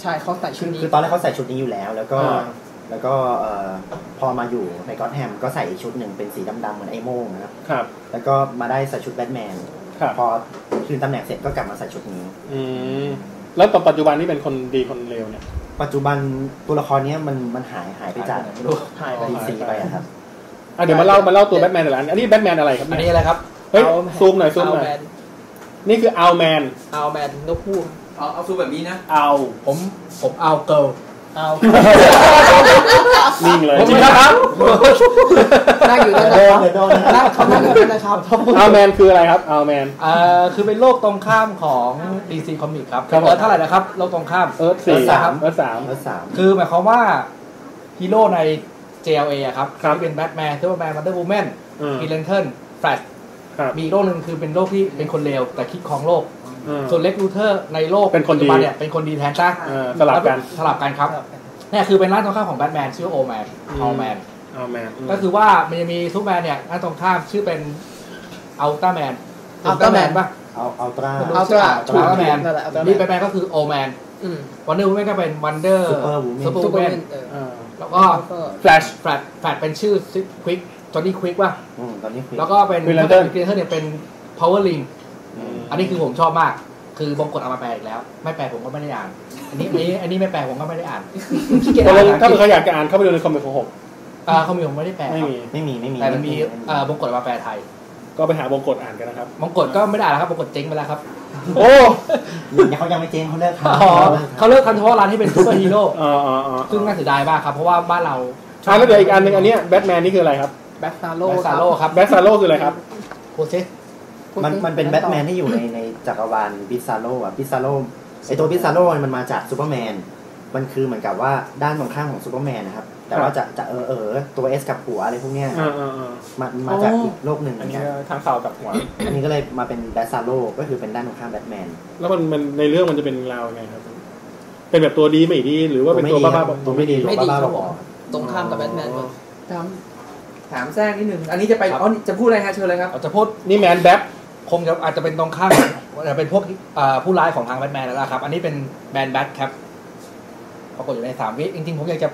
ใช่เขาใส่ชุดนี้คือตอนแรกเขาใส่ชุดนี้อยู่แล้วแล้วก็พอมาอยู่ในก็อตแฮมก็ใส่ชุดหนึ่งเป็นสีดำๆเหมือนไอโม่งนะครับแล้วก็มาได้ใส่ชุดแบทแมนพอคืนตำแหน่งเสร็จก็กลับมาใส่ชุดนี้แล้วตอนปัจจุบันนี่เป็นคนดีคนเลวเนี่ยปัจจุบันตัวละครนี้มันหายไปจากดีซีไปครับ เดี๋ยวมาเล่าตัวแบทแมนแต่ละอันนี้แบทแมนอะไรครับอันนี้อะไรครับเฮ้ยซูมหน่อยซูมหน่อยนี่คืออาวแมนนกฮูกเอาซูมแบบนี้นะเอาผมเอาเกิลเอานิ่งเลยจริงครับนั่งอยู่ในโดนนั่งเขานั่งอยู่ในข่าวอาวแมนคืออะไรครับอาวแมนคือเป็นโลกตรงข้ามของดีซีคอมิกครับเท่าไหร่นะครับโลกตรงข้ามEarth 3คือหมายความว่าฮีโร่ในJLA อะครับที่เป็นแบทแมนซูเปอร์แมนวันเดอร์วูแมนมีแลนเทิร์นแฟลชมีโลกหนึ่งคือเป็นโลกที่เป็นคนเลวแต่คิดครองโลกส่วนเล็กลูเทอร์ในโลกปัจจุบันเนี่ยเป็นคนดีแทนซะสลับกันครับนี่คือเป็นร่างตรงข้ามของแบทแมนชื่อโอแมนก็คือว่ามันจะมีซูเปอร์แมนเนี่ยร่างตรงข้ามชื่อเป็นอัลตร้าแมนป่ะอัลตร้าแมนนี่แบทแมนก็คือโอแมนวันเดอร์วูแมนก็เป็นวันเดอร์ซูเปอร์วูแมนแล้วก็แฟลชเป็นชื่อควิกจอห์นนี่ควิกว่ะแล้วก็เป็นครีเอเตอร์เนี่ยเป็นพาวเวอร์ลิงอันนี้คือผมชอบมากคือบงกฎเอามาแปลอีกแล้วไม่แปลผมก็ไม่ได้อ่านอันนี้ไม่แปลผมก็ไม่ได้อ่านถ้าใครอยากจะอ่านเข้าไปดูในคอมเมนต์ของผมคอมเมนต์ผมไม่ได้แปลไม่มีแต่มันมีบงกฎเอามาแปลไทยก็ไปหาบงกฎอ่านกันนะครับบงกฎก็ไม่ได้แล้วครับบงกฎเจ๊งไปแล้วครับโอ้เขายังไม่เจ๊งเขาเลิกทำเขาเลิกทำเฉพาะร้านที่เป็นซูเปอร์ฮีโร่ซึ่งน่าเสียดายมากครับเพราะว่าบ้านเราแล้วเดี๋ยวอีกอันหนึ่งอันนี้แบทแมนนี่คืออะไรครับแบทซาโร่ครับแบทซาโร่คืออะไรครับโคเซมันเป็นแบทแมนที่อยู่ในจักรวาลบิซาโร่อะบิซาโร่ไอตัวบิซาโร่มันมาจากซูเปอร์แมนมันคือเหมือนกับว่าด้านตรงข้ามของซูเปอร์แมนนะครับแต่ว่าจะตัวเอสกับหัวอะไรพวกเนี้ยมันมาจากอีกโลกหนึ่งอันนี้ทางเสากับหัวอันนี้ก็เลยมาเป็นแบทซาโร่ก็คือเป็นด้านตรงข้ามแบทแมนแล้วมันในเรื่องมันจะเป็นราวไงครับเป็นแบบตัวดีไม่ดีหรือว่าเป็นตัวบ้าๆตัวไม่ดีเขาบอกตรงข้ามกับแบทแมนถามแท้งนิดหนึ่งอันนี้จะไปจะพูดอะไรฮะเชิญเลยครับจะพูดนี่แมนแบทคงจะอาจจะเป็นตรงข้ามแต่เป็นพวกผู้ร้ายของทางแบทแมนแล้วครับอันนี้เป็นแมนแบทครับปรากฏอยู่ใน3วิจริงๆผมอยากจะ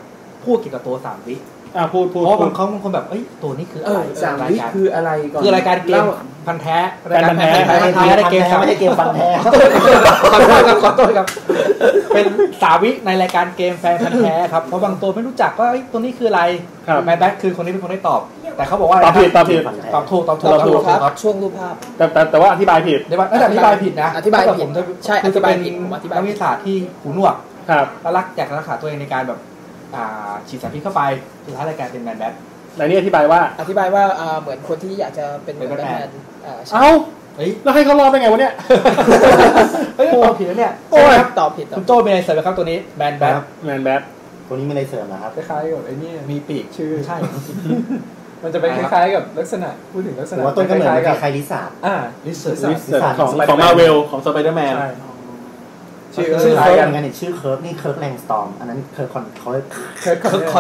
พูดเกี่ยวกับตัว3วิพูดเพราะบางคนแบบเอ้ยตัวนี้คืออะไร3วิคืออะไรก่อนคือรายการเกมพันแท้รายการพันแท้ไม่ได้เกมครับไม่ใช่เกมพันแท้ขอโทษครับเป็น3วิในรายการเกมแฟนพันแท้ครับเพราะบางตัวไม่รู้จักว่าตัวนี้คืออะไรแมนแบทคือคนนี้เป็นคนได้ตอบแต่เขาบอกว่าตอบถูกครับช่วงรูปภาพแต่ว่าอธิบายผิดนะอธิบายผิดใช่จะเป็นนักวิทยาศาสตร์ที่หูหนวกรักอยากรักษาตัวเองในการแบบฉีดสารพิษเข้าไปสุดท้ายรายการเป็นแมนแบทแต่นี่อธิบายว่าเหมือนคนที่อยากจะเป็นแมนแบทเอ้าแล้วให้เขารอไปไงวะเนี่ยตอบผิดแล้วเนี่ยโอ้ยตอบผิดคุณโจ้เป็นอะไรเสริมครับตัวนี้แมนแบทตัวนี้ไม่ได้เสริมนะครับคล้ายๆกับไอ้นี่มีปีกชื่อใช่มันจะเป็นคล้ายๆกับลักษณะพูดถึงลักษณะว่าต้นกำเนิดคล้ายๆลิซาร์ดลิซาร์ดของมาร์เวลของสไปเดอร์แมนชื่อเคิร์กกันชื่อเคิร์กนี่เคิร์กแลงสตอมอันนั้นเคิร์กคอ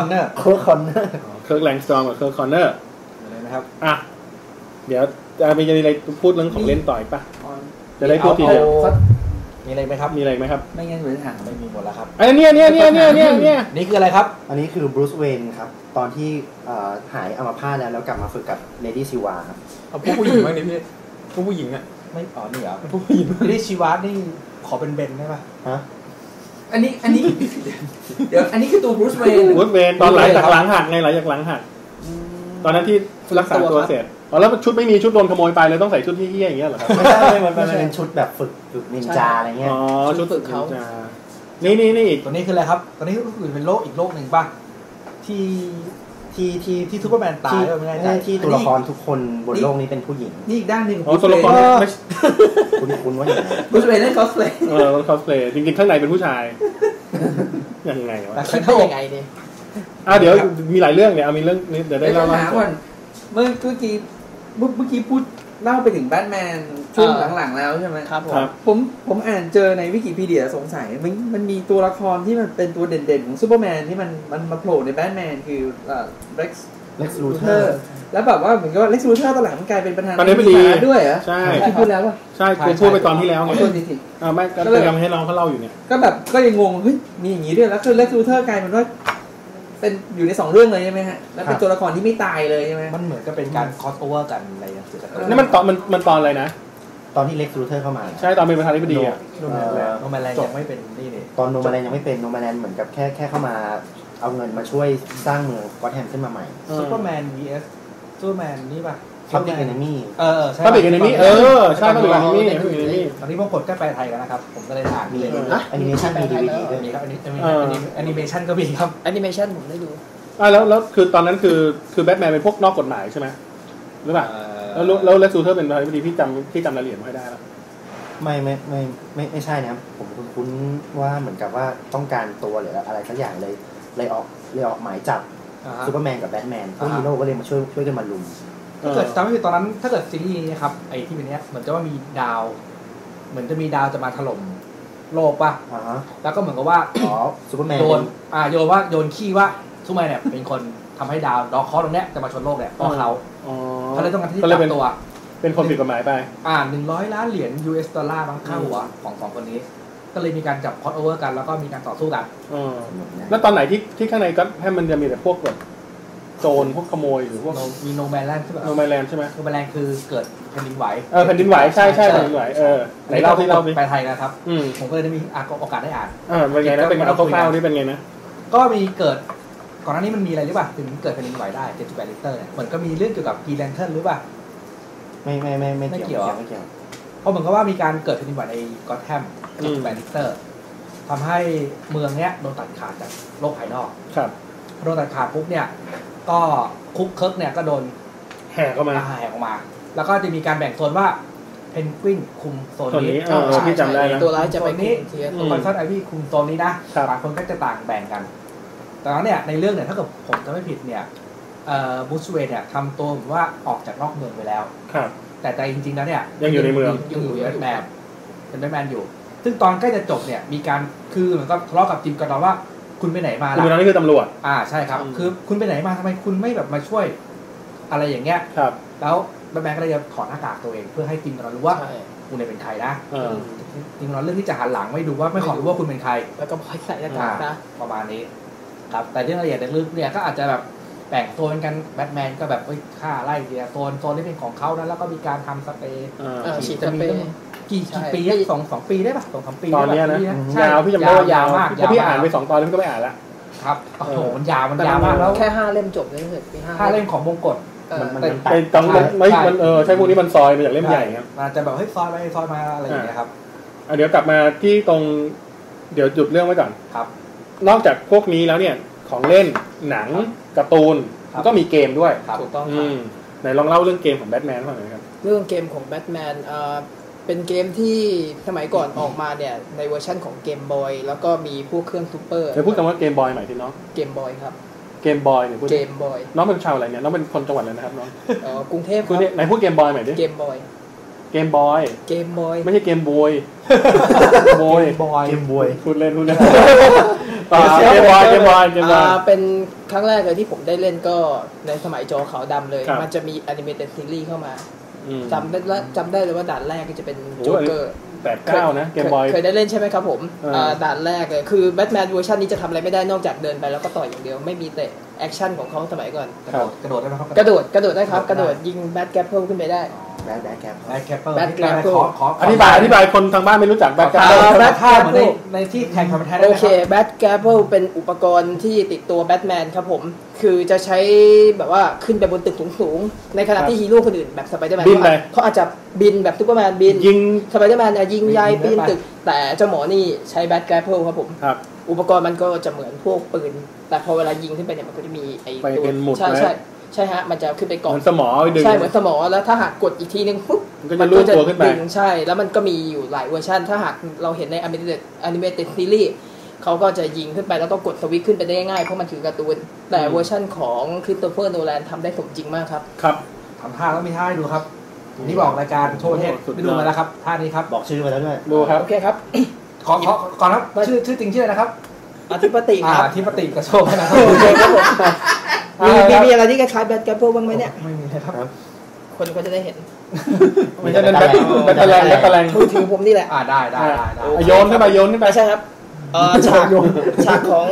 นเนอร์กับเคิร์กคอนเนอร์อะไรนะครับอ่ะเดี๋ยวจะมีอะไรพูดเรื่องของเล่นต่อยปะจะได้พูดทีเดียวมีอะไรไหมครับไม่งั้นเวลาห่างไม่มีหมดแล้วครับไอ้เนี่ยนี่คืออะไรครับอันนี้คือบรูซเวย์นครับตอนที่หายอัมพาตแล้วกลับมาฝึกกับเลดี้ซิวาครับเอาผู้หญิงบ้างดิพี่ผู้หญิงอ่ะไม่อ๋อนี่เหรอผู้หญิงเลดี้ซิวานี่ขอเป็นเบนได้ป่ะฮะอันนี้เดี๋ยวอันนี้คือตัวบรูซเวย์นตอนหลังจากหลังหักไงหลังจากหลังหักตอนนั้นที่รักษาตัวเสร็จอ๋อแล้วชุดไม่มีชุดโดนขโมยไปเลยต้องใส่ชุดที่เหี้ยอย่างเงี้ยเหรอครับไม่ใช่มันเป็นชุดแบบฝึกนินจาอะไรเงี้ยอ๋อชุดฝึกเขานี่อีกตัวนี้คืออะไรครับตัวนี้คือเป็นโลกอีกโลกหนึ่งป่ะที่ซูเปอร์แมนตายไม่ได้ที่ตัวละครทุกคนบนโลกนี้เป็นผู้หญิงนี่อีกด้านหนึ่งของตัวละครคุณว่าอย่างไรคุณเป็นนักคอสเพลย์คอสเพลย์จริงๆข้างในเป็นผู้ชายยังไงวะข้างในเนี่ยเดี๋ยวมีหลายเรื่องเนี่ยมีเรื่องนี้เดี๋ยวได้เล่าเมื่อกี้พูดเล่าไปถึงแบทแมนช่วงหลังๆแล้วใช่ไหมครับผมอ่านเจอในวิกิพีเดียสงสัยมันมีตัวละครที่มันเป็นตัวเด่นๆของซูเปอร์แมนที่มันมาโผล่ในแบทแมนคือLex Luthor แล้วแบบว่าเหมือนกับว่า Lex Luthor ตอนหลังมันกลายเป็นประธานด้วยเหรอใช่พูดแล้วว่าใช่ผมพูดไปตอนที่แล้วไงไม่ก็เลยทำให้น้องเขาเล่าอยู่เนี่ยก็แบบก็ยังงงเฮ้ยมีอย่างนี้ด้วยแล้วคือ Lex Luthor กลายเป็นว่าเป็นอยู่ใน2เรื่องเลยใช่ไหมฮะแล้วเป็นตัวละครที่ไม่ตายเลยใช่ไหมมันเหมือนก็เป็นการคอสโอเวอร์กันอะไรอย่างเงี้ยนี่มันตอนอะไรนะตอนที่เล็กซ์ลูเทอร์เข้ามาใช่ตอนเป็นประธานาธิบดีอ่ะโนแมนแลนด์ยังไม่เป็นนี่เลยตอนโนแมนแลนด์ยังไม่เป็นโนแมนแลนด์เหมือนกับแค่เข้ามาเอาเงินมาช่วยสร้างเมืองก็อตแฮมขึ้นมาใหม่ซูเปอร์แมน vs ซูเปอร์แมนนี่ป่ะพับบิกแอนนิมี่ใช่พับบิกแอนนิมี่ใช่พับบิกแอนนิมี่ตอนนี้พวกกดก็แปลไทยกันนะครับผมก็เลยถามเลยนะแอนิเมชั่นมีดีวีดีด้วยมีครับแอนิเมชั่นก็มีครับแอนิเมชั่นผมได้ดูแล้วคือตอนนั้นคือแบทแมนเป็นพวกนอกกฎหมายใช่ไหมหรือเปล่าแล้วเลสซูเทอร์เป็นอะไรพอดีพี่จำรายละเอียดไม่ได้แล้วไม่ใช่นะผมคุ้นว่าเหมือนกับว่าต้องการตัวหรืออะไรสักอย่างเลยออกหมายจับซูเปอร์แมนกับแบทแมนพวกฮีโร่ก็เลยมาช่วยกันมาลุมถ้าเกิดจำไม่ผิดตอนนั้นถ้าเกิดซีรีส์นี้ครับไอ้ที่เป็นเนี้ยเหมือนจะว่ามีดาวเหมือนจะมีดาวจะมาถล่มโลกป่ะแล้วก็เหมือนกับว่าซูเปอร์แมนโยนขี้ว่าซูเปอร์แมนเนี่ยเป็นคนทำให้ดาวดอกคอตรงเนี้ยจะมาชนโลกเนี่ยเพราะเขาเลยต้องการที่จะจับตัวเป็นคนผิดกฎหมายไป$100 ล้าน US ดอลลาร์บางค่าหัวของสองคนนี้ก็เลยมีการจับคอสโอเวอร์กันแล้วก็มีการต่อสู้กันแล้วตอนไหนที่ข้างในก็ให้มันจะมีแต่พวกแบบโจรพวกขโมยหรือพวกมีโนแมนแลนด์ใช่ไหมโนแมนแลนด์ใช่ไหมโนแมนแลนด์คือเกิดแผ่นดินไหวแผ่นดินไหวใช่แผ่นดินไหวไหนเล่าที่เราไปไทยนะครับผมก็เลยได้มีโอกาสได้อ่านเป็นไงนะเป็นการคร่าวๆนี่เป็นไงนะก็มีเกิดก่อนหน้านี้มันมีอะไรหรือเปล่าถึงเกิดแผ่นดินไหวได้ 7.8 ริกเตอร์เนี่ยเหมือนก็มีเรื่องเกี่ยวกับกีแลนเทิร์นหรือเปล่าไม่เกี่ยวเพราะเหมือนกับว่ามีการเกิดแผ่นดินไหวในกอตแฮม 7.8 ริกเตอร์ทำให้เมืองเนี้ยโดนตัดขาดจากโลกภายนอกโดนตัดขาดปุ๊บเนี่ยก็คุกเคิร์กเนี่ยก็โดนแห่ออกมาแล้วก็จะมีการแบ่งโซนว่าเพนกวินคุมโซนนี้พี่จำได้นะตัวร้ายจะไปนี้คอนซัลไอวี่คุมโซนนี้นะต่างคนก็จะต่างแบ่งกันตอนนั้นเนี่ยในเรื่องเนี่ยถ้าเกิดผมจะไม่ผิดเนี่ยบูสเวย์เนี่ยทำตัวเหมือนว่าออกจากนอกเมืองไปแล้วแต่ใจจริงๆแล้วเนี่ยยังอยู่ในเมืองยังอยู่ในแมปเป็นแมนอยู่ซึ่งตอนใกล้จะจบเนี่ยมีการคือเหมือนกับทะเลาะกับจิมกันว่าคุณไปไหนมาล่ะคุณนั่นคือตำรวจใช่ครับคือคุณไปไหนมาทำไมคุณไม่แบบมาช่วยอะไรอย่างเงี้ยครับแล้วแบทแมนก็เลยจะถอดหน้ากากตัวเองเพื่อให้จิมเรารู้ว่าคุณเนี่ยเป็นใครนะจิมเราเรื่องที่จะหันหลังไม่ดูว่าไม่ขอรู้ว่าคุณเป็นใครแล้วก็ปล่อยใส่หน้ากากนะประมาณนี้ครับแต่เรื่องละเอียดลึกเนี่ยก็อาจจะแบบแบ่งโซนกันแบทแมนก็แบบฆ่าไล่เนี่ยโซนที่เป็นของเขานะแล้วก็มีการทำสเปรย์ฉีดสเปรย์กี่ปี2-3 ปีได้ป่ะ2-3 ปีตอนนี้นะยาวพี่จำได้ยาวมากพี่อ่านไป2 ตอนแล้วก็ไม่อ่านละครับโอ้โหมันยาวมากแล้วแค่5 เล่มจบเลยเหรอ5 เล่มของมงกฎมันเป็นตังมันใช้พวกนี้มันซอยมาจากเล่มใหญ่ครับมันจะแบบให้ซอยไปซอยมาอะไรอย่างเงี้ยครับเดี๋ยวกลับมาที่ตรงเดี๋ยวหยุดเรื่องไว้ก่อนครับนอกจากพวกนี้แล้วเนี่ยของเล่นหนังการ์ตูนก็มีเกมด้วยถูกต้องครับไหนลองเล่าเรื่องเกมของแบทแมนหน่อยครับเรื่องเกมของแบทแมนเป็นเกมที่สมัยก่อนออกมาเนี่ยในเวอร์ชั่นของเกมบอยแล้วก็มีพวกเครื่องซูเปอร์เดี๋ยวพูดคำว่าเกมบอยหมายถึงน้องเกมบอยครับเกมบอยเนี่ยพูดเกมบอยน้องเป็นชาวอะไรเนี่ยน้องเป็นคนจังหวัดอะไรนะครับน้องกรุงเทพครับไหนพูดเกมบอยหมายดิเกมบอยเกมบอยไม่ใช่เกมบอยเกมบอยพูดเล่นเกมบอยเป็นครั้งแรกเลยที่ผมได้เล่นก็ในสมัยจอขาวดำเลยมันจะมีแอนิเมเต็ดซีรีส์เข้ามาจำได้เลยว่าด่านแรกก็จะเป็นโจ๊กเกอร์89นะเกมบอยเคยได้เล่นใช่ไหมครับผมด่านแรกเลยคือแบทแมนเวอร์ชันนี้จะทำอะไรไม่ได้นอกจากเดินไปแล้วก็ต่อยอย่างเดียวไม่มีเตะแอคชั่นของเขาสมัยก่อนกระโดดได้ไหมครับกระโดดได้ครับกระโดดยิงแบทแกปเปิลขึ้นไปได้แบทแกปเปิลอธิบายคนทางบ้านไม่รู้จักแบทแกปเปิลแบทแกปเปิลในที่แข่งขันแท้โอเคแบทแกปเปิลเป็นอุปกรณ์ที่ติดตัวแบทแมนครับผมคือจะใช้แบบว่าขึ้นไปบนตึกสูงๆในขณะที่ฮีโร่คนอื่นแบบสไปเดอร์แมนเขาอาจจะบินแบบซูเปอร์แมนบินยิงสไปเดอร์แมนยิงยายปีนตึกแต่เจ้าหมอนี่ใช้แบทแกปเปิลครับผมอุปกรณ์มันก็จะเหมือนพวกปืนแต่พอเวลายิงขึ้นไปเนี่ยมันก็จะมีไอ้ตัวใช่ฮะมันจะขึ้นไปกาะเหมือนสมอดึงใช่เหมือนสมอแล้วถ้าหากกดอีกทีนึงปุ๊บมันก็จะตัวขึ้นไปใช่แล้วมันก็มีอยู่หลายเวอร์ชันถ้าหากเราเห็นในอนิเมเต็ดซีรีส์เขาก็จะยิงขึ้นไปแล้วก็กดสวิตช์ขึ้นไปได้ง่ายเพราะมันถือการ์ตูนแต่เวอร์ชันของคริสโตเฟอร์โนแลนทำได้สมจริงมากครับครับทำท่าแล้วมีท่าให้ดูครับนี่บอกรายการโชว์เทพไปดูมาแล้วครับท่านี้ครับบอกชื่อมาแล้วด้วยดูครับโอเคครับขอก่อนครับชื่อจริงชื่ออะไรนะครับอธิปติกระโชกนะครับโอเคครับมีอะไรที่คล้ายแบทแกปเปิลบ้างไหมเนี่ยไม่มีครับคนก็จะได้เห็นไม่ใช่แบทแรงมือถือผมนี่แหละได้โยนขึ้นไปใช่ครับฉากของ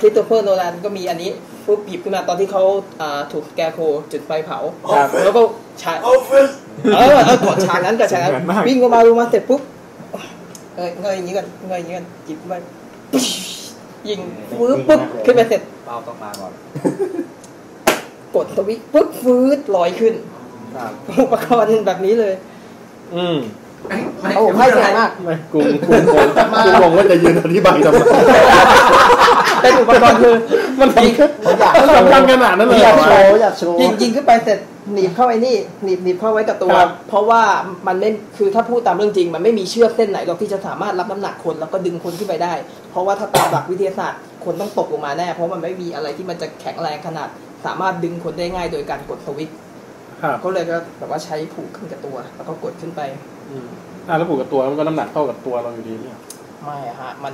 คริสโตเฟอร์โนแลนก็มีอันนี้ปุ๊บหยิบขึ้นมาตอนที่เขาถูกแกโคจุดไฟเผาแล้วก็ฉากกดฉากนั้นกับฉากนั้นวิ่งออกมาลงมาเสร็จปุ๊บเงยอย่างนี้กันจิบไปยิงฟื้นปุ๊บขึ้นไปเสร็จเป้าต้องมาก่อน กดสวิตช์ปุ๊บฟืดลอยขึ้นอุปกรณ์แบบนี้เลยผมให้ใจมากกูงงว่าจะยืนอธิบายทำไมแต่อุปกรณ์คือมันดีมันสำคัญขนาดนั้นเลยยิงขึ้นไปเสร็จหนีบเข้าไอ้นี่หนีบเข้าไว้กับตัวเพราะว่ามันไม่คือถ้าพูดตามเรื่องจริงมันไม่มีเชือกเส้นไหนหรอกที่จะสามารถรับน้ำหนักคนแล้วก็ดึงคนขึ้นไปได้เพราะว่าถ้าตามหลักวิทยาศาสตร์คนต้องตกลงมาแน่เพราะมันไม่มีอะไรที่มันจะแข็งแรงขนาดสามารถดึงคนได้ง่ายโดยการกดสวิตช์ก็เลยก็แบบว่าใช้ผูกขึ้นกับตัวแล้วก็กดขึ้นไปแล้วผูกกับตัวมันก็น้ำหนักเท่ากับตัวเราอยู่ดีเนี่ยไม่ฮะมั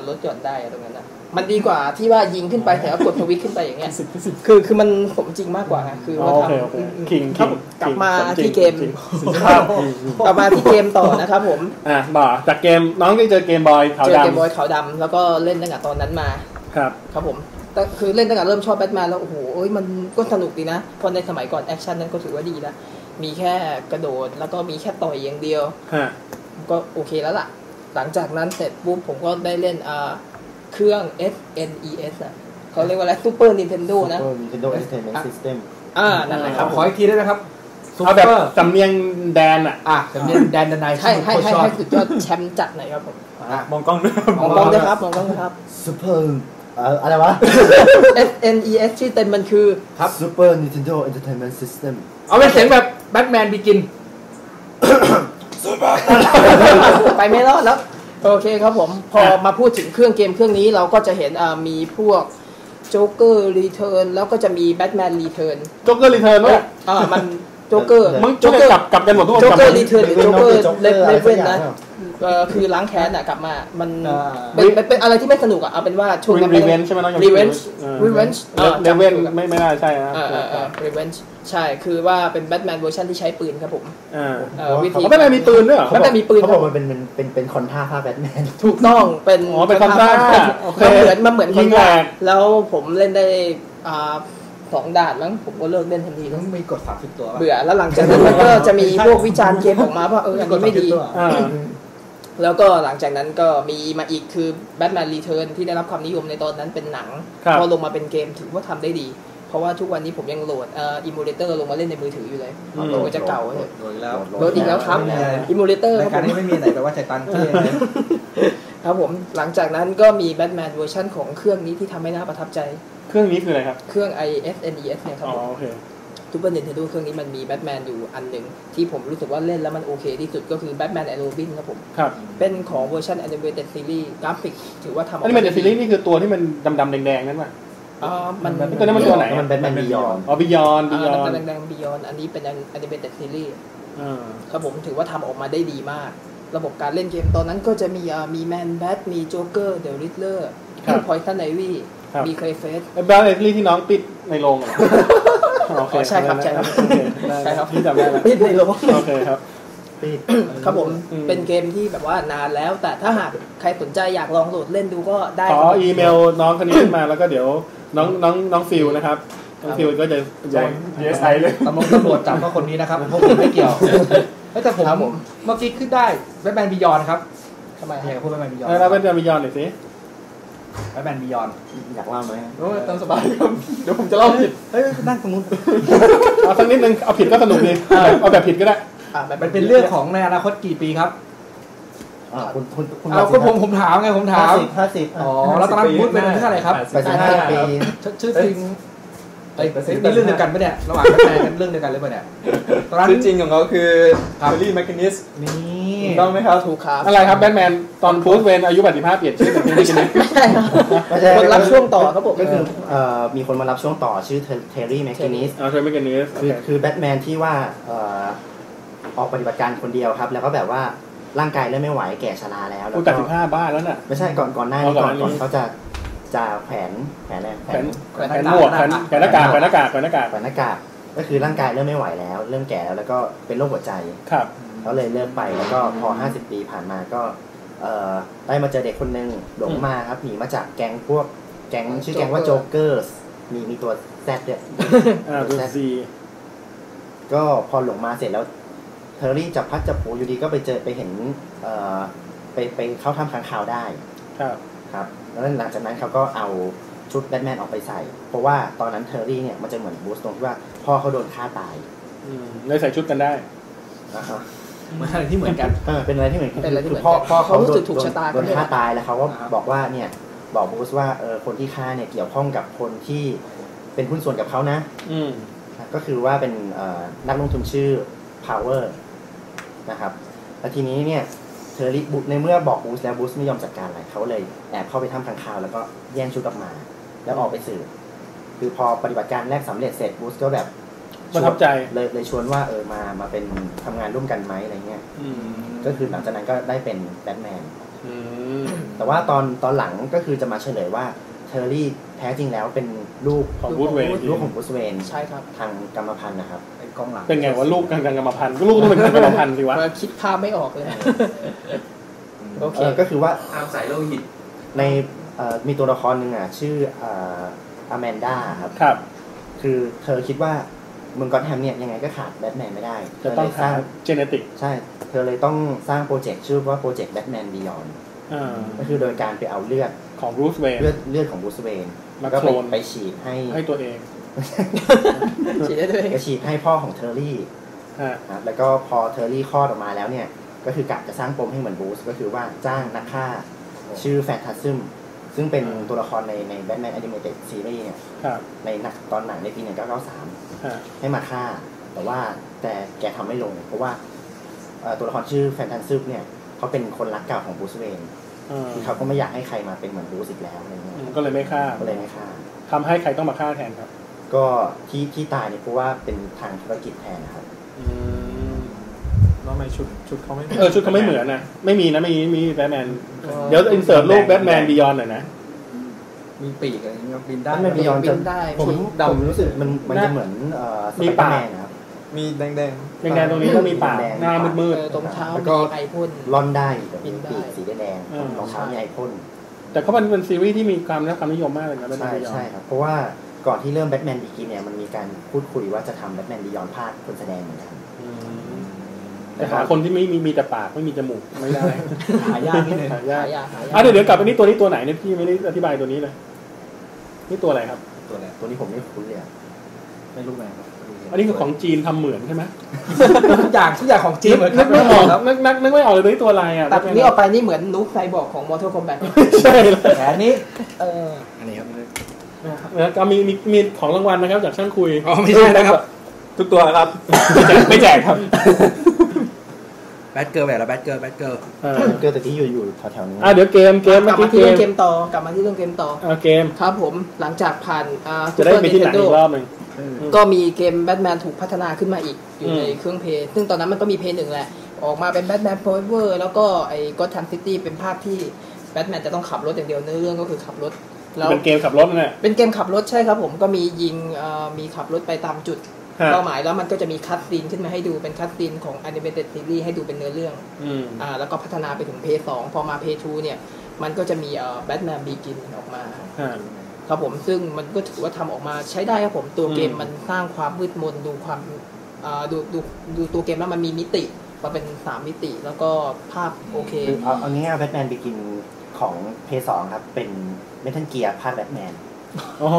นลดหย่อนได้ตรงนั้นนะมันดีกว่าที่ว่ายิงขึ้นไปแต่ว่ากดทวิตขึ้นไปอย่างเงี้ยคือมันสมจริงมากกว่าคือเราทำกลับมาที่เกมต่อนะครับผมบ่อจากเกมน้องได้เจอเกมบอยขาวดำแล้วก็เล่นตั้งแต่ตอนนั้นมาครับผมแต่คือเล่นตั้งแต่เริ่มชอบแบทแมนแล้วโอ้โหมันก็สนุกดีนะพอในสมัยก่อนแอคชั่นนั้นก็ถือว่าดีแล้วมีแค่กระโดดแล้วก็มีแค่ต่อยอย่างเดียวก็โอเคแล้วล่ะหลังจากนั้นเสร็จปุ๊บผมก็ได้เล่นเครื่อง SNES อ่ะเขาเรียกว่าอะไร Super Nintendo นะ Nintendo Entertainment System นั่นแหละครับขออีกทีได้นะครับเอาแบบจำเนียงแดนจำเนียงแดนนายให้สุดยอดแชมป์จัดหน่อยครับผมมองกล้องด้วยครับมองกล้องนะครับ Super อะไรวะ SNES ชื่อเต็มมันคือครับ Super Nintendo Entertainment System เอาเป็นเสียงแบบแบทแมนบิกินไปไม่รอดแล้วโอเคครับผมพอมาพูดถึงเครื่องเกมเครื่องนี้เราก็จะเห็นมีพวกโจ๊กเกอร์รีเทิร์นแล้วก็จะมีแบทแมนรีเทิร์นโจ๊กเกอร์รีเทิร์นมั้ยมันโจ๊กเกอร์มึงโจ๊กเกอร์กลับกันหมดทุกคนโจ๊กเกอร์รีเทิร์นหรือโจ๊กเกอร์เลเว่นนะคือล้างแค้นกลับมามันเป็นอะไรที่ไม่สนุกเอาเป็นว่าช่วงนั้นรีเวนจ์ใช่มั้ยน้องรีเวนจ์เลเว่นไม่น่าใช่นะรีเวนจ์ใช่คือว่าเป็นแบทแมนเวอร์ชันที่ใช้ปืนครับผมวิธีแบทแมนมีปืนด้วยเหรอแบทแมนมีปืนเขาบอกมันเป็นคอนท่าภาคแบทแมนถูกต้องเป็นคอนท่ามันเหมือนคอนท่าแล้วผมเล่นได้2ด่านมั้งผมก็เลิกเล่นทันทีแล้วมีกด30ตัวเบื่อแล้วหลังจากนั้นก็จะมีพวกวิจารณ์เกมออกมาว่าอันนี้ไม่ดีแล้วก็หลังจากนั้นก็มีมาอีกคือ Batman Return ที่ได้รับความนิยมในตอนนั้นเป็นหนังพอลงมาเป็นเกมถือว่าทำได้ดีเพราะว่าทุกวันนี้ผมยังโหลดอิมูเลเตอร์ลงมาเล่นในมือถืออยู่เลยโหลดจะเก่าเลยโหลดอีกแล้วครับอิมูเลเตอร์ในการนี้ไม่มีไหนแปลว่าใช้ตังค์ครับผมหลังจากนั้นก็มี Batman เวอร์ชั่นของเครื่องนี้ที่ทำให้น่าประทับใจเครื่องนี้คืออะไรครับเครื่อง SNES เนี่ยครับโอเคซูเปอร์ Nintendo เครื่องนี้มันมีแบทแมนอยู่อันหนึ่งที่ผมรู้สึกว่าเล่นแล้วมันโอเคที่สุดก็คือ Batman and Robin ครับผมครับเป็นของเวอร์ชัน Animated Series กราฟิกถือว่าทำ Animated Series นี่คือตัวที่มันดำๆแดงๆนั่นป่ะมันตัวนั้นมันตัวไหนมันเป็น Beyond Beyond แดงๆ Beyond อันนี้เป็น Animated Series ครับผมถือว่าทำออกมาได้ดีมากระบบการเล่นเกมตอนนั้นก็จะมีแมนแบทมีโจ๊กเกอร์เดอะริดเลอร์มีพอยซันไอวี่มีเคยเฟสแบทแมนที่น้องปิดในโรงใช่ครับใช่ครับที่จำได้แล้วปิดในโลกโอเคครับปิดครับผมเป็นเกมที่แบบว่านานแล้วแต่ถ้าหากใครสนใจอยากลองโหลดเล่นดูก็ได้ขออีเมลน้องคนนี้มาแล้วก็เดี๋ยวน้องฟิวนะครับน้องฟิวก็จะใช้เลยตำรวจจับก็คนนี้นะครับพวกผมไม่เกี่ยวแต่ผมเมื่อกี้ขึ้นได้แบทแมนบิยอนครับทำไมอยากพูดแบทแมนบิยอนแล้วแบทแมนบิยอนหน่อยสิแบทแมนบิยอนอยากเล่าไหมโอ้ยตามสบายครับเดี๋ยวผมจะเล่าผิดเฮ้ยนั่งตรงนู้นเอาสักนิดนึงเอาผิดก็สนุกดีเอาแบบผิดก็ได้มันเป็นเรื่องของในอนาคตกี่ปีครับเอาก็ผมถามไงผมถาม50อ๋อแล้วตอนนั้นพูดเป็นเรื่องอะไรครับ85ปีชื่อจริงนี่เรื่องเดียวกันปะเนี่ยระหว่างแบทแมนกันเรื่องเดียวกันหรือเปล่าเนี่ยตอนนั้นชื่อจริงของเขาคือแฮร์รี่แมคคินนิสนี่ต้องไหมครับถูกครับอะไรครับแบทแมนตอนพูดเวนอายุ85เปลี่ยนชื่อเป็นไม่ใช่คนรับช่วงต่อครับผมก็คือมีคนมารับช่วงต่อชื่อเทอร์รี่แมคคินนิสคือแบทแมนที่ว่าออกปฏิบัติการคนเดียวครับแล้วก็แบบว่าร่างกายเริ่มไม่ไหวแก่ชราแล้วแล้วก็85บ้าแล้วน่ะไม่ใช่ก่อนหน้านี้ก่อนเขาจะแผนอะไรแผนหมวกแผนหน้ากากก็คือร่างกายเริ่มไม่ไหวแล้วเริ่มแก่แล้วก็เป็นโรคหัวใจครับเขาเลยเลิกไปแล้วก็พอ50ปีผ่านมาก็ได้มาเจอเด็กคนนึงหลงมาครับหนีมาจากแก๊งพวกแก๊งชื่อแก๊งว่าโจ๊กเกอร์มีตัวแซดเนี่ยตัวแซดก็พอหลงมาเสร็จแล้วเทอร์รี่จับพัดจับผูอยู่ดีก็ไปเห็นไปเข้าถ้ำค้างคาวได้ครับแล้วหลังจากนั้นเขาก็เอา ชุดแบทแมนออกไปใส่เพราะว่าตอนนั้นเทอร์รี่เนี่ยมันจะเหมือนบูสตรงที่ว่าพ่อเขาโดนฆ่าตายเลยใส่ชุดกันได้นะครับมันอะไรที่เหมือนกันเป็นอะไรที่เหมือนกันคือพ่อเขารู้สึกถูกชะตาโดนฆ่าตายแล้วเขาก็บอกว่าเนี่ยบอกบูสว่าคนที่ฆ่าเนี่ยเกี่ยวข้องกับคนที่เป็นหุ้นส่วนกับเขานะก็คือว่าเป็นนักลงทุนชื่อ Power นะครับแล้วทีนี้เนี่ยเทอร์รี่ในเมื่อบอกบูสแล้วบูสไม่ยอมจัดการอะไรเขาเลยแอบเข้าไปทำขังข่าวแล้วก็แย่งชุดออกมาแล้วออกไปสืบคือพอปฏิบัติการแรกสำเร็จเสร็จบูสก็แบบประทับใจเลยชวนว่ามาเป็นทำงานร่วมกันไหมอะไรเงี้ยก็คือหลังจากนั้นก็ได้เป็นแบทแมนแต่ว่าตอนหลังก็คือจะมาเฉลยว่าเทอร์รี่แท้จริงแล้วเป็นลูกของบูสเวนใช่ครับทางกรรมพันธุ์นะครับเป็นกองหลังเป็นไงว่าลูกทางกรรมพันธุ์ลูกต้องเป็นกรรมพันธุ์สิวะคิดภาพไม่ออกเลยโอเคก็คือว่าอาศัยโลหิตในมีตัวละครหนึ่งอ่ะชื่ออแมนด้าครับคือเธอคิดว่าเมืองกอตแฮมเนี่ยยังไงก็ขาดแบทแมนไม่ได้เธอเลยสร้างเจเนติกใช่เธอเลยต้องสร้างโปรเจกต์ชื่อว่าโปรเจกต์แบทแมนบิยอนด์ก็คือโดยการไปเอาเลือดของบรูซเวย์เลือดของบรูซเวย์แล้วก็ไปฉีดให้ตัวเองฉีดได้ด้วยฉีดให้พ่อของเทอร์รี่แล้วก็พอเทอร์รี่คลอดออกมาแล้วเนี่ยก็คือกะจะสร้างปมให้เหมือนบรูซก็คือว่าจ้างนักฆ่าชื่อแฟนตาซึมซึ่งเป็นตัวละครในแบทแมนแอนิเมเต็ดซีรีส์เนี่ยในตอนหนังในปี1993ให้มาฆ่าแต่แกทำไม่ลงเพราะว่าตัวละครชื่อแฟนตาซึมเนี่ยเขาเป็นคนรักเก่าของบรูซเวย์คือเขาก็ไม่อยากให้ใครมาเป็นเหมือนบรูซอีกแล้วอะไรเงี้ยก็เลยไม่ฆ่าทำให้ใครต้องมาฆ่าแทนครับก็ที่ตายเนี่ยเพราะว่าเป็นทางธุรกิจแทนนะครับทำไมชุดเขาไม่ชุดเขาไม่เหมือนนะไม่มีนะมีแบทแมนเดี๋ยวอินเสิร์ตรูปแบทแมนบิยอนด์หน่อยนะมีปีกอะไรอย่างเงี้ยบินได้ไม่บิยอนด์ได้ผมรู้สึกมันจะเหมือนมีปากนะครับมีแดงตรงนี้ต้องมีปากหน้ามืดๆตรงเท้าแล้วก็ไอพ่นร่อนได้มีปีกสีแดงรองเท้ามีไอพ่นแต่เขาเป็นซีรีส์ที่มีความนิยมมากเลยนะแบทแมนบิยอนด์ใช่ครับเพราะว่าก่อนที่เริ่มแบทแมนบิกินเนี่ยมันมีการพูดคุยว่าจะทำแบทแมนบิยอนด์ภาคคนแสดงเหมือนกันแต่หาคนที่ไม่มีแต่ปากไม่มีจมูกไม่ได้หายากเดี๋ยวกลับไปนี่ตัวนี้ตัวไหนเนี่ยพี่ไม่ได้อธิบายตัวนี้เลยนี่ตัวอะไรครับตัวอะไรตัวนี้ผมไม่คุ้นเลยไม่รู้แม่ครับอันนี้คือของจีนทำเหมือนใช่ไหมทุกอย่างของจีนเหมือนนึกไม่ออกเลยตัวอะไรอ่ะตัดนี้ออกไปนี่เหมือนนุ๊กไซบอร์กของ Mortal Kombat ใช่แต่อันนี้อันนี้ครับแล้วก็มีของรางวัลนะครับจากช่างคุยอ๋อไม่ใช่นะครับทุกตัวครับไม่แจกครับแบทเกิร์ลแบบแบทเกิร์ลแต่ที่อยู่แถวๆนี้เดี๋ยวเกมกลับมาที่เรื่องเกมต่อกลับมาที่เรื่องเกมต่อเกมครับผมหลังจากผ่านจะได้ไปที่ไหนอีกรอบนึงก็มีเกมแบทแมนถูกพัฒนาขึ้นมาอีกอยู่ในเครื่องเพย์ซึ่งตอนนั้นมันก็มีเพย์1แหละออกมาเป็นแบทแมนโฟร์เอเวอร์แล้วก็ไอ้ก็อตแฮมซิตี้เป็นภาคที่แบทแมนจะต้องขับรถอย่างเดียวเนื้อเรื่องก็คือขับรถเป็นเกมขับรถนั่นแหละเป็นเกมขับรถใช่ครับผมก็มียิงมีขับรถไปตามจุดเป้าหมายแล้วมันก็จะมีคัตซีนขึ้นมาให้ดูเป็นคัตซีนของ Animated Series ให้ดูเป็นเนื้อเรื่องแล้วก็พัฒนาไปถึงเพย์2พอมาเพย์2เนี่ยมันก็จะมีแบทแมนบีกินออกมาครับผมซึ่งมันก็ถือว่าทำออกมาใช้ได้ครับผมตัวเกมมันสร้างความมืดมนดูความดูตัวเกมแล้วมันมีมิติมาเป็น3มิติแล้วก็ภาพโอเคอันนี้แบทแมนบีกินของเพย์2ครับเป็นเมทัลเกียร์ภาคแบทแมนโอ้โห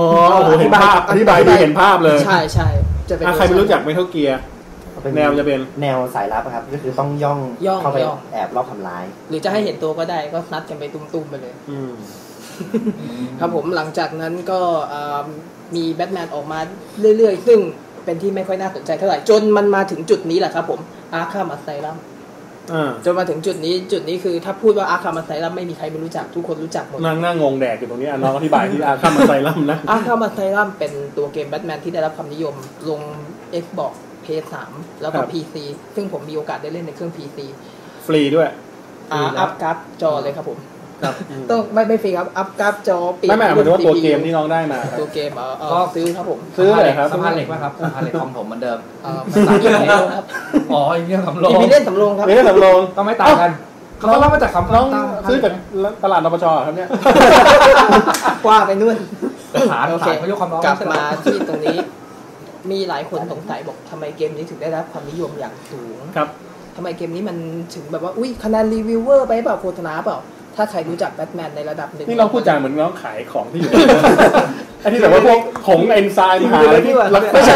เห็นภาพอธิบายดีเห็นภาพเลยใช่ใครไม่รู้จักเมทัลเกียร์แนวจะเป็นแนวสายลับครับก็คือต้องย่องเข้าไปแอบลอบทำร้ายหรือจะให้เห็นตัวก็ได้ก็นัดกันไปตุ้มๆไปเลยครับผมหลังจากนั้นก็มีแบทแมนออกมาเรื่อยๆซึ่งเป็นที่ไม่ค่อยน่าสนใจเท่าไหร่จนมันมาถึงจุดนี้แหละครับผมอาร์คแฮมอัสไซลัมจนมาถึงจุดนี้คือถ้าพูดว่าอาร์คแฮมอัสไซลัมไม่มีใครไม่รู้จักทุกคนรู้จักหมดนั่งงงแดกอยู่ตรงนี้น้องอธิบายที่อาร์คแฮมอัสไซลัมนะอาร์คแฮมอัสไซลัมเป็นตัวเกมแบทแมนที่ได้รับความนิยมลง Xbox PS3 แล้วก็ PC ซึ่งผมมีโอกาสได้เล่นในเครื่อง PC ฟรีด้วยอัพกราฟจอเลยครับผมต้องไม่ฟรีครับอัพกราฟจอปิดไม่หมายถึงว่าตัวเกมที่น้องได้มาตัวเกมก็ซื้อครับผมซื้อเลยครับ3,000 เหล็กป่ะครับ3,000 เหล็กของผมเหมือนเดิมอ๋ออีกเรื่องสำรองมีเล่นสำรองครับมีเล่นสำรองต้องไม่ต่างกันเขาเล่ามาจากคำน้องซื้อจากตลาดนปชครับเนี่ยกว้างไปนู่นโอเคกลับมาที่ตรงนี้มีหลายคนสงสัยบอกทำไมเกมนี้ถึงได้รับความนิยมอย่างสูงครับทำไมเกมนี้มันถึงแบบว่าอุ๊ยคะแนนรีวิวเวอร์ไปเปล่าโฆษณาเปล่า ถ้าใครรู้จักแบทแมนในระดับหนึ่งนี่เราพูดจาเหมือนน้องขายของที่อยู่อันนี้แต่ว่าพวกผงเอนไซม์หาอะไรที่ไม่ใช่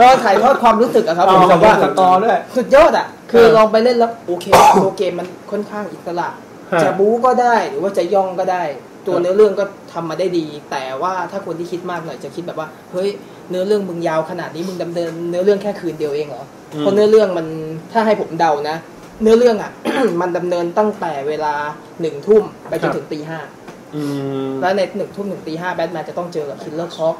ก็ถ่ายทอดความรู้สึกอะครับผมจะว่าต่อด้วยสุดยอดอะคือลองไปเล่นแล้วโอเคตัวเกมมันค่อนข้างอิสระจะบู๊ก็ได้หรือว่าจะย่องก็ได้ตัวเนื้อเรื่องก็ทำมาได้ดีแต่ว่าถ้าคนที่คิดมากหน่อยจะคิดแบบว่าเฮ้ยเนื้อเรื่องมึงยาวขนาดนี้มึงดำเนินเนื้อเรื่องแค่คืนเดียวเองเหรอเพราะเนื้อเรื่องมันถ้าให้ผมเดานะเนื้อเรื่องอ่ะ มันดำเนินตั้งแต่เวลา1 ทุ่มไปจนถึงตี 5แล้วใน1 ทุ่มถึงตี 5แบทแมนจะต้องเจอกับคิลเลอร์ค็อก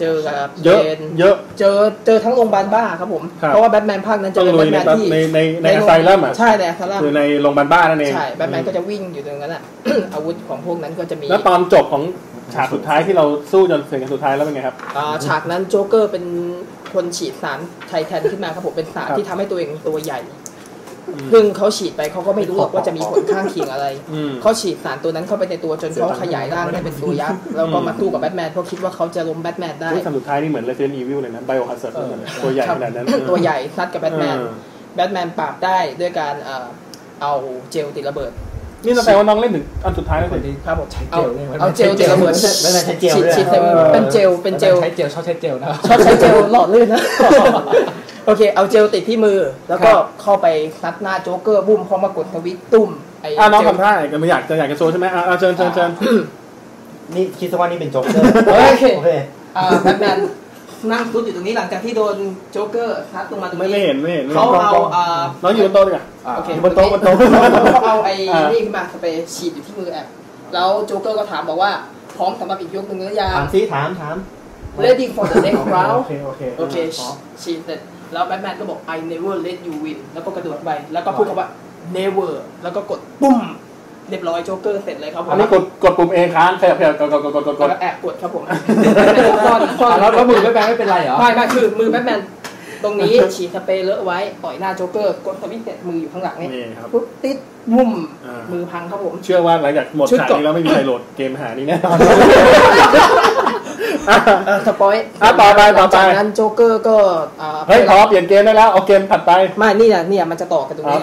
เจอกับเคนเยอะเจอทั้งโรงพยาบาลบ้าครับผมเพราะว่าแบทแมนภาคนั้นจะเป็นแบทแมนที่ในไซรัมอ่ะใช่ในไซรัมคือในโรงพยาบาลบ้านั่นเองใช่แบทแมนก็จะวิ่งอยู่ตรงนั้นอ่ะอาวุธของพวกนั้นก็จะมีแล้วตอนจบของฉากสุดท้ายที่เราสู้จนเสร็จกันสุดท้ายแล้วเป็นไงครับฉากนั้นโจ๊กเกอร์เป็นคนฉีดสารไทแทนขึ้นมาครับผมเป็นสารที่ทำให้ตัวเองตัวใหญ่ซึ่งเขาฉีดไปเขาก็ไม่รู้หรอกว่าจะมีผลข้างเคียงอะไรเขาฉีดสารตัวนั้นเข้าไปในตัวจนเขาขยายร่างได้เป็นตัวยักษ์แล้วก็มาสู้กับแบทแมนเพราะคิดว่าเขาจะล้มแบทแมนได้คำสุดท้ายนี่เหมือน Resident Evil เลยนะ Biohazard ตัวใหญ่ขนาดนั้นตัวใหญ่ซัดกับแบทแมนปราบได้ด้วยการเอาเจลติดระเบิดนี่เราแปลว่าน้องเล่นถึงอันสุดท้ายแล้วคนที่ครับผมใช้เจลเอาเจลติดระเบิดไม่ใช้เจลเป็นเจลใช้เจลชอบใช้เจลนะชอบใช้เจลหลอดลื่นนะโอเคเอาเจลติดที่มือแล้วก็เข้าไปซัดหน้าโจ๊กเกอร์บุ้มพอมากดสวิตตุ้มไอ้น้องทำท่าก็ไม่อยากจะโชว์ใช่ไหมเชิญนี่คิดว่านี่เป็นโจ๊กเกอร์โอเคแบทแมนนั่งซุดอยู่ตรงนี้หลังจากที่โดนโจ๊กเกอร์ซัดลงมาตรงนี้ไม่เห็นเขาเอาน้องอยู่บนโต๊ะเลยอ่ะโอเคบนโต๊ะเขาเอาไอ้นี่มาสเปรย์ฉีดอยู่ที่มือแอบแล้วโจ๊กเกอร์ก็ถามบอกว่าพร้อมสำหรับอีกยกหนึ่งหรือยังถามReady for the next round โอเคฉีดเสร็จแล้วแบทแมนก็บอก I never let you win แล้วก็กระโดดไปแล้วก็พูดคำว่า never แล้วก็กดปุ้มเรียบร้อยโจ๊กเกอร์เสร็จเลยครับผมอันนี้กดปุ่มเองค้างใครอยากกดแอบกดครับผมแล้วมือแบทแมนไม่เป็นไรเหรอไม่คือมือแบทแมนตรงนี้ฉีดสเปรย์เลอะไว้ต่อยหน้าโจ๊กเกอร์กดสวิตช์เสร็จมืออยู่ข้างหลังนี่ปุ๊บติดมุ่มมือพังครับผมเชื่อว่าหลังจากหมดฉากนี้แล้วไม่มีใครโหลดเกมหานี้แน่นอนสปอยต่อไปจากนั้นโจ๊กเกอร์ก็เฮ้ยขอเปลี่ยนเกมได้แล้วเอาเกมถัดไปไม่นี่มันจะต่อกันตรงนี้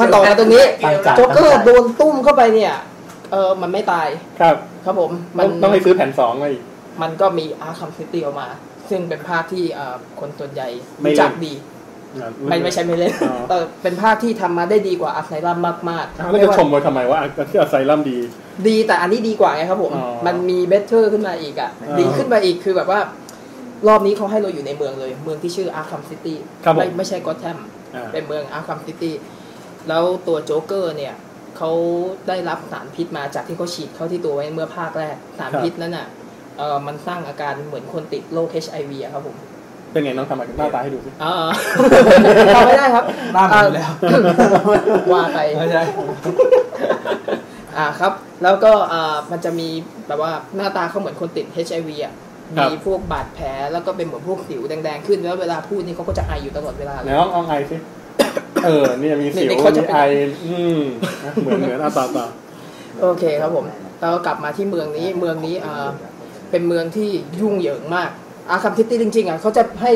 มันต่อกันตรงนี้โจ๊กเกอร์โดนตุ้มเข้าไปเนี่ยมันไม่ตายครับผมมันต้องไปซื้อแผ่น2เลยมันก็มีArkham Cityออกมาซึ่งเป็นภาคที่คนส่วนใหญ่รู้จักดีไม่ใช่ไม่เล่นแต่เป็นภาคที่ทำมาได้ดีกว่าอัสไซรัมมากๆแล้วจะชมไว้ทำไมว่าที่อัสไซรัมดีแต่อันนี้ดีกว่าไงครับผมมันมีเบสเทอร์ขึ้นมาอีกอ่ะดีขึ้นมาอีกคือแบบว่ารอบนี้เขาให้เราอยู่ในเมืองเลยเมืองที่ชื่ออาร์คัมซิตี้ไม่ใช่กอตแธมเป็นเมืองอาร์คัมซิตี้แล้วตัวโจ๊กเกอร์เนี่ยเขาได้รับสารพิษมาจากที่เขาฉีดเข้าที่ตัวไว้เมื่อภาคแรกสารพิษนั้นอ่ะมันสร้างอาการเหมือนคนติดโรค HIV อ่ะครับผมเป็นไงน้องทำอะไรหน้าตาให้ดูสิทำไม่ได้ครับหน้ามันแล้วว่าไปครับแล้วก็มันจะมีแบบว่าหน้าตาเขาเหมือนคนติด HIV อ่ะมีพวกบาดแผลแล้วก็เป็นเหมือนพวกสิวแดงๆขึ้นแล้วเวลาพูดนี่เขาก็จะไออยู่ตลอดเวลาแล้วเอาไอสิเนี่ยมีสิวมีไอเหมือนหน้าตาโอเคครับผมเรากลับมาที่เมืองนี้เป็นเมืองที่ยุ่งเหยิงมากอาร์คัมซิตี้จริงๆอ่ะเขาจะให้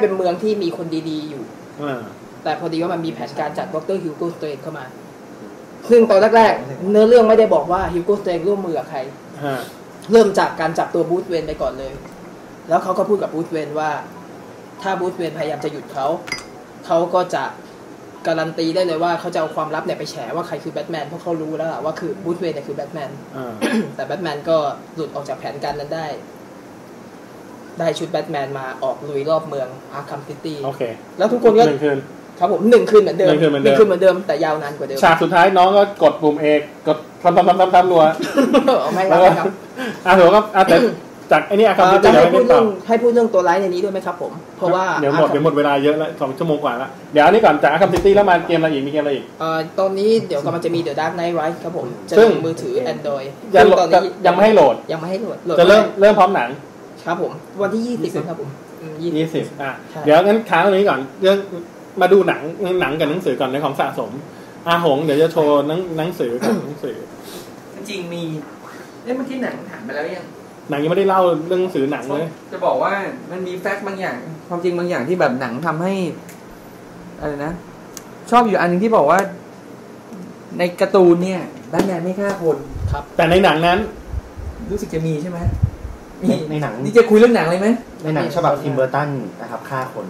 เป็นเมืองที่มีคนดีๆอยู่แต่พอดีว่ามันมีแผนการจัดดร.ฮิวโก้ สเตรนจ์เข้ามาซึ่งตอนแรกๆเนื้อเรื่องไม่ได้บอกว่าฮิวโก้ สเตรนจ์ร่วมมือกับใครเริ่มจากการจับตัวบูธเวนไปก่อนเลยแล้วเขาก็พูดกับบูธเวนว่าถ้าบูธเวนพยายามจะหยุดเขาก็จะการันตีได้เลยว่าเขาจะเอาความลับเนี่ยไปแฉว่าใครคือแบทแมนเพราะเขารู้แล้วล่ะว่าคือบูธเวนเนี่ยคือแบทแมนแต่แบทแมนก็หลุดออกจากแผนการนั้นได้ชุดแบทแมนมาออกลุยรอบเมืองอาร์คัมซิตี้แล้วทุกคนก็ครับผม1 คืนเหมือนเดิมแต่ยาวนานกว่าเดิมฉากสุดท้ายน้องก็กดปุ่มเอกกดทำรัวไม่ครับถือว่าแต่จากไอ้นี่อาร์คัมซิตี้เดี๋ยวให้พูดเรื่องตัวร้ายในนี้ด้วยไหมครับผมเพราะว่าเดี๋ยวหมดเวลาเยอะแล้ว2 ชั่วโมงกว่าแล้วเดี๋ยวนี้ก่อนจากอาร์คัมซิตี้แล้วมาเกมอะไรอีกมีเกมอะไรอีกตอนนี้เดี๋ยวกำลังจะมีเดอะดาร์กไนท์ไรส์ครับผมจะลงมือถือ Android ตอนนี้ยังไม่ให้โหลดจะเริ่มพร้อมหนังครับผมวันที่20ครับผม20เดี๋ยวงั้นค้างตรงนี้ก่อนเรื่องมาดูหนังกับหนังสือก่อนในของสะสมอาหงเดี๋ยวจะโชว์หนังสือกับหนังสือจริงมีเรื่องที่หนังถามไปแล้วยังหนังยังไม่ได้เล่าเรื่องหนังสือหนังเลยจะบอกว่ามันมีแฟกต์บางอย่างความจริงบางอย่างที่แบบหนังทำให้อะไรนะ ชอบอยู่อันนึงที่บอกว่าในการ์ตูนเนี่ยแบทแมนไม่ฆ่าคนครับแต่ในหนังนั้นรู้สึกจะมีใช่ไหมในหนังนี่จะคุยเรื่องหนังเลยไหมในหนังฉบับทิมเบอร์ตันนะครับฆ่าคน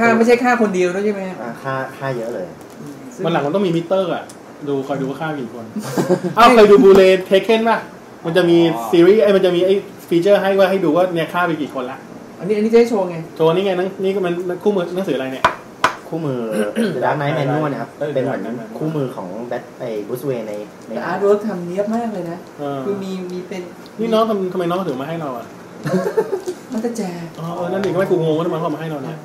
ฆ่าไม่ใช่ฆ่าคนเดียวด้วยใช่ไหมฆ่าเยอะเลยมันหลังมันต้องมีมิเตอร์อ่ะดูคอยดูฆ่ากี่คนอ้าวเคยดูบูเลตเทคเคนป่ะมันจะมีซีรีส์มันจะมีไอ้ฟีเจอร์ให้ว่าให้ดูว่าเนี่ยฆ่าไปกี่คนละอันนี้จะให้โชว์ไงโชว์นี่ไงนี่มันคู่มือหนังสืออะไรเนี่ยคู่มือ The Dark Knight Manual นะครับเป็นเหมือนคู่มือของแบทไอ้บูสเวย์ในอาร์ตเวิร์คทำเนียบมากเลยนะคือมีเป็นนี่น้องทำไมน้องถึงมาให้เราอ่ะมันจะแจกอ๋อนั่นเองก็ไม่กูงงว่าทำไมเขามาให้เราเนี่ย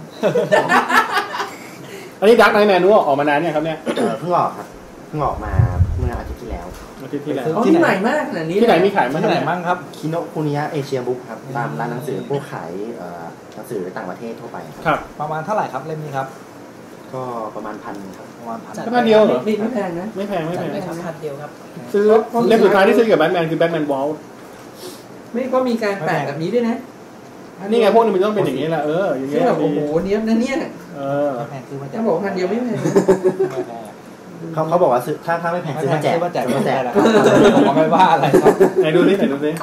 อันนี้ Dark Knight Manual ออกมานานเนี่ยครับเนี่ยเพิ่งออกครับเพิ่งออกมาเมื่ออาทิตย์ที่แล้วที่ไหนมากขนาดนี้ที่ไหนมีขายที่ไหนบ้างครับคิโนคุนิยะเอเชียบุ๊กครับตามร้านหนังสือพวกขายหนังสือต่างประเทศทั่วไปครับประมาณเท่าไหร่ครับเล่มนี้ครับก็ประมาณ1,000ครับประมาณ1,000แค่เดียวเหรอไม่แพงนะไม่แพงครับ1,000เดียวครับซื้อเล่มสุดท้ายที่ซื้อกับแบทแมนคือแบทแมนวอลต์ไม่ก็มีการแปะแบบนี้ด้วยนะนี่ไงพวกนี้มันต้องเป็นอย่างนี้แหละอย่างเงี้ยโอ้โหเนี้ยนะเนี่ยแพงคือมันจะบอก1,000เดียวไม่แพงเขาบอกว่าถ้าไม่แพงซื้อมาแจกแล้วครับผมไม่ว่าอะไรครับไหนดูนี่ไหนดูนี่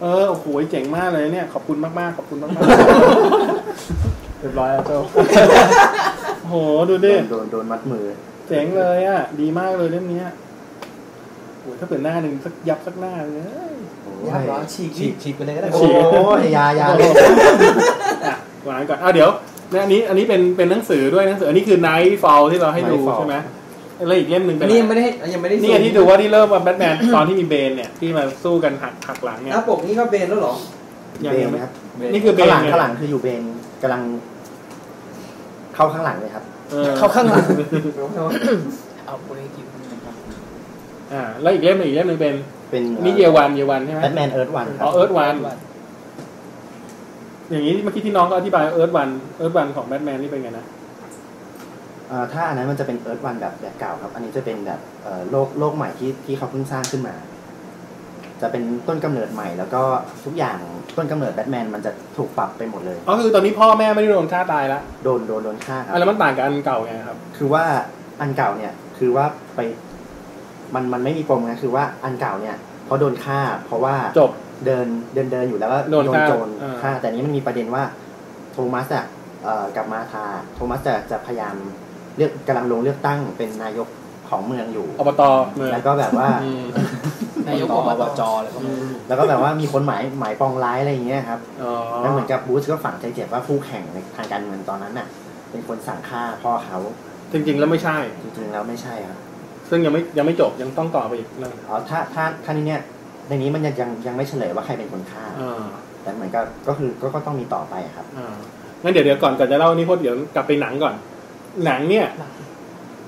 โอ้โหเจ๋งมากเลยเนี่ยขอบคุณมากๆขอบคุณมากๆเรียบร้อยแล้วเจ้าโหดูดิโดนมัดมือเจ๋งเลยอ่ะดีมากเลยเรื่องนี้โอ้ยถ้าเปิดหน้าหนึ่งสักยับสักหน้าเลยยาร้อนฉีกไปเลยก็ได้โอ้ยยาเลยหวานก่อนเดี๋ยวอันนี้เป็นหนังสือด้วยหนังสืออันนี้คือ Night Fall ที่เราให้ดูใช่ไหมอะไรอีกเล่มหนึ่งเป็นนี่ยังไม่ได้นี่ที่ดูว่าที่เริ่มว่าแบทแมนตอนที่มีเบนเนี่ยที่มาสู้กันหักหลังเนี่ยหน้าปกนี่ก็เบนแล้วหรอเบนนะครับนี่คือเบนข้างหลังคืออยู่เบนกำลังเข้าข้างหลังเลยครับเข้าข้างหลังเอาโปรเจกต์แล้วอีกเล่มหนึ่งเป็นนี่เยวันใช่ไหมแบทแมนEarth 1ครับEarth 1อย่างนี้เมื่อกี้ที่น้องก็อธิบายEarth 1ของแบทแมนนี่เป็นไงนะถ้าอันนั้นมันจะเป็นEarth 1แบบเก่าครับอันนี้จะเป็นแบบโลกใหม่ที่เขาเพิ่งสร้างขึ้นมาจะเป็นต้นกำเนิดใหม่แล้วก็ทุกอย่างต้นกำเนิดแบทแมนมันจะถูกปรับไปหมดเลยอ๋อคือตอนนี้พ่อแม่ไม่ได้โดนฆ่าตายแล้วโดนฆ่าครับแล้วมันต่างกับอันเก่าไงครับคือว่าอันเก่าเนี่ยคือว่าไปมันไม่มีปมนะคือว่าอันเก่าเนี่ยเขาโดนฆ่าเพราะว่าจบเดินอยู่แล้วก็โดนโจรฆ่าแต่นี้มันมีประเด็นว่าโทมัสกับมาธาโทมัสจะพยายามกำลังลงเลือกตั้งเป็นนายกของเมืองอยู่อบต.แล้วก็แบบว่านายกอบจ.แล้วก็แบบว่ามีคนหมายปองร้ายอะไรอย่างเงี้ยครับแล้วเหมือนกับบูสก็ฝังใจเจ็บว่าคู่แข่งในทางการเมืองตอนนั้นน่ะเป็นคนสั่งฆ่าพ่อเขาจริงๆแล้วไม่ใช่จริงๆแล้วไม่ใช่ครับซึ่งยังไม่จบยังต้องต่อไปอีกนั่นอ๋อถ้านี่เนี่ยในนี้มันยังไม่เฉลยว่าใครเป็นคนฆ่าแต่เหมือนก็คือก็ต้องมีต่อไปครับงั้นเดี๋ยวก่อนจะเล่านี่พดเดี๋ยวกลับไปหนังก่อนหนังเนี่ย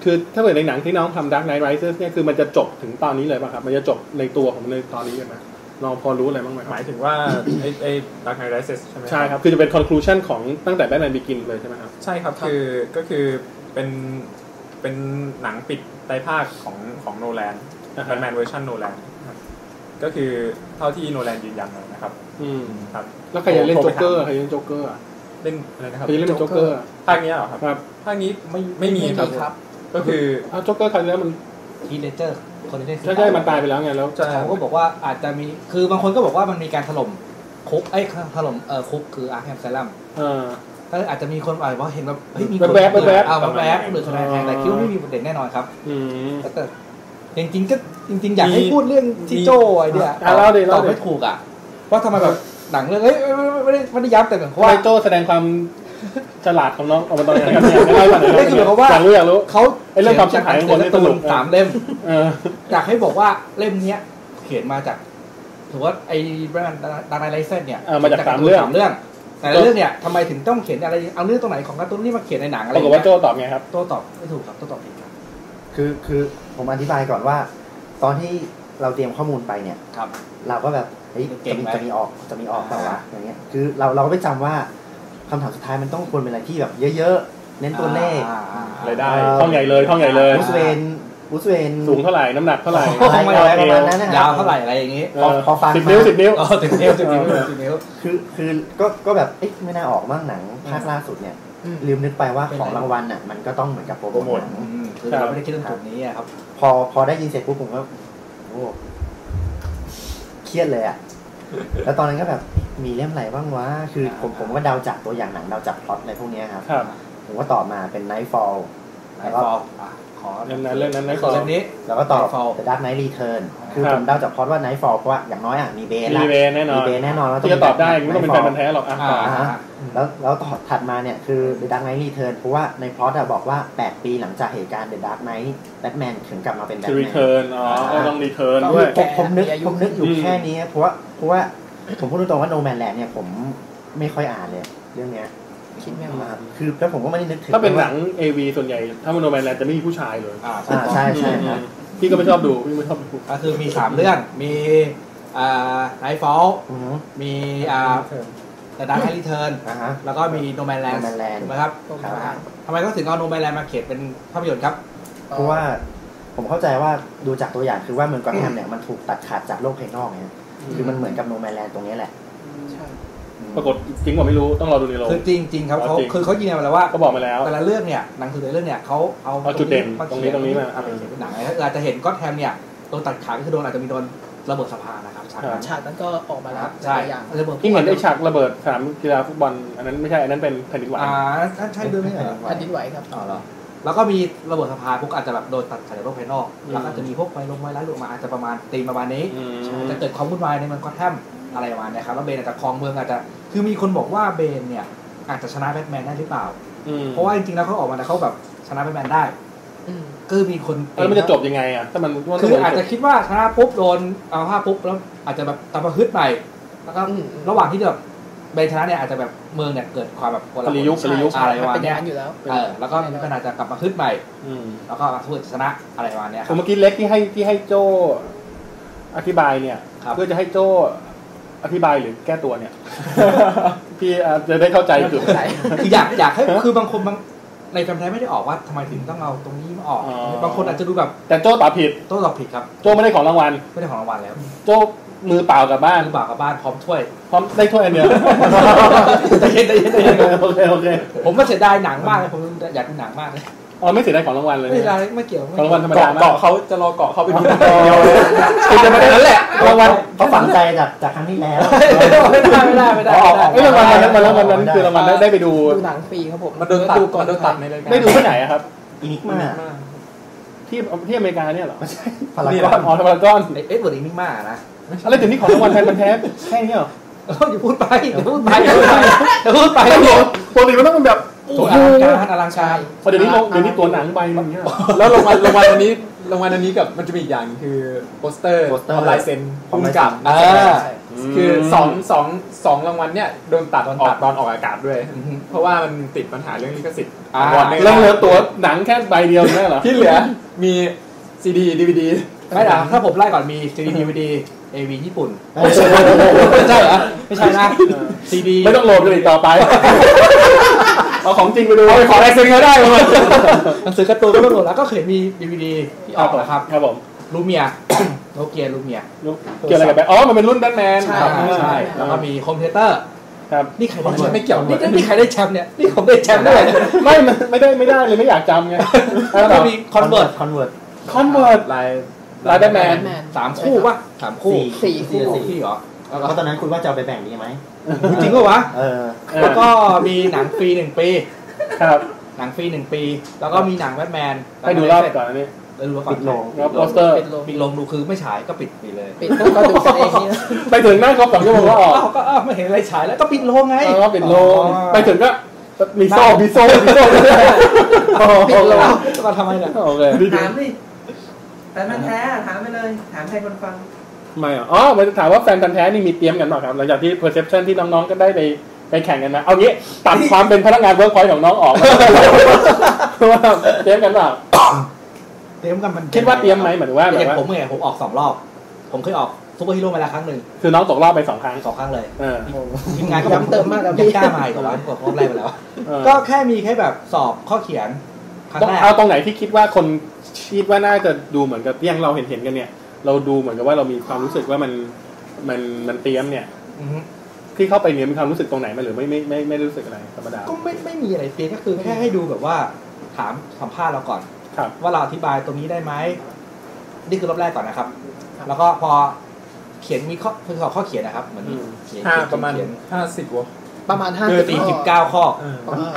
คือถ้าเกิดในหนังที่น้องทำ Dark Knight Rises เนี่ยคือมันจะจบถึงตอนนี้เลยป่ะครับมันจะจบในตัวของมันเลยตอนนี้ใช่ไหมเราพอรู้อะไรบ้างไหมหมายถึงว่าไอ้ Dark Knight Rises ใช่ไหมใช่ครับคือจะเป็น conclusion ของตั้งแต่ Batman Begins เลยใช่ไหมครับใช่ครับคือก็คือเป็นหนังปิดไตรภาคของโนแลน Batman version โนแลนก็คือเท่าที่โนแลนยืนยันนะครับครับแล้วใครยังเล่นโจ๊กเกอร์เล่นอะไรนะครับเล่นโจ๊กเกอร์ภาคนี้เหรอครับภาคนี้ไม่มีครับก็คือโจ๊กเกอร์ครั้งนี้มันฮีทเลดเจอร์คนที่ได้มันตายไปแล้วไงแล้วเขาก็บอกว่าอาจจะมีคือบางคนก็บอกว่ามันมีการถล่มคุกไอ้ถล่มคุกคืออาร์แฮมไซลัมก็อาจจะมีคนอาจจะเห็นว่าเฮ้ยมีคนแวบหรือคนแทงแต่คิดว่าไม่มีประเด็นแน่นอนครับแต่จริงๆอยากให้พูดเรื่องที่โจ้ไอ้เนี่ยตอบไม่ถูกอ่ะว่าทำไมแบบหนังเรื่องไม่ได้ย้ำแต่เหมือนว่าโจ้แสดงความฉลาดของน้องออกมาตอนนี้ครับนี่คือเพราะว่าเขาเรื่องความเสียหายของคนในตุ่ม3 เล่มอยากให้บอกว่าเล่มนี้เขียนมาจากถือว่าไอ้แบรนด์ดาร์ไนไลเซนเนี่ยมาจาก3 เรื่องแต่เรื่องเนี่ยทำไมถึงต้องเขียนอะไรเอาเรื่องตรงไหนของการ์ตูนนี่มาเขียนในหนังอะไรบอกว่าโจ้ตอบไงครับโจ้ตอบไม่ถูกครับโจ้ตอบผิดครับคือผมอธิบายก่อนว่าตอนที่เราเตรียมข้อมูลไปเนี่ยเราก็แบบจะมีออกแบบว่าอย่างเงี้ยคือเราก็ไปจำว่าคำถามสุดท้ายมันต้องควรเป็นอะไรที่แบบเยอะๆเน้นตัวเลขอะไรได้ท่องใหญ่เลยอุสเวนสูงเท่าไหร่น้ำหนักเท่าไหร่อะไรประมาณนั้นยาวเท่าไหร่อะไรอย่างงี้พอฟัง10 นิ้วคือก็แบบเอ๊ะไม่น่าออกมากหนังภาคล่าสุดเนี่ย ลืมนึกไปว่าของรางวัลน่ะมันก็ต้องเหมือนกับโปรโมทคือเราไม่ได้คิดเรื่องจุดนี้ครับพอได้ยินเสร็จปุ๊บผมก็โอ้เครียดเลยอ่ะแล้วตอนนั้นก็แบบมีเล่มไหนบ้างวะคือผมก็เดาจากตัวอย่างหนังเดาจากพล็อตอะไรพวกนี้ครับผมก็ต่อมาเป็น Nightfall แล้วก็ขอเรื่องนั้นเรื่องนั้นเรื่องนี้แล้วก็ต่อ The Dark Knight Return คือผมเดาจากพล็อตว่า Nightfall เพราะว่าอย่างน้อยอ่ะมีเบนละมีเบนแน่นอนแล้วจะตอบได้ไม่ต้องเป็นแฟนมันธุ์แท้หรอกแล้วต่อถัดมาเนี่ยคือ The Dark Knight Return เพราะว่าในพล็อตอ่ะบอกว่า8ปีหลังจากเหตุการณ์ The Dark Knight Batman ถึงกลับมาเป็นแบทแมน Return อ๋อต้อง Return ด้วยผมนึกอยู่แค่นี้เพราะว่าผมพูดตรงๆว่า No Man Land เนี่ยผมไม่ค่อยอ่านเลยเรื่องเนี้ยคิดไม่ออกคือแล้วผมก็ไม่ได้นึกถึงถ้าเป็นหนัง AV ส่วนใหญ่ถ้ามันโนแมนแลนด์จะไม่มีผู้ชายเลยใช่ใช่ครับพี่ก็ไม่ชอบดูพี่ไม่ชอบดูคือมี3เรื่องมีNightfall มีThe Dark Knight Return แล้วก็มี No Man Land ถูกไหมครับทำไมต้องถึงเอา No Man Land มาเขียนเป็นภาพยนตร์ครับเพราะว่าผมเข้าใจว่าดูจากตัวอย่างคือว่าเมืองกอแฮมเนี่ยมันถูกตัดขาดจากโลกภายนอกเนี่ยคือมันเหมือนกับ No Man Land ตรงนี้แหละปรากฏจริงว่าไม่รู้ต้องรอดูในโรงคือจริงครับเขาคือเขายืนยันมาแล้วว่าเขาบอกมาแล้วแต่ละเรื่องเนี่ยหนังสือแต่ละเรื่องเนี่ยเขาเอาจุดเด่นตรงนี้มาเอาไปเขียนเป็นหนังอาจจะเห็นก็แทมเนี่ยโดนตัดขาคือโดนอาจจะมีโดนระเบิดสะพานนะครับฉากนั้นก็ออกมาแล้วใช่ที่เห็นได้ฉากระเบิดสนามกีฬาฟุตบอลอันนั้นไม่ใช่อันนั้นเป็นแผ่นดินไหวใช่ด้วยไหมครับแผ่นดินไหวครับอ๋อเหรอแล้วก็มีระเบิดสะพานพวกอาจจะแบบโดนตัดขาจากโลกภายนอกแล้วก็จะมีพวกไฟลงมาอาจจะประมาณตีประมาณนี้จะเกิดความวุ่นวายในเมืองกอแฮมอะไรประมาณนี้ครับแล้วเบนอาจจะครองเมืองอาจจะคือมีคนบอกว่าเบนเนี่ยอาจจะชนะแบทแมนได้หรือเปล่าเพราะว่าจริงๆแล้วเขาออกมาแต่เขาแบบชนะแบทแมนได้ก็มีคนแล้วมันจะจบยังไงอ่ะถ้ามันคืออาจจะคิดว่าชนะปุ๊บโดนเอาผ้าปุ๊บแล้วอาจจะแบบตะประฮึดใหม่แล้วก็ระหว่างที่แบบเบนชนะเนี่ยอาจจะแบบเมืองเนี่ยเกิดความแบบคนละยุคอะไรประมาณนี้แล้วก็อาจจะกลับมาฮึดใหม่แล้วก็สู้ชนะอะไรประมาณนี้ครับเมื่อกี้เล็กที่ให้โจอธิบายเนี่ยเพื่อจะให้โจอธิบายหรือแก้ตัวเนี่ยพี่จะได้เข้าใจจุดคืออยากให้คือบางคนบางในคำแท้ไม่ได้ออกว่าทำไมถึงต้องเอาตรงนี้มาออกบางคนอาจจะดูแบบแต่โจ้ตอบผิดโจ้ตอบผิดครับโจ้ไม่ได้ของรางวัลแล้วโจ้มือเปล่ากลับบ้านพร้อมถ้วยพร้อมได้ถ้วยอันเดียวได้เย็นโอเคผมไม่เสียดายหนังมากเลยผมอยากดูหนังมากเลยอ๋อไม่เสียดายของรางวัลเลยไม่เกี่ยวของรางวัลธรรมดามากเกาะเขาจะรอเกาะเขาไปดูคนเดียวเลยจะไม่ได้นั่นแหละรางวัลเขาฝังใจจากครั้งที่แล้วไม่ได้รางวัลนั้นคือรางวัลได้ไปดูหนังฟรีครับผมมาโดนตัดในรายการได้ดูที่ไหนครับอินิกมาที่อเมริกาเนี่ยหรอไม่ใช่พารากอนอ๋อพารากอนเอ็ดเวิร์ดอินิกมานะอะไรถึงนี่ของรางวัลแท้แค่นี้เหรออย่าพูดไปปกติมันต้องเป็นแบบอลังการเดี๋ยวนี้ตัวหนังใบมันเงี้ยแล้วรางวัลอันนี้กับมันจะมีอีกอย่างคือโปสเตอร์ลายเซ็นผู้กำกับคือสองรางวัลเนี่ยโดนตัดตอนออกอากาศด้วยเพราะว่ามันติดปัญหาเรื่องลิขสิทธิ์เรื่องเนื้อตัวหนังแค่ใบเดียวนี่เหรอที่เหลือมีซีดีดีวีดีไม่หรอถ้าผมไล่ก่อนมีซีดีดีวีดีAV ญี่ปุ่นไม่ใช่เหรอไม่ใช่นะ CD ไม่ต้องโหลดเลยต่อไปเอาของจริงไปดูไปขอลายเซ็นก็ได้เลยหนังสือการ์ตูนก็ต้องโหลดแล้วก็เขียนมี DVD ที่ออกนะครับผมลูเมียโนเกียเกี่ยวอะไรกับแบทอ๋อมันเป็นรุ่นแบทแมนใช่แล้วก็มีคอมพิวเตอร์ครับนี่ใครไม่เกี่ยวนี่ใครได้แชมป์เนี่ยนี่ผมได้แชมป์ด้วยไม่ได้เลยไม่อยากจำไงแล้วก็มีคอนเวิร์ตลายแบทแมน3 คู่ป่ะ4 คู่เหรอเพราะตอนนั้นคุณว่าจะไปแบ่งดีไหมจริงก็วะแล้วก็มีหนังฟรี1 ปีครับหนังฟรี1 ปีแล้วก็มีหนังแบทแมนให้ดูรอบก่อนนี่ดูก่อนปิดลงแล้วโปสเตอร์ปิดลงดูคือไม่ฉายก็ปิดเลยปิดก็ดูเองนี่ไปถึงนั่งครบ2 ชั่วโมงก็ออกก็ไม่เห็นอะไรฉายแล้วก็ปิดลงไงก็ปิดลงไปถึงก็มีโซ่ปิดลงมาทำไมเนี่ยโอเคถามดิแฟนพันธุ์แท้ถามไปเลยถามใครคนฟังไม่หรออ๋อผมจะถามว่าแฟนพันธุ์แท้นี่มีเตรียมกันหรอครับหลังจากที่ perception ที่น้องๆก็ได้ไปแข่งกันนะเอางี้ตัดความเป็นพนักงานเวิร์กพอยต์ของน้องออกว่าเตรียมกันหรอเตรียมกันมันคิดว่าเตรียมไหมหมายถึงว่าอย่างผมไงผมออก2 รอบผมเคยออกซุปเปอร์ฮีโร่มาแล้วครั้งหนึ่งคือน้องตกรอบไป2 ครั้งเลยทีมงานก็ย้ำเติมมากกับพี่กล้าใหม่ตัวร้านกดพร้อมอะไรไปแล้วก็แค่มีแค่แบบสอบข้อเขียนต้องเอาตรงไหนที่คิดว่าคนคิดว่าน่าจะดูเหมือนกับที่เราเห็นกันเนี่ยเราดูเหมือนกับว่าเรามีความรู้สึกว่ามันเตรียมเนี่ย ที่เข้าไปเนี่ยมีความรู้สึกตรงไหนไหมหรือไม่รู้สึกอะไรธรรมดาก็ไม่มีอะไรเปลี่ยนก็คือแค่ให้ดูแบบว่าถามสัมภาษณ์เราก่อนว่าเราอธิบายตรงนี้ได้ไหมนี่คือรอบแรกก่อนนะครับแล้วก็พอเขียนมีข้อคือข้อเขียนนะครับเหมือนประมาณ50วะประมาณ49ข้อ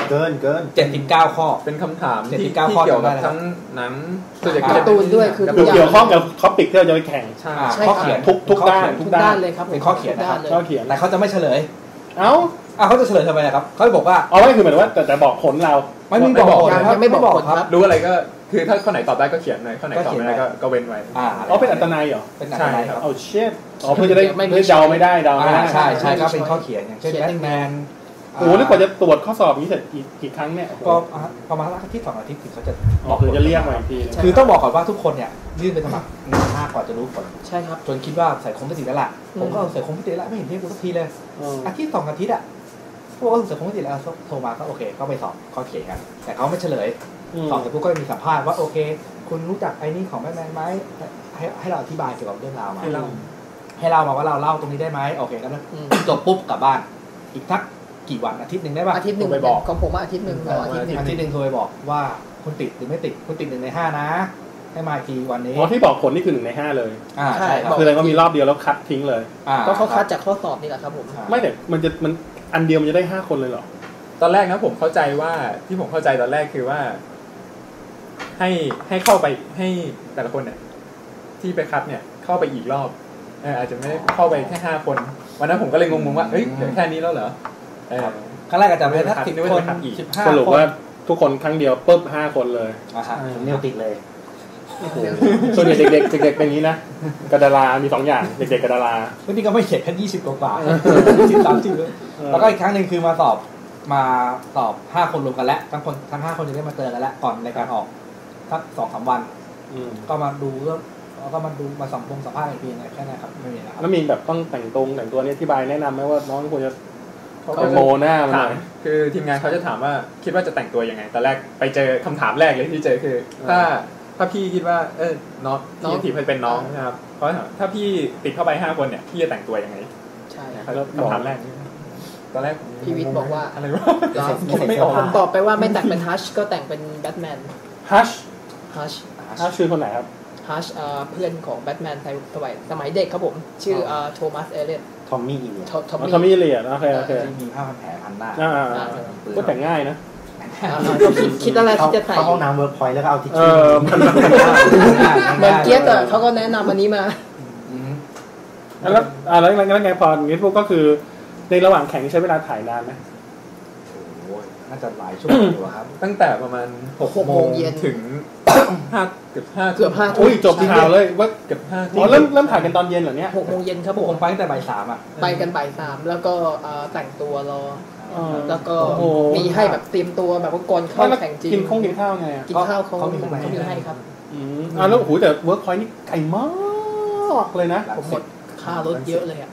เกิน79ข้อเป็นคำถามที่เกี่ยวกับทั้งหนังการ์ตูนด้วยคือเกี่ยวข้องกับท็อปิกที่เราจะไปแข่งใช่ข้อเขียนทุกด้านเลยครับเป็นข้อเขียนนะครับข้อเขียนแต่เขาจะไม่เฉลยเอ้าเขาจะเฉลยทำไมครับเขาบอกว่าเอาไว้คือเหมือนว่าแต่บอกผลเราไม่บอกครับไม่บอกครับรู้อะไรก็คือถ้าข้อไหนตอบได้ก็เขียนหน่อยข้อไหนตอบไม่ได้ก็เว้นไว้เป็นอัตนัยเหรอเป็นอัตนัยครับเอาเชฟเพื่อจะได้เดาไม่ได้ใช่ครับเป็นข้อเขียนอย่างเช่นแบทแมนโอ้โหแล้วกว่าจะตรวจข้อสอบนี้เสร็จกี่ครั้งเนี่ยก็ประมาณอาทิตย์2 อาทิตย์ถึงเขาจะบอกหรือจะเรียกมาอีกทีคือต้องบอกก่อนว่าทุกคนเนี่ยยื่นไปสมัคร5กว่าจะรู้ผลใช่ครับจนคิดว่าใส่คอมพิวเตอร์ละผมก็ใส่คอมพิวเตอร์ละไม่เห็นเทปสักทีเลยอาทิตย์2 อาทิตย์อะพวกใส่คอมพิวเตอร์แล้วโทรมาก็โอเคก็ไปสอบข้อเขียนกันแต่เขาไม่เฉลยสอบเสร็จพวกก็มีสัมภาษณ์ว่าโอเคคุณรู้จักไอ้นี่ของแบทแมนไหมให้เราอธิบายเกี่ยวกับเรื่องราวมาให้เรามาว่าเราเล่าตรงนี้ได้ไหมโอเคครับจบปุ๊บกลับบ้านอีกทักกี่วันอาทิตย์นึงได้ป่ะอาทิตย์นึงไปบอกของผมว่าอาทิตย์นึงโทรไปบอกว่าคุณติดหรือไม่ติดคุณติด1/5นะให้มาทีวันนี้อ๋อที่บอกผลนี่คือ1/5เลยใช่คืออะไรก็มีรอบเดียวแล้วคัดทิ้งเลยก็เขาคัดจากข้อสอบนี่แหละครับผมไม่เนี่ยมันอันเดียวมันจะได้5คนเลยเหรอตอนแรกนะผมเข้าใจว่าที่ผมเข้าใจตอนแรกคือว่าให้เข้าไปให้แต่ละคนเนี่ยที่ไปคัดเนี่ยเข้าไปอีกรอบอาจจะไม่ได้เข้าไปแค่5 คนวันนั้นผมก็เลยงงว่าเฮ้ยเหลือแค่นี้แล้วเหรอครั้งแรกอาจจะไม่ได้คัดคน15 คนสรุปว่าทุกคนครั้งเดียวปุ๊บ5 คนเลยเนี่ยติดเลยส่วนใหญ่เด็กๆเป็นอย่างนี้นะกระดารามี2อย่างเด็กๆกระดาราเมื่อกี้ก็ไม่เขียนแค่20 กว่า30 แล้วก็อีกครั้งหนึ่งคือมาสอบ5 คนรวมกันแล้วทั้ง5 คนจะได้มาเจอกันแล้วก่อนในการออกสัก 2-3 วันก็มาดูแล้วก็มาดูมาสัมภาษณ์อีกทีนะแค่นั้นครับไม่มีแล้วครับแล้วมีแบบต้องแต่งตัวเนี่ยอธิบายแนะนำไหมว่าน้องควรจะโมหน้ามันคือทีมงานเขาจะถามว่าคิดว่าจะแต่งตัวยังไงตอนแรกไปเจอคำถามแรกเลยที่เจอคือถ้าพี่คิดว่าน้องที่เป็นน้องนะครับเพราะถ้าพี่ติดเข้าไป5 คนเนี่ยพี่จะแต่งตัวยังไงใช่คำถามแรกตอนแรกพี่วิทย์บอกว่าอะไรวะผมตอบไปว่าไม่แต่งเป็นฮัชก็แต่งเป็นแบทแมนฮัชชื่อคนไหนครับฮัชเพื่อนของแบทแมนสมัยเด็กครับผมชื่อโทมัสเอเลียตทอมมี่เอเลียตโอเคมีผ้าพันแผลพันหน้าก็แต่งง่ายนะคิดอะไรที่จะใส่เขาห้องน้ำเวิร์กพอยต์แล้วก็เอาทิชชู่มันเกียร์แต่เขาก็แนะนำอันนี้มาแล้วไงพออย่างนี้พวกก็คือในระหว่างแข่งใช้เวลาถ่ายนานไหมน่าจะหลายชั่วโมงอยู่ครับตั้งแต่ประมาณ6 โมงเย็นถึงเกือบห้าทุ่มจบข่าวเลยว่าเกือบ5ทุ่มอ๋อเริ่มถ่ายกันตอนเย็นเหรอเนี่ย6 โมงเย็นครับผมไปตั้งแต่บ่าย 3อ่ะไปกันบ่าย 3แล้วก็แต่งตัวรอแล้วก็มีให้แบบเตรียมตัวแบบก่อนเข้าแข่งจริงกินข้าวไงกินข้าวเขามีให้ครับแล้วโอ้โหแต่เวิร์กพอยต์นี่ไกลมากเลยนะผมหมดค่ารถเยอะเลยอ่ะ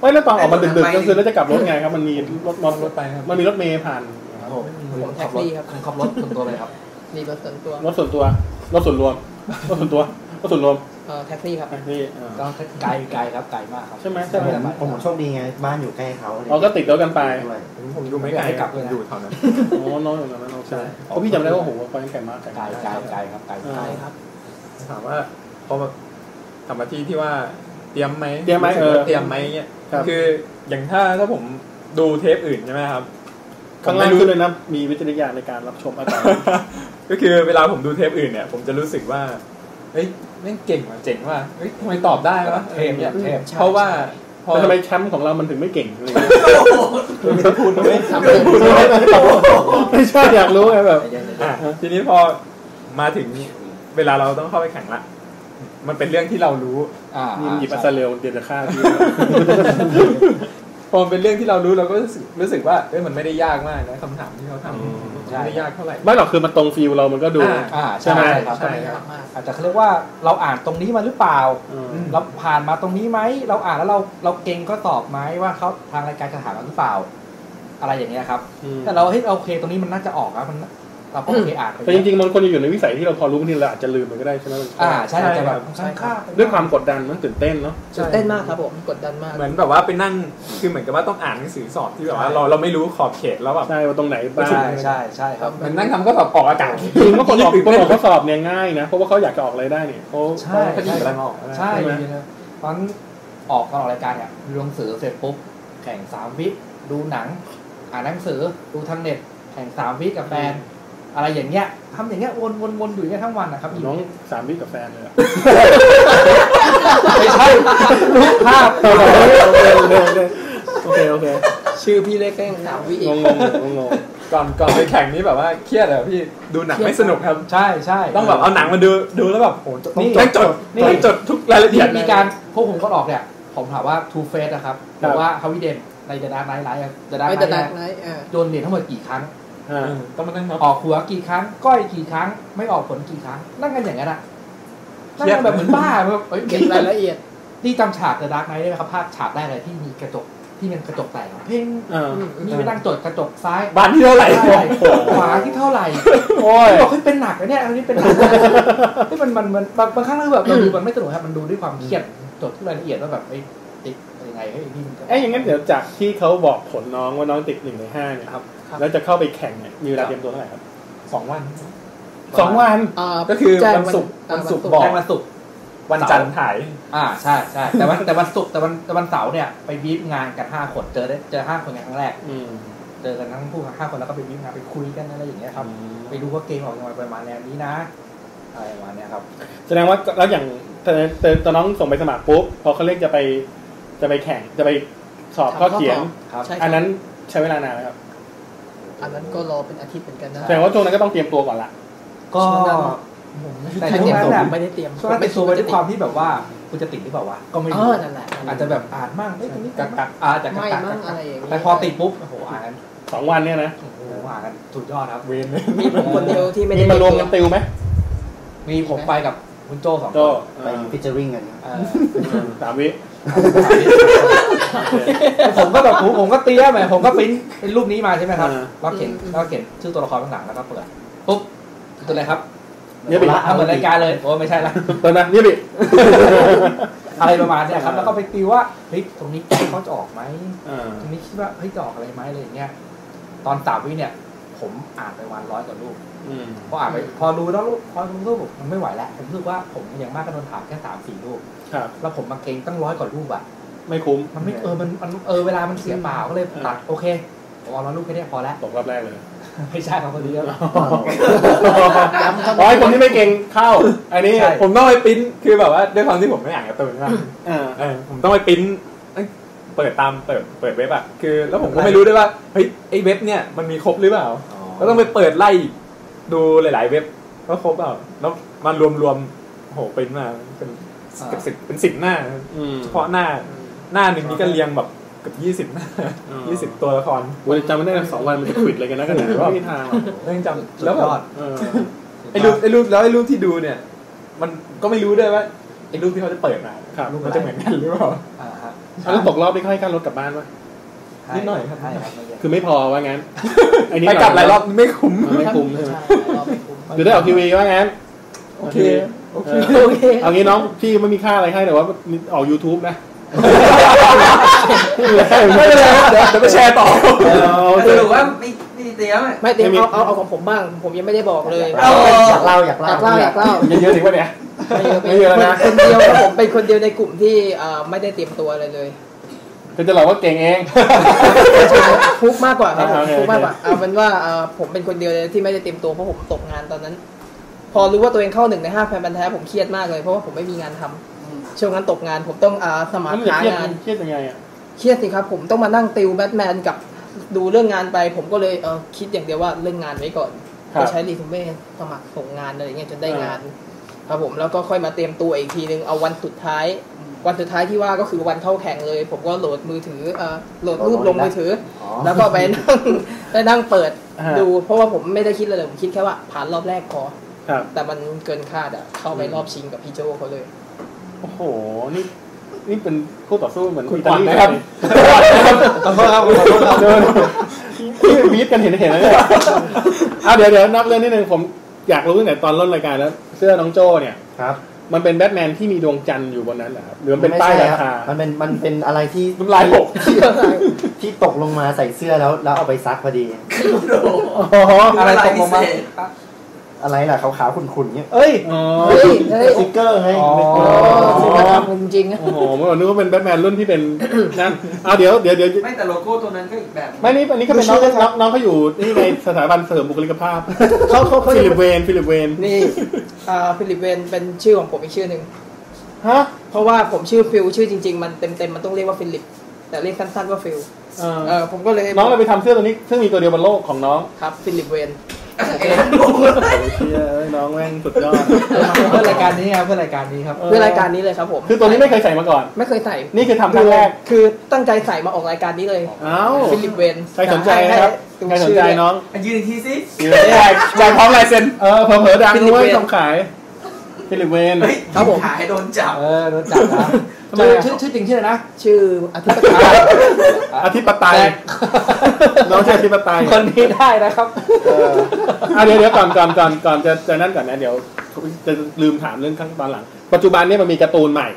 ไม่แล้วตอนออกมาดึกๆก็คือแล้วจะกลับรถไงครับมันมีรถนอนรถไปครับมันมีรถเมล์ผ่านผมขับรถครับขับรถส่วนตัวเลยครับมีรถส่วนรวมแท็กซี่ครับก็ไกลครับไกลมากครับใช่ไหมผมโชคดีไงบ้านอยู่ใกล้เขาเราก็ติดรถกันไปผมอยู่ไม่ไกลกลับอยู่แถวนั้นอ๋อน้องอยู่แถวนั้นใช่เพราะพี่จำได้ว่าโหไปไกลมากไกลครับถามว่าพอมาทำมาที่ว่าเตรียมไหมเนี่ยคืออย่างถ้าผมดูเทปอื่นใช่ไหมครับข้างล่างคือเลยนะมีวิจารณญาณในการรับชมอาจารย์ก็คือเวลาผมดูเทปอื่นเนี่ยผมจะรู้สึกว่าเฮ้ยแม่งเก่งว่ะเจ๋งว่ะเฮ้ยทำไมตอบได้วะเทปเพราะว่าทำไมแชมป์ของเรามันถึงไม่เก่งอะไรเงี้ยไม่ใช่อยากรู้ไงแบบทีนี้พอมาถึงเวลาเราต้องเข้าไปแข่งละมันเป็นเรื่องที่เรารู้หยิบอัสเรลเดือดฆ่าพี่พอเป็นเรื่องที่เรารู้เราก็รู้สึกว่าเอ้ยมันไม่ได้ยากมากนะคำถามที่เขาทำไม่ได้ยากเท่าไหร่ไม่หรอกคือมันตรงฟิลเรามันก็ดูใช่ไหมใช่ครับอาจจะเขาเรียกว่าเราอ่านตรงนี้มาหรือเปล่าเราผ่านมาตรงนี้ไหมเราอ่านแล้วเราเก่งก็ตอบไหมว่าเขาทางรายการจะถามเราหรือเปล่าอะไรอย่างเงี้ยครับแต่เราโอเคตรงนี้มันน่าจะออกนะมัน เราก็โอเคอ่านแต่จริงๆมันคนอยู่ในวิสัยที่เราพอรู้นี่เราอาจจะลืมมันก็ได้ใช่ไหมใช่อาจจะแบบด้วยความกดดันมันตื่นเต้นเนาะตื่นเต้นมากครับผมกดดันมากเหมือนแบบว่าไปนั่งคือเหมือนกับว่าต้องอ่านหนังสือสอบที่แบบว่าเราไม่รู้ขอบเขตแล้วแบบใช่ว่าตรงไหนบ้างใช่ครับมันนั่งทำก็สอบออกอากาศจริงว่าคนออกข้อสอบเนี่ยง่ายนะเพราะว่าเขาอยากจะออกอะไรได้เนี่ยเขาก็ดีกันออกใช่เพราะออกรายการเนี่ยดูหนังสือเสร็จปุ๊บแข่ง3 วิดูหนังอ่านหนังสือดูทางเน็ตแข่ง3 วิกับแฟนอะไรอย่างเงี้ยทำอย่างเงี้ยวนๆอยู่อย่างเงี้ยทั้งวันนะครับน้อง3 วิกับแฟนเลยไม่ใช่รูปภาพโอเคชื่อพี่เล็กแค่3 วิเองงงก่อนไปแข่งนี้แบบว่าเครียดเหรอพี่ดูหนังไม่สนุกครับใช่ต้องแบบเอาหนังมาดูแล้วแบบโหจดทุกรายละเอียดมีการพวกผมก็ออกเนี่ยผมถามว่า Two Face นะครับบอกว่าฮาวิเดนในเดอะดาร์กไนท์โดนเหรียญทั้งหมดกี่ครั้งต้องมานั่งออกหัวกี่ครั้งก้อยกี่ครั้งไม่ออกผลกี่ครั้งนั่งกันอย่างนั้นอ่ะนั่งกันแบบเหมือนบ้าแบบเก็บรายละเอียดนี่จำฉากเดอะดาร์กไนท์ได้ไหมครับภาคฉากได้เลยที่มีกระจกที่มันกระจกแตกเพ่งนี่ไปนั่งจดกระจกซ้ายบานที่เท่าไหร่ขวาที่เท่าไหร่บอกให้เป็นหนักเลยเนี่ยอันนี้เป็นหนักที่มันบางครั้งเราแบบเราดูมันไม่สนุกครับมันดูด้วยความเครียดจดทุกรายละเอียดว่าแบบไอ้ติดยังไงให้พี่อย่างงั้นเดี๋ยวจากที่เขาบอกผลน้องว่าน้องติด1 ใน 5เนี่ยครับแล้วจะเข้าไปแข่งเนี่ยมีเวลาเตรียมตัวเท่าไหร่ครับ2 วันก็คือวันศุกร์บอกวันจันทร์ถ่ายใช่แต่วันศุกร์แต่วันเสาร์เนี่ยไปบีบงานกัน5 คนเจอ5 คนครั้งแรกเจอกันทั้งผู้5 คนแล้วก็ไปบีบงานไปคุยกันอะไรอย่างเงี้ยครับไปดูว่าเกมออกยังไงประมาณแนวนี้นะอะไรประมาณเนี้ยครับแสดงว่าแล้วอย่างตอนน้องส่งไปสมัครปุ๊บพอเขาเรียกจะไปแข่งจะไปสอบข้อเขียนอันนั้นใช้เวลานานไหมครับอันนั้นก็รอเป็นอาทิตย์เหมือนกันนะแต่ว่าช่วงนั้นก็ต้องเตรียมตัวก่อนละก็แต่ช่วงนั้นไม่ได้เตรียมช่วงนั้นเป็นตัวด้วยความที่แบบว่ากูจะติดหรือเปล่าวะก็ไม่รู้อาจจะแบบอ่านมั่งไอ้คนนี้กักอาจจะไม่มั่งอะไรอย่างเงี้ยแต่พอติดปุ๊บโอ้โหอ่าน2 วันเนี่ยนะโอ้โหอ่านกันสุดยอดครับเวรมีผมคนเดียวที่ไม่ได้มารวมกันติวไหมมีผมไปกับคุณโจ้2 คนไปพิจาริงกัน3 วิผมก็เตี้ยไหมผมก็ปริ้นเป็นรูปนี้มาใช่ไหมครับแล้วเขียนชื่อตัวละครข้างหลังแล้วก็เปิดปุ๊บตัวอะไรครับเนี่ยบิเหมือนรายการเลยโอ้ไม่ใช่ละตัวนั้นเนี่ยบิอะไรประมาณนี้ครับแล้วก็ไปตีว่าเฮ้ยตรงนี้เขาจะออกไหมตรงนี้คิดว่าเฮ้ยจะออกอะไรไหมอะไรอย่างเงี้ยตอน3 วิเนี่ยผมอ่านไปวัน100 กว่ารูปพออ่านไปพอรู้แล้วรูปมันไม่ไหวแล้วผมรู้สึกว่าผมอย่างมากก็โดนถามแค่3-4 รูปแล้วผมมาเก่งตั้ง100 กว่ารูปอะไม่คุ้มมันไม่เวลามันเสียเปล่าก็เลยตัดโอเคผมเอา100 รูปแค่นี้พอแล้วตกรอบแรกเลยไม่ใช่ครับคนนี้แล้วคนที่ไม่เก่งเข้าอันนี้ผมต้องไปปริ้นคือแบบว่าด้วยความที่ผมไม่อ่านการ์ตูนนะผมต้องไปปริ้นเปิดตามเปิดเว็บอะคือแล้วผมก็ไม่รู้ด้วยว่าเฮ้ยไอเว็บเนี่ยมันมีครบหรือเปล่าก็ต้องไปเปิดไล่ดูหลายๆเว็บว่าครบเปล่าแล้วมารวมโหเป็นมาเป็น10 หน้าเฉพาะหน้าหนึ่งนี้ก็เรียงแบบเกือบ20 ตัวละครวันจำไม่ได้2 วันมันจะขวิดอะไรกันนะกันไหนว่าไม่ทางเรื่องจำแล้วแบบไอ้รูปที่ดูเนี่ยมันก็ไม่รู้ด้วยว่าไอ้รูปที่เขาจะเปิดมามันจะเหมือนกันหรือเปล่าแล้วตกรอบไม่ค่อยการรถกลับบ้านวะนิดหน่อยครับคือไม่พอว่างั้นไปกลับหลายรอบไม่คุ้มใช่ไหมหรือได้ออกทีวีว่างั้นโอเคเอางี้น้องพี่ไม่มีค่าอะไรให้แต่ว่าออก YouTube นะไม่เป็นไรเดี๋ยวไปแชร์ต่อคือหรือว่าไม่เตรียมไม่เตรียมเอาของผมบ้างผมยังไม่ได้บอกเลยอยากเล่าเยอะๆถึงว่าเนี่ยไม่เยอะนะคนเดียวครับผมเป็นคนเดียวในกลุ่มที่ไม่ได้เตรียมตัวอะไรเลยคือจะหลอกว่าเก่งเองฟุกมากกว่าครับฟุกมากกว่าเอาเป็นว่าผมเป็นคนเดียวที่ไม่ได้เตรียมตัวเพราะผมตกงานตอนนั้นพอรู้ว่าตัวเองเข้า1 ใน 5แฟนพันธุ์แท้ผมเครียดมากเลยเพราะว่าผมไม่มีงานทำช่วงนั้นตกงานผมต้องสมัครงานเครียดยังไงอ่ะเครียดสิครับผมต้องมานั่งติวแบทแมนกับดูเรื่องงานไปผมก็เลยคิดอย่างเดียวว่าเรื่องงานไว้ก่อนก็ใช้รีซูเม่สมัครส่งงานอะไรเงี้ยจนได้งานครับผมแล้วก็ค่อยมาเตรียมตัวอีกทีนึงเอาวันสุดท้ายที่ว่าก็คือวันเข้าแข่งเลยผมก็โหลดมือถือโหลดรูปลงมือถือแล้วก็ไปนั่งเปิดดูเพราะว่าผมไม่ได้คิดอะไรผมคิดแค่ว่าผ่านรอบแรกพอแต่มันเกินคาดอ่ะเข้าไปรอบชิงกับพี่โจเขาเลยโอ้โหนี่เป็นคู่ต่อสู้เหมือนคุณตอนนะครับขอโทษครับ ที่วีดกันเห็นแล้วเนี่ยเดี๋ยวนับเรื่องนิดนึงผมอยากรู้ตั้งแต่ตอนต้นรายการแล้วเสื้อน้องโจ้เนี่ยครับมันเป็นแบทแมนที่มีดวงจันทร์อยู่บนนั้นเหรอครับหรือมันเป็นป้ายราคามันเป็นอะไรที่ลายปกที่ตกลงมาใส่เสื้อแล้วเอาไปซักพอดีอะไรตกลงมาอะไรล่ะขาวๆขุ่นๆเนี่ยเอ้ยสติ๊กเกอร์ไงสติ๊กเกอร์จริงๆโอ้โหมันนึกว่าเป็นแบทแมนรุ่นที่เป็นนั่นเดี๋ยวไม่แต่โลโก้ตัวนั้นก็อีกแบบไม่นี่อันนี้ก็เป็นน้องเขาอยู่นี่ในสถาบันเสริมบุคลิกภาพเขาฟิลิปเวนนี่ฟิลิปเวนเป็นชื่อของผมอีกชื่อหนึ่งฮะเพราะว่าผมชื่อฟิลชื่อจริงๆมันเต็มมันต้องเรียกว่าฟิลิปแต่เรียกสั้นๆว่าฟิลผมก็เลยน้องเราไปทำเสื้อตัวนี้ซึ่งมีตัวเดียวบนโลกของน้องครับฟิลิปเวนน้องแม่งสุดยอดเพื่อรายการนี้ครับเพื่อรายการนี้เลยครับผมคือตัวนี้ไม่เคยใส่มาก่อนไม่เคยใส่นี่คือทำครั้งแรกคือตั้งใจใส่มาออกรายการนี้เลยฟิลิปเวนใครสนใจครับใครสนใจน้องยืนอีกทีสิอยากพร้อมลายเซ็นเผลอๆดังด้วยส่งขายฟิลิปเวนครับผมขายโดนจับนะชื่อจริงชื่ออะไรนะชื่ออธิปไตยน้องชื่ออธิปไตยคนนี้ได้นะครับเดี๋ยวก่อนจะนั่นก่อนนะเดี๋ยวจะลืมถามเรื่องข้างตอนหลังปัจจุบันนี้มันมีการ์ตูนใหม่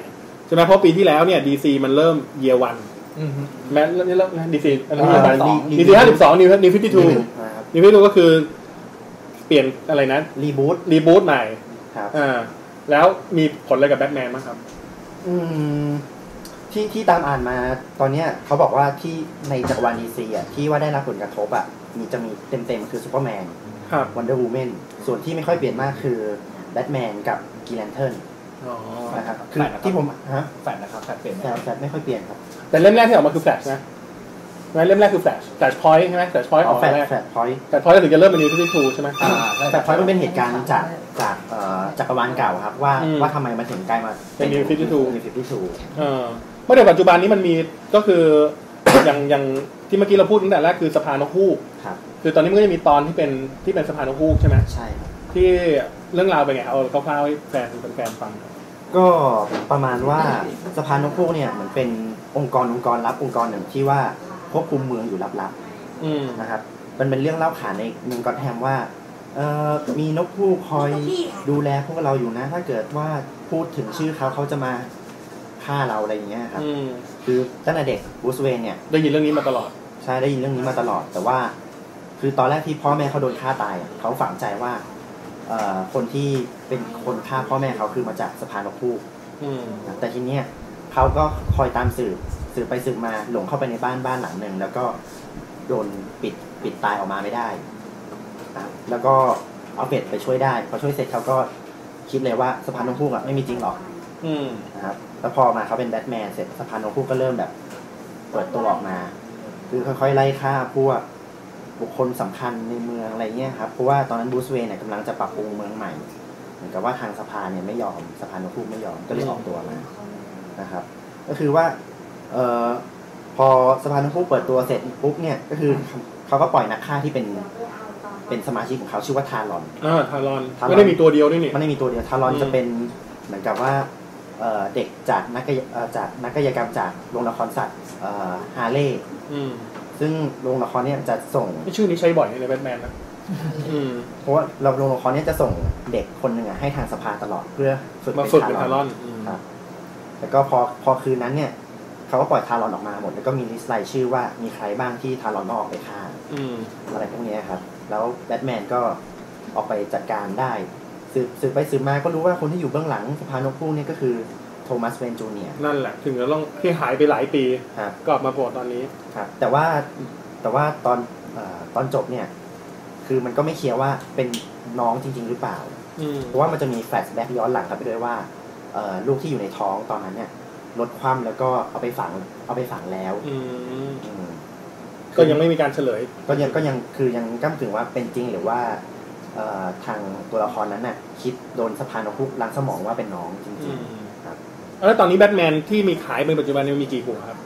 ใช่ไหมเพราะปีที่แล้วเนี่ย DC มันเริ่ม Year 1แม้นี่แล้วนะ DC อันนี้ DC 52 New 52 New 52ก็คือเปลี่ยนอะไรนะรีบูทใหม่แล้วมีผลอะไรกับแบทแมนมั้งครับที่ตามอ่านมาตอนเนี้ยเขาบอกว่าที่ในจักรวาลดีซีอ่ะที่ว่าได้รับผลกระทบอ่ะมีจะมีเต็มคือซูเปอร์แมนวันเดอร์วูแมนส่วนที่ไม่ค่อยเปลี่ยนมากคือแบทแมนกับกรีนแลนเทิร์นนะครับคือที่ผมแฟลชนะครับแฟลชไม่ค่อยเปลี่ยนครับแต่เล่มแรกที่ออกมาคือแฟลชนะเล่มแรกคือแฟลชพอยต์ใช่ไหมแฟลชพอยต์ออกแรกแฟลชพอยต์ถึงจะเริ่มเป็นนิวที่2ใช่ไหมแฟลชพอยต์มันเป็นเหตุการณ์จากจักรวาลเก่าครับว่าทำไมมันถึงกลายมาเป็นนิวที่2เมื่อเดี๋ยวปัจจุบันนี้มันมีก็คืออย่างที่เมื่อกี้เราพูดตั้งแต่แรกคือสภานกฮูกคือตอนนี้มันก็จะมีตอนที่เป็นสภานกฮูกใช่ไหมใช่ที่เรื่องราวเป็นไงเอาคร่าวๆให้แฟนฟังก็ประมาณว่าสภานกฮูกเนี่ยมันเป็นองค์กรลับองค์กรหนึ่งที่ว่าควบคุมเมืองอยู่ลับๆนะครับมันเป็นเรื่องเล่าขานในเมืองกอตแฮมว่ามีนกฮูกคอยดูแลพวกเราอยู่นะถ้าเกิดว่าพูดถึงชื่อเขาจะมาฆ่าเราอะไรอย่างเงี้ยครับคือตั้งแต่เด็กบรูซเวย์นเนี่ยได้ยินเรื่องนี้มาตลอดใช่ได้ยินเรื่องนี้มาตลอดแต่ว่าคือตอนแรกที่พ่อแม่เขาโดนฆ่าตายเขาฝังใจว่าคนที่เป็นคนฆ่าพ่อแม่เขาคือมาจากสภานกฮูกแต่ทีเนี้ยเขาก็คอยตามสืบไปสืบมาหลงเข้าไปในบ้านหลังหนึ่งแล้วก็โดนปิดตายออกมาไม่ได้นะแล้วก็เอาเบ็ดไปช่วยได้พอช่วยเสร็จเขาก็คิดเลยว่าสภานกฮูกอะไม่มีจริงหรอกนะครับแล้วพอมาเขาเป็นแบทแมนเสร็จสภานกฮูกก็เริ่มแบบเปิดตัวออกมาคือค่อยๆไล่ฆ่าพวกบุคคลสำคัญในเมืองอะไรเงี้ยครับเพราะว่าตอนนั้นบรูซเวย์นเนี่ยกำลังจะปรับปรุงเมืองใหม่เหมือนกับว่าทางสภาเนี่ยไม่ยอมสภานกฮูกไม่ยอมก็เลยออกตัวมานะครับก็คือว่าพอสภานกฮูกเปิดตัวเสร็จปุ๊บเนี่ยก็คือเขาก็ปล่อยนักฆ่าที่เป็นสมาชิกของเขาชื่อว่าทารอนไม่ได้มีตัวเดียวด้วยนี่ไม่ได้มีตัวเดียวทารอนจะเป็นเหมือนกับว่าเด็กจากนักกายกรรมจากโรงละครสัตว์ฮาร์เลย์ซึ่งโรงละครเนี่ยจะส่งชื่อนี้ใช้บ่อยในแบทแมนนะเพราะว่าเราโรงละครเนี่ยจะส่งเด็กคนหนึ่งให้ทางสภาตลอดเพื่อฝึกเป็นทารอนแล้วก็พอคืนนั้นเนี่ยเขาก็ปล่อยทารอนออกมาหมดแล้วก็มีลิสต์รายชื่อว่ามีใครบ้างที่ทารอนออกไปฆ่าอะไรพวกนี้ครับแล้วแบทแมนก็ออกไปจัดการได้สืบไปสืบมาก็รู้ว่าคนที่อยู่เบื้องหลังสภานกฮูกนี่ก็คือโทมัสเวนจูเนียร์นั่นแหละถึงจะต้องที่หายไปหลายปีก็ออกมาโผล่ตอนนี้ครับแต่ว่าตอนจบเนี่ยคือมันก็ไม่เคลียร์ว่าเป็นน้องจริงๆหรือเปล่าเพราะว่ามันจะมีแฟลชแบ็กย้อนหลังครับไปด้วยว่าลูกที่อยู่ในท้องตอนนั้นเนี่ยลดความแล้วก็เอาไปฝังแล้วก็ยังไม่มีการเฉลยก็ยังคือยังก้ำกึ่งว่าเป็นจริงหรือว่าทางตัวละครนั้นน่ะคิดโดนสภานกฮูกล้างสมองว่าเป็นน้องจริงๆครับแล้วตอนนี้แบทแมนที่มีขายในปัจจุบันนี้มีกี่หัวครับ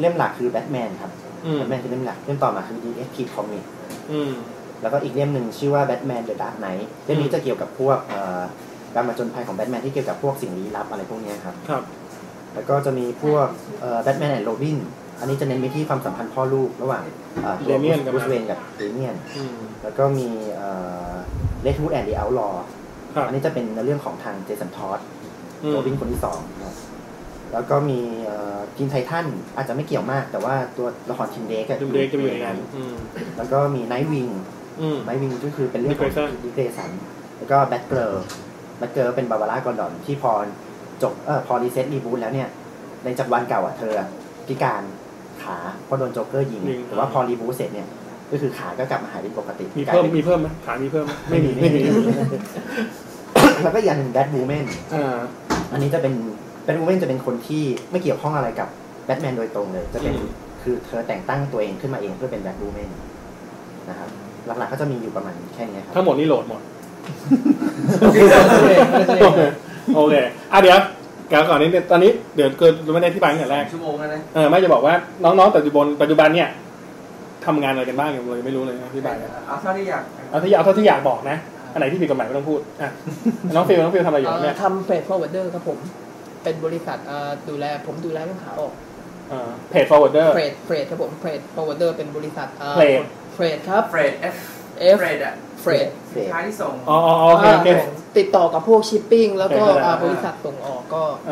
เล่มหลักคือแบทแมนครับแบทแมนคือเล่มหลักเล่มต่อมาคือ DSP Comic แล้วก็อีกเล่มหนึ่งชื่อว่า Batman The Dark Knight เล่มนี้จะเกี่ยวกับพวกการมาจนภัยของแบทแมนที่เกี่ยวกับพวกสิ่งลี้ลับอะไรพวกนี้ครับแล้วก็จะมีพวกแบทแมนแอนด์โรบิน อันนี้จะเน้นไปที่ความสัมพันธ์พ่อลูกระหว่างตัวบูธเวนกับเดเมียนแล้วก็มีเลดวูดแอนด์เดอะเอาท์ลอว์อันนี้จะเป็นเรื่องของทางเจสันทอสตัววินคนที่สองแล้วก็มีทีมไททันอาจจะไม่เกี่ยวมากแต่ว่าตัวละครทีมเด็กกับทีมเด็กจะอยู่ในนั้นแล้วก็มีไนท์วิงก็คือเป็นเรื่องของดิเกสันแล้วก็แบทเกิร์ลเป็นบาร์บาร่ากอร์ดอนที่พอจบพอรีเซ็ตรีบูทแล้วเนี่ยในจากวันเก่าอ่ะเธอพิการขาเพราะโดนโจ๊กเกอร์ยิงแต่ว่าพอรีบูทเสร็จเนี่ยก็คือขาก็กลับมาหายเป็นปกติมีเพิ่มไหมขามีเพิ่มไหมไม่มีแล้วก็อย่างหนึ่งแบทวูแมนอันนี้จะเป็นแบทวูแมนจะเป็นคนที่ไม่เกี่ยวข้องอะไรกับแบทแมนโดยตรงเลยจะเป็นคือเธอแต่งตั้งตัวเองขึ้นมาเองเพื่อเป็นแบทวูแมนนะครับหลักๆก็จะมีอยู่ประมาณแค่นี้ครับทั้งหมดนี่โหลดหมดโอเคเดี๋ยวก่อนนี้ตอนนี้เดี๋ยวเกิดไม่ได้ที่บ้านอย่างแรกชั่วโมงแล้วนะไม่จะบอกว่าน้องๆปัจจุบันเนี่ยทำงานอะไรกันบ้างอย่างเลยไม่รู้เลยนะที่บ้านเอาเท่าที่อยากบอกนะอันไหนที่ผิดกฎหมายไม่ต้องพูดน้องฟิลทำอะไรอยู่เนี่ยทำเพจ forwarder ครับผมเป็นบริษัทดูแลเรื่องขาออกเพจ forwarder ครับผมเพจ forwarder เป็นบริษัทเพจครับเพจ F อ่ะเฟรดค้าที่ส่งติดต่อกับพวกชิปปิ้งแล้วก็บริษัทส่งออกก็ท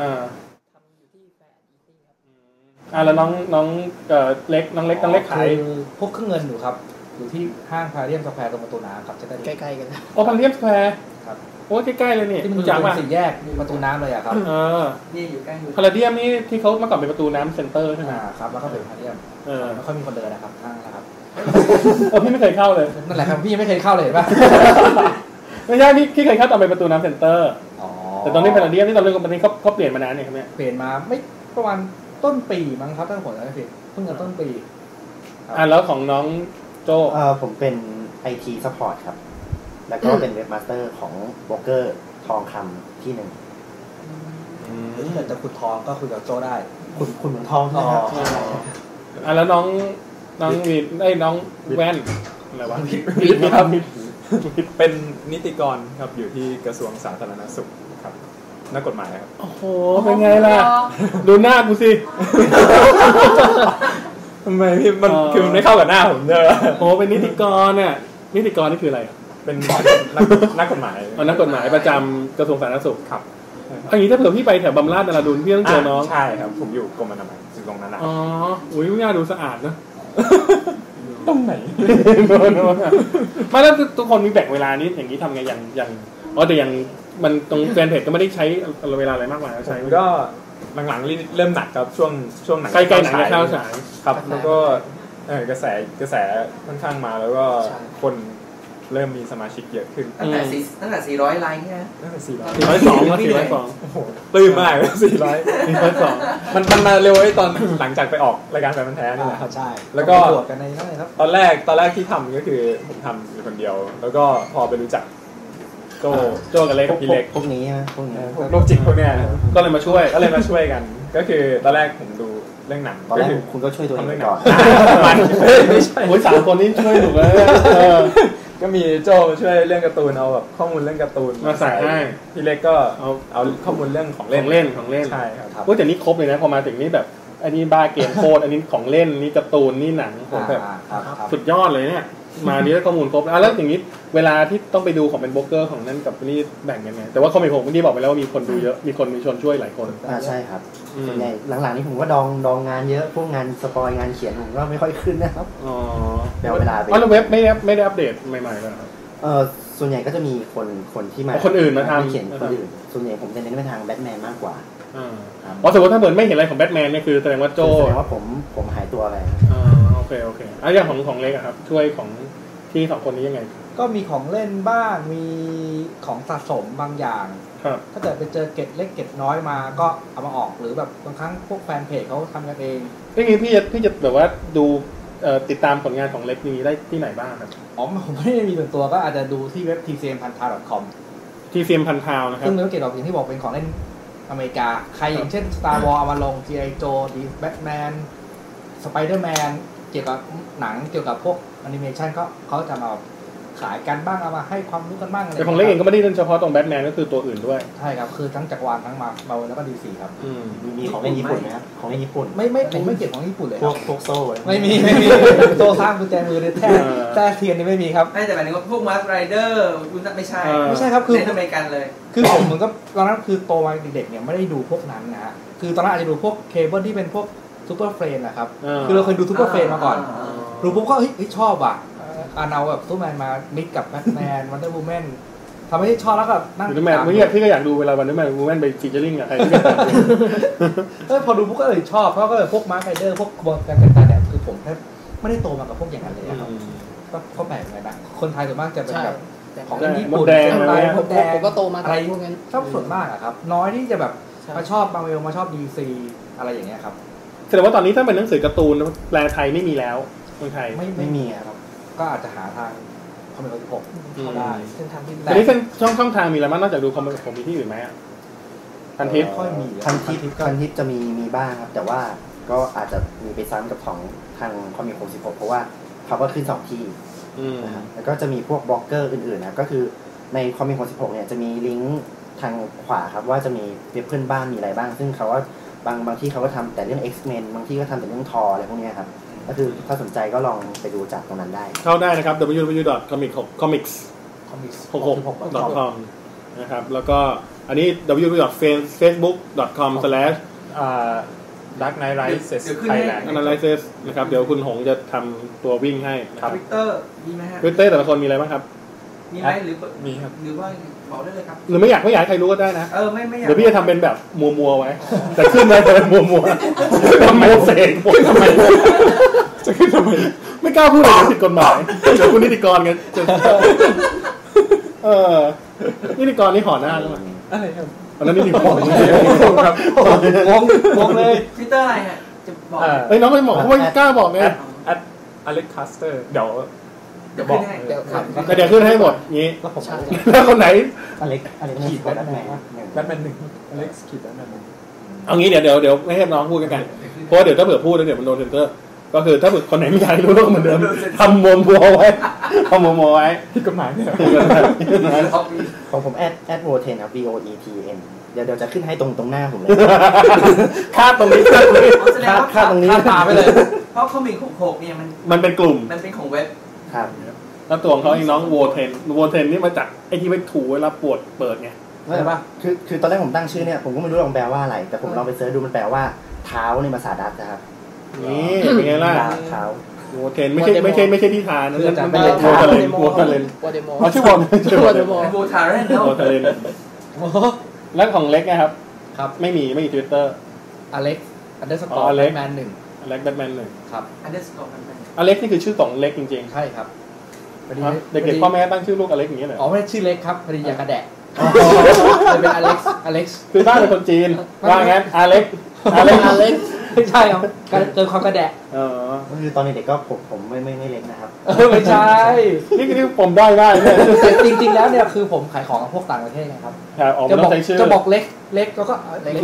ำอยู่ที่แฟร์อีซี่ครับแล้วน้องเล็กขายพวกเครื่องเงินอยู่ครับอยู่ที่ห้างพาเรียมสแควร์ตรงประตูน้ำครับจะได้ใกล้ๆกันโอ้พาเรียมสแควร์ครับโอ้ใกล้ๆเลยนี่ที่มันจากสี่แยกประตูน้ำเลยอะครับนี่อยู่ใกล้พาเรียมนี่ที่เขาเมื่อก่อนเป็นประตูน้ำเซ็นเตอร์ใช่ไหมครับแล้วก็เป็นพาเรียมไม่ค่อยมีคนเดินนะครับห้างนะครับพี่ไม่เคยเข้าเลยนั่นแหละครับพี่ยังไม่เคยเข้าเลยป่ะไม่ใช่พี่เคยเข้าตอนไปประตูน้ำเซ็นเตอร์แต่ตอนนี้พาราเดียมนี่ตอนเรื่องนี้เขาเปลี่ยนมานานเนี่ยครับเนี่ยเปลี่ยนมาไม่ประมาณต้นปีมั้งครับตั้งผลอะไรผิดเพิ่งจะต้นปีแล้วของน้องโจผมเป็น IT Support ครับแล้วก็เป็นเว็บมาสเตอร์ของโบรกเกอร์ทองคำที่หนึ่งถ้าเกิดจะขุดทองก็คุยกับโจได้ขุดเหมือนทองนะครับแล้วน้องมีได้น้องแว่นอะไรวะมีครับเป็นนิติกรครับอยู่ที่กระทรวงสาธารณสุขครับนักกฎหมายครับโอ้โหเป็นไงล่ะดูหน้ากูสิทำไมพี่มันคือมันไม่เข้ากับหน้าผมเนอะโอ้เป็นนิติกรเนี่ยนิติกรนี่คืออะไรเป็นนักกฎหมายนักกฎหมายประจำกระทรวงสาธารณสุขครับอย่างนี้ถ้าเผื่อพี่ไปแถวบำราศนราดูลพี่ต้องเจอน้องใช่ครับผมอยู่กรมอนามัยตรงนั้นอ๋ออุ้ยหน้าดูสะอาดนะตรงไหนมาแล้วทุกคนมีแบ่งเวลานี้อย่างนี้ทำไงอย่างแต่อย่างมันตรงแฟนเพจก็ไม่ได้ใช้เวลาอะไรมากมายใช้ก็หลังๆเริ่มหนักครับช่วงหนังใกล้ๆหนังเข้าฉายครับแล้วก็กระแสค่อนข้างมาแล้วก็คนเริ่มมีสมาชิกเยอะขึ้นตั้งแต่400ไลค์ใช่ไหมตั้งแต่402โอ้โหตื่นมาก402มันมาเร็วไอ้ตอนหลังจากไปออกรายการแฟนพันธุ์แท้นี่แหละใช่แล้วก็บวกกันในนั้นเลยครับตอนแรกที่ทำก็คือผมทำอยู่คนเดียวแล้วก็พอไปรู้จักโจกับเล็กพี่เล็กพวกนี้โรคจิตพวกเนี้ยก็เลยมาช่วยกันก็คือตอนแรกผมดูเรื่องหนังตอนแรกคุณก็ช่วยตัวเองก่อนไม่ใช่โอ้ยสามคนนี้ช่วยถูกเลยก็มีโจมาช่วยเรื่องการ์ตูนเอาแบบข้อมูลเรื่องการ์ตูนมาใส่ให้พี่เล็กก็เอาข้อมูลเรื่องของเล่นใช่ครับแต่นี้ครบเลยนะพอมาถึงนี่แบบอันนี้บ้าเกมโคตรอันนี้ของเล่นนี่การ์ตูนนี่หนังผมแบบสุดยอดเลยเนี่ยมานี้ได้ข้อมูลครบแล้วอย่างนี้เวลาที่ต้องไปดูของเป็นโบรกเกอร์ของนั่นกับนี่แบ่งยังไงแต่ว่าเขาไม่ผมเมื่อกี้บอกไปแล้วว่ามีคนดูเยอะมีคนมีชวนช่วยหลายคนใช่ครับส่วนใหญ่หลังๆนี้ผมก็ดองงานเยอะพวกงานสปอยงานเขียนผมก็ไม่ค่อยขึ้นนะครับแต่เวลาไปเว็บไม่ได้อัปเดตใหม่ๆเลยครับส่วนใหญ่ก็จะมีคนที่มาคนอื่นมาทำเขียนคนอื่นส่วนใหญ่ผมจะเน้นไปทางแบทแมนมากกว่าสมมติถ้าเหมือนไม่เห็นอะไรของแบทแมนเนี่ยคือแสดงว่าโจแสดงว่าผมหายตัวไปโอเคอย่างของเล็กครับช่วยของที่สองคนนี้ยังไงก็มีของเล่นบ้างมีของสะสมบางอย่างถ้าเกิดไปเจอเก็บเล็กเก็บน้อยมาก็เอามาออกหรือแบบบางครั้งพวกแฟนเพจเขาทำกันเองไม่มีพี่จะแบบว่าดูติดตามผลงานของเล็กนี้ได้ที่ไหนบ้างครับอ๋อผมไม่ได้มีส่วนตัวก็อาจจะดูที่เว็บ tcmpanthao.com tcmpanthao นะครับซึ่งเว็บเกี่ยวกับอย่างที่บอกเป็นของเล่นอเมริกาใครอย่างเช่น Star Wars เอามาลง G.I. Joe ดี Batman Spider-Manเกี่ยวกับหนังเกี่ยวกับพวกแอนิเมชันก็เขาจะมา ขายกันบ้างเอามาให้ความรู้กันบ้างอะไรแต่ของเล่นเองก็ไม่ได้เฉพาะตรงแบทแมนก็คือตัวอื่นด้วยใช่ครับคือทั้งจักรวาลทั้งมาเบลแล้วก็ดีซีครับมีของเล่นญี่ปุ่นไหมครับของเล่นญี่ปุ่นไม่ผมไม่เก็บของญี่ปุ่นเลยพวกโซ่ไม่มีโซ่สร้างกุญแจมือในแท้เทียนนี่ไม่มีครับแต่หมายถึงว่าพวกมาสไรเดอร์ไม่ใช่ครับคือในอเมริกันเลยคือผมมันก็ตอนนั้นคือโตมาเด็กๆเนี่ยไม่ได้ดูพวกนั้นนะฮะคือตอนนั้นอาจจะดูพวกเคเบิลที่เป็นพวกซูเปอร์เฟรนด์นะครับคือเราเคยดูซูเปอร์เฟรนด์มาก่อนดูปุ๊บก็เฮ้ยชอบอ่ะเอาแบบซูเปอร์แมนมามิกกับแบทแมนวันเดอร์วูแมนทำให้ชอบแล้วก็นั่งดูแมนพี่ก็อยากดูเวลาวันเดอร์แมนวูแมนไปฟีเจอริ่งอะใครที่พอดูปุ๊บก็เลยชอบเพราะก็แบบพวกมาร์คไรเดอร์พวกบอลแบทแมนเนี่ยคือผมแทบไม่ได้โตมากับพวกอย่างนั้นเลยครับก็แปลกเลยนะคนไทยส่วนมากจะเป็นแบบของญี่ปุ่นอะไรพวกแดงผมก็โตมาอะไรพวกนั้นชอบส่วนมากอะครับน้อยที่จะแบบมาชอบมาเวลมาชอบดีซีอะไรอย่างเงี้ยครับแสดงว่าตอนนี้ถ้าเป็นหนังสือการ์ตูนแปลไทยไม่มีแล้วเมืองไทยไม่มีครับก็อาจจะหาทางคอมเมนต์ของผมเขาได้เส้นทางที่แต่นี่เส้นช่องทางมีอะไรบ้างนอกจากดูคอมเมนต์ของผมมีที่อื่นไหมพันทิปพันทิปจะมีบ้างครับแต่ว่าก็อาจจะมีไปซ้ำกับของทางคอมเมนต์ของ16เพราะว่าเขาก็ขึ้น2ที่นะครับแล้วก็จะมีพวกบล็อกเกอร์อื่นๆนะก็คือในคอมเมนต์ของ16เนี่ยจะมีลิงก์ทางขวาครับว่าจะมีเว็บเพื่อนบ้านมีอะไรบ้างซึ่งเขาว่าบางที่เขาก็ทำแต่เรื่อง X-Men บางที่ก็ทำแต่เรื่องทออะไรพวกนี้ครับก็คือถ้าสนใจก็ลองไปดูจากตรงนั้นได้เข้าได้นะครับ www.comics66.com นะครับแล้วก็อันนี้ www.facebook.com/darknightrises นะครับเดี๋ยวคุณหงจะทำตัววิ่งให้ครับ Twitter มีไหมฮะ Twitter แต่ละคนมีอะไรบ้างครับมีไหมหรือมีครับหรือว่าบอกได้เลยครับหรือไม่อยากใครรู้ก็ได้นะไม่อยากเดี๋ยวพี่จะทำเป็นแบบมัวไว้แต่ขึ้นมาจะเป็นมัวทำไมเสกทำไมจะขึ้นทำไมไม่กล้าพูดอะไรผิดกฎหมายเดี๋ยวคุณนิติกรกันนิติกรนี่ห่อหน้าแล้วมั้งอะไรครับอันนั้นนิติกรครับมองเลยทวิตเตอร์อะไรฮะจะบอกเฮ้ยน้องไม่บอกไม่กล้าบอกไงAlex Caster เดี๋ยวบอกแต่เดี๋ยวขึ้นให้หมดงี้แล้วคนไหนอเล็กขีดแบทแมน1อเล็กขีดแบทแมน1เอางี้เดี๋ยวไม่ให้น้องพูดกันเพราะเดี๋ยวถ้าเผื่อพูดแล้วเดี๋ยวมันโดนเซ็นเซอร์ก็คือถ้าเผื่อคนไหนไม่อยากรู้เรื่องเหมือนเดิมทำมัวไว้ที่กฎหมายเนี่ยของผมแอดโวเทนครับ VOETN เดี๋ยวจะขึ้นให้ตรงหน้าผมเลยค่าตรงนี้ค่าตรงนี้ตาไปเลยเพราะเขามี66เนี่ยมันเป็นกลุ่มมันเป็นของเว็บครับแล้วตัวของเขาเองน้องโวเทนนี่มาจากไอ้ที่ไปถูเวลาปวดเปิดไงไม่ใช่ปะคือตอนแรกผมตั้งชื่อเนี่ยผมก็ไม่รู้ลองแปลว่าอะไรแต่ผมลองไปเสิร์ชดูมันแปลว่าเท้าในภาษาดัตช์นะครับนี่เป็นไงล่ะเท้าโวเทนไม่ใช่ที่ทานนั่นเป็นโวทาเลนเขาชื่อโวเดมอโวทาเลนแล้วของเล็กนะครับไม่มี Twitter อเล็ก_batman1อเล็กแบทแมน1ครับอเล็กนี่คือชื่อของเล็กจริงๆใช่ครับเด็กๆพ่อแม่ตั้งชื่อลูกอเล็กอย่างเงี้ยเหรออ๋อไม่ใช่ชื่อเล็กครับพอดีอยากกระแดะจะเป็นอเล็กซ์คือบ้านเป็นคนจีนว่างั้นอเล็กซ์ไม่ใช่ครับเจอความกระแดะคือตอนเด็กๆก็ผมไม่เล็กนะครับไม่ใช่นี่ผมได้เนี่ยจริงๆแล้วเนี่ยคือผมขายของกับพวกต่างประเทศนะครับจะบอกเล็กแล้วก็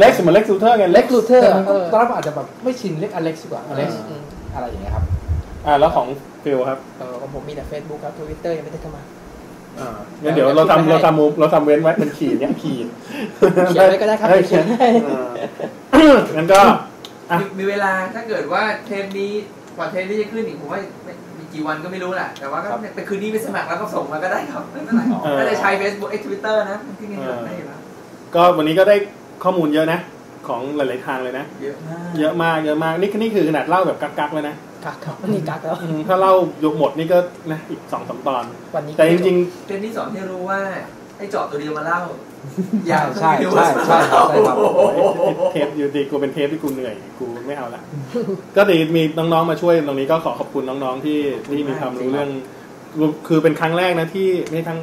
เล็กเหมือนเล็กซูเทอร์ไงเล็กซูเทอร์ตอนนั้นอาจจะแบบไม่ชินเล็กอเล็กซ์กว่าอเล็กซ์อะไรอย่างเงี้ยครับแล้วของฟิวครับของผมมีแต่ Facebook ครับ Twitter ยังไม่ได้เข้ามาเดี๋ยวเราทำเว้นไว้เป็นขีดอะไรก็ได้ครับเขียนงั้นก็มีเวลาถ้าเกิดว่าเทปนี้กว่าเทปนี้จะขึ้นอีกผมว่ามีกี่วันก็ไม่รู้แหละแต่ว่าก็ไปคืนนี้ไปสมัครแล้วก็ส่งมาก็ได้ครับไม่เป็นไรก็จะใช้ Facebook ไอ้ Twitter นะที่นี่ได้อยู่แล้วก็วันนี้ก็ได้ข้อมูลเยอะนะของหลายๆทางเลยนะเยอะมากนี่คือขนาดเล่าแบบกักๆเลยนะกักวันนี้กักแล้วถ้าเล่ายกหมดนี่ก็นะอีก 2-3 ตอนแต่จริงๆเทปที่2ที่รู้ว่าไอ้เจาะตัวเดียวมาเล่าอย่างใช่เทปอยู่ดีกูเป็นเทปที่กูเหนื่อยกูไม่เอาละก็ดีมีน้องๆมาช่วยตรงนี้ก็ขอขอบคุณน้องๆที่มีความรู้เรื่องคือเป็นครั้งแรกนะที่ไม่ครั้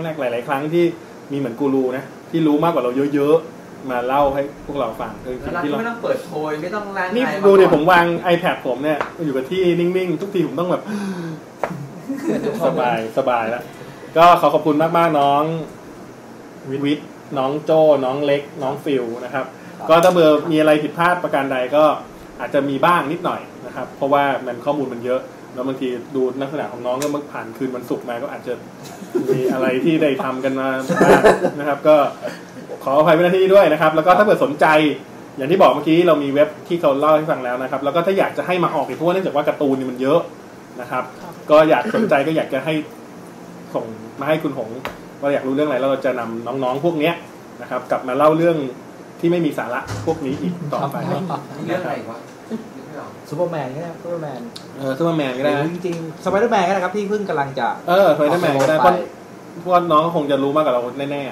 งแรกหลายๆครั้งที่มีเหมือนกูรูนะที่รู้มากกว่าเราเยอะๆมาเล่าให้พวกเราฟังคือที่เราไม่ต้องเปิดโพยไม่ต้องล้างนี่ดูเนี่ยผมวาง iPad ผมเนี่ยอยู่กับที่นิ่งๆทุกทีผมต้องแบบสบายแล้วก็ขอบคุณมากๆน้องวิทย์น้องโจ้น้องเล็กน้องฟิวนะครับก็ถ้ามีอะไรผิดพลาดประการใดก็อาจจะมีบ้างนิดหน่อยนะครับเพราะว่ามันข้อมูลมันเยอะ แล้วบางทีดูลักษณะของน้องก็เมื่อผ่านคืนวันศุกร์มาก็อาจจะมีอะไรที่ได้ทำกันมาบ้างนะครับก็ขออภัยไว้ณที่นี้ด้วยนะครับแล้วก็ถ้าเกิดสนใจอย่างที่บอกเมื่อกี้เรามีเว็บที่เขาเล่าให้ฟังแล้วนะครับแล้วก็ถ้าอยากจะให้มาออกอีกเพราะเนื่องจากว่าการ์ตูนนี่มันเยอะนะครับก็อยากสนใจก็อยากจะให้ส่งมาให้คุณหงว่าอยากรู้เรื่องอะไรแล้วเราจะนำน้องๆพวกเนี้ยนะครับกลับมาเล่าเรื่องที่ไม่มีสาระพวกนี้อีกต่อไปเรื่องอะไรวะซูเปอร์แมนก็ได้ซูเปอร์แมนซูเปอร์แมนก็ได้จริงๆสไปเดอร์แมนก็ได้ครับที่เพิ่งกำลังจะสไปเดอร์แมนก็ได้เพราะน้องคงจะรู้มากกว่าเราแน่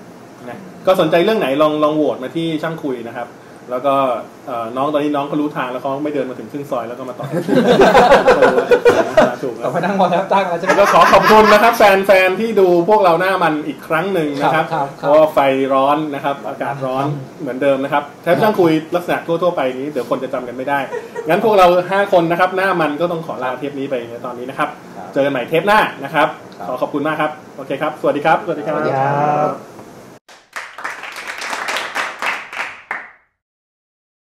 ๆนะก็สนใจเรื่องไหนลองโหวตมาที่ช่างคุยนะครับแล้วก็น้องตอนนี้น้องก็รู้ทางแล้วเขาไม่เดินมาถึงซึ่งซอยแล้วก็มาต่อถูกแล้วไปนั่งมอเตอร์ตั้งแล้วใช่ไหมก็ขอขอบคุณนะครับแฟนที่ดูพวกเราหน้ามันอีกครั้งหนึ่งนะครับเพราะไฟร้อนนะครับอากาศร้อนเหมือนเดิมนะครับถ้าช่างคุยลักษณะทั่วไปนี้เดี๋ยวคนจะจำกันไม่ได้งั้นพวกเรา5คนนะครับหน้ามันก็ต้องขอลาเทปนี้ไปในตอนนี้นะครับเจอกันใหม่เทปหน้านะครับขอขอบคุณมากครับโอเคครับสวัสดีครับ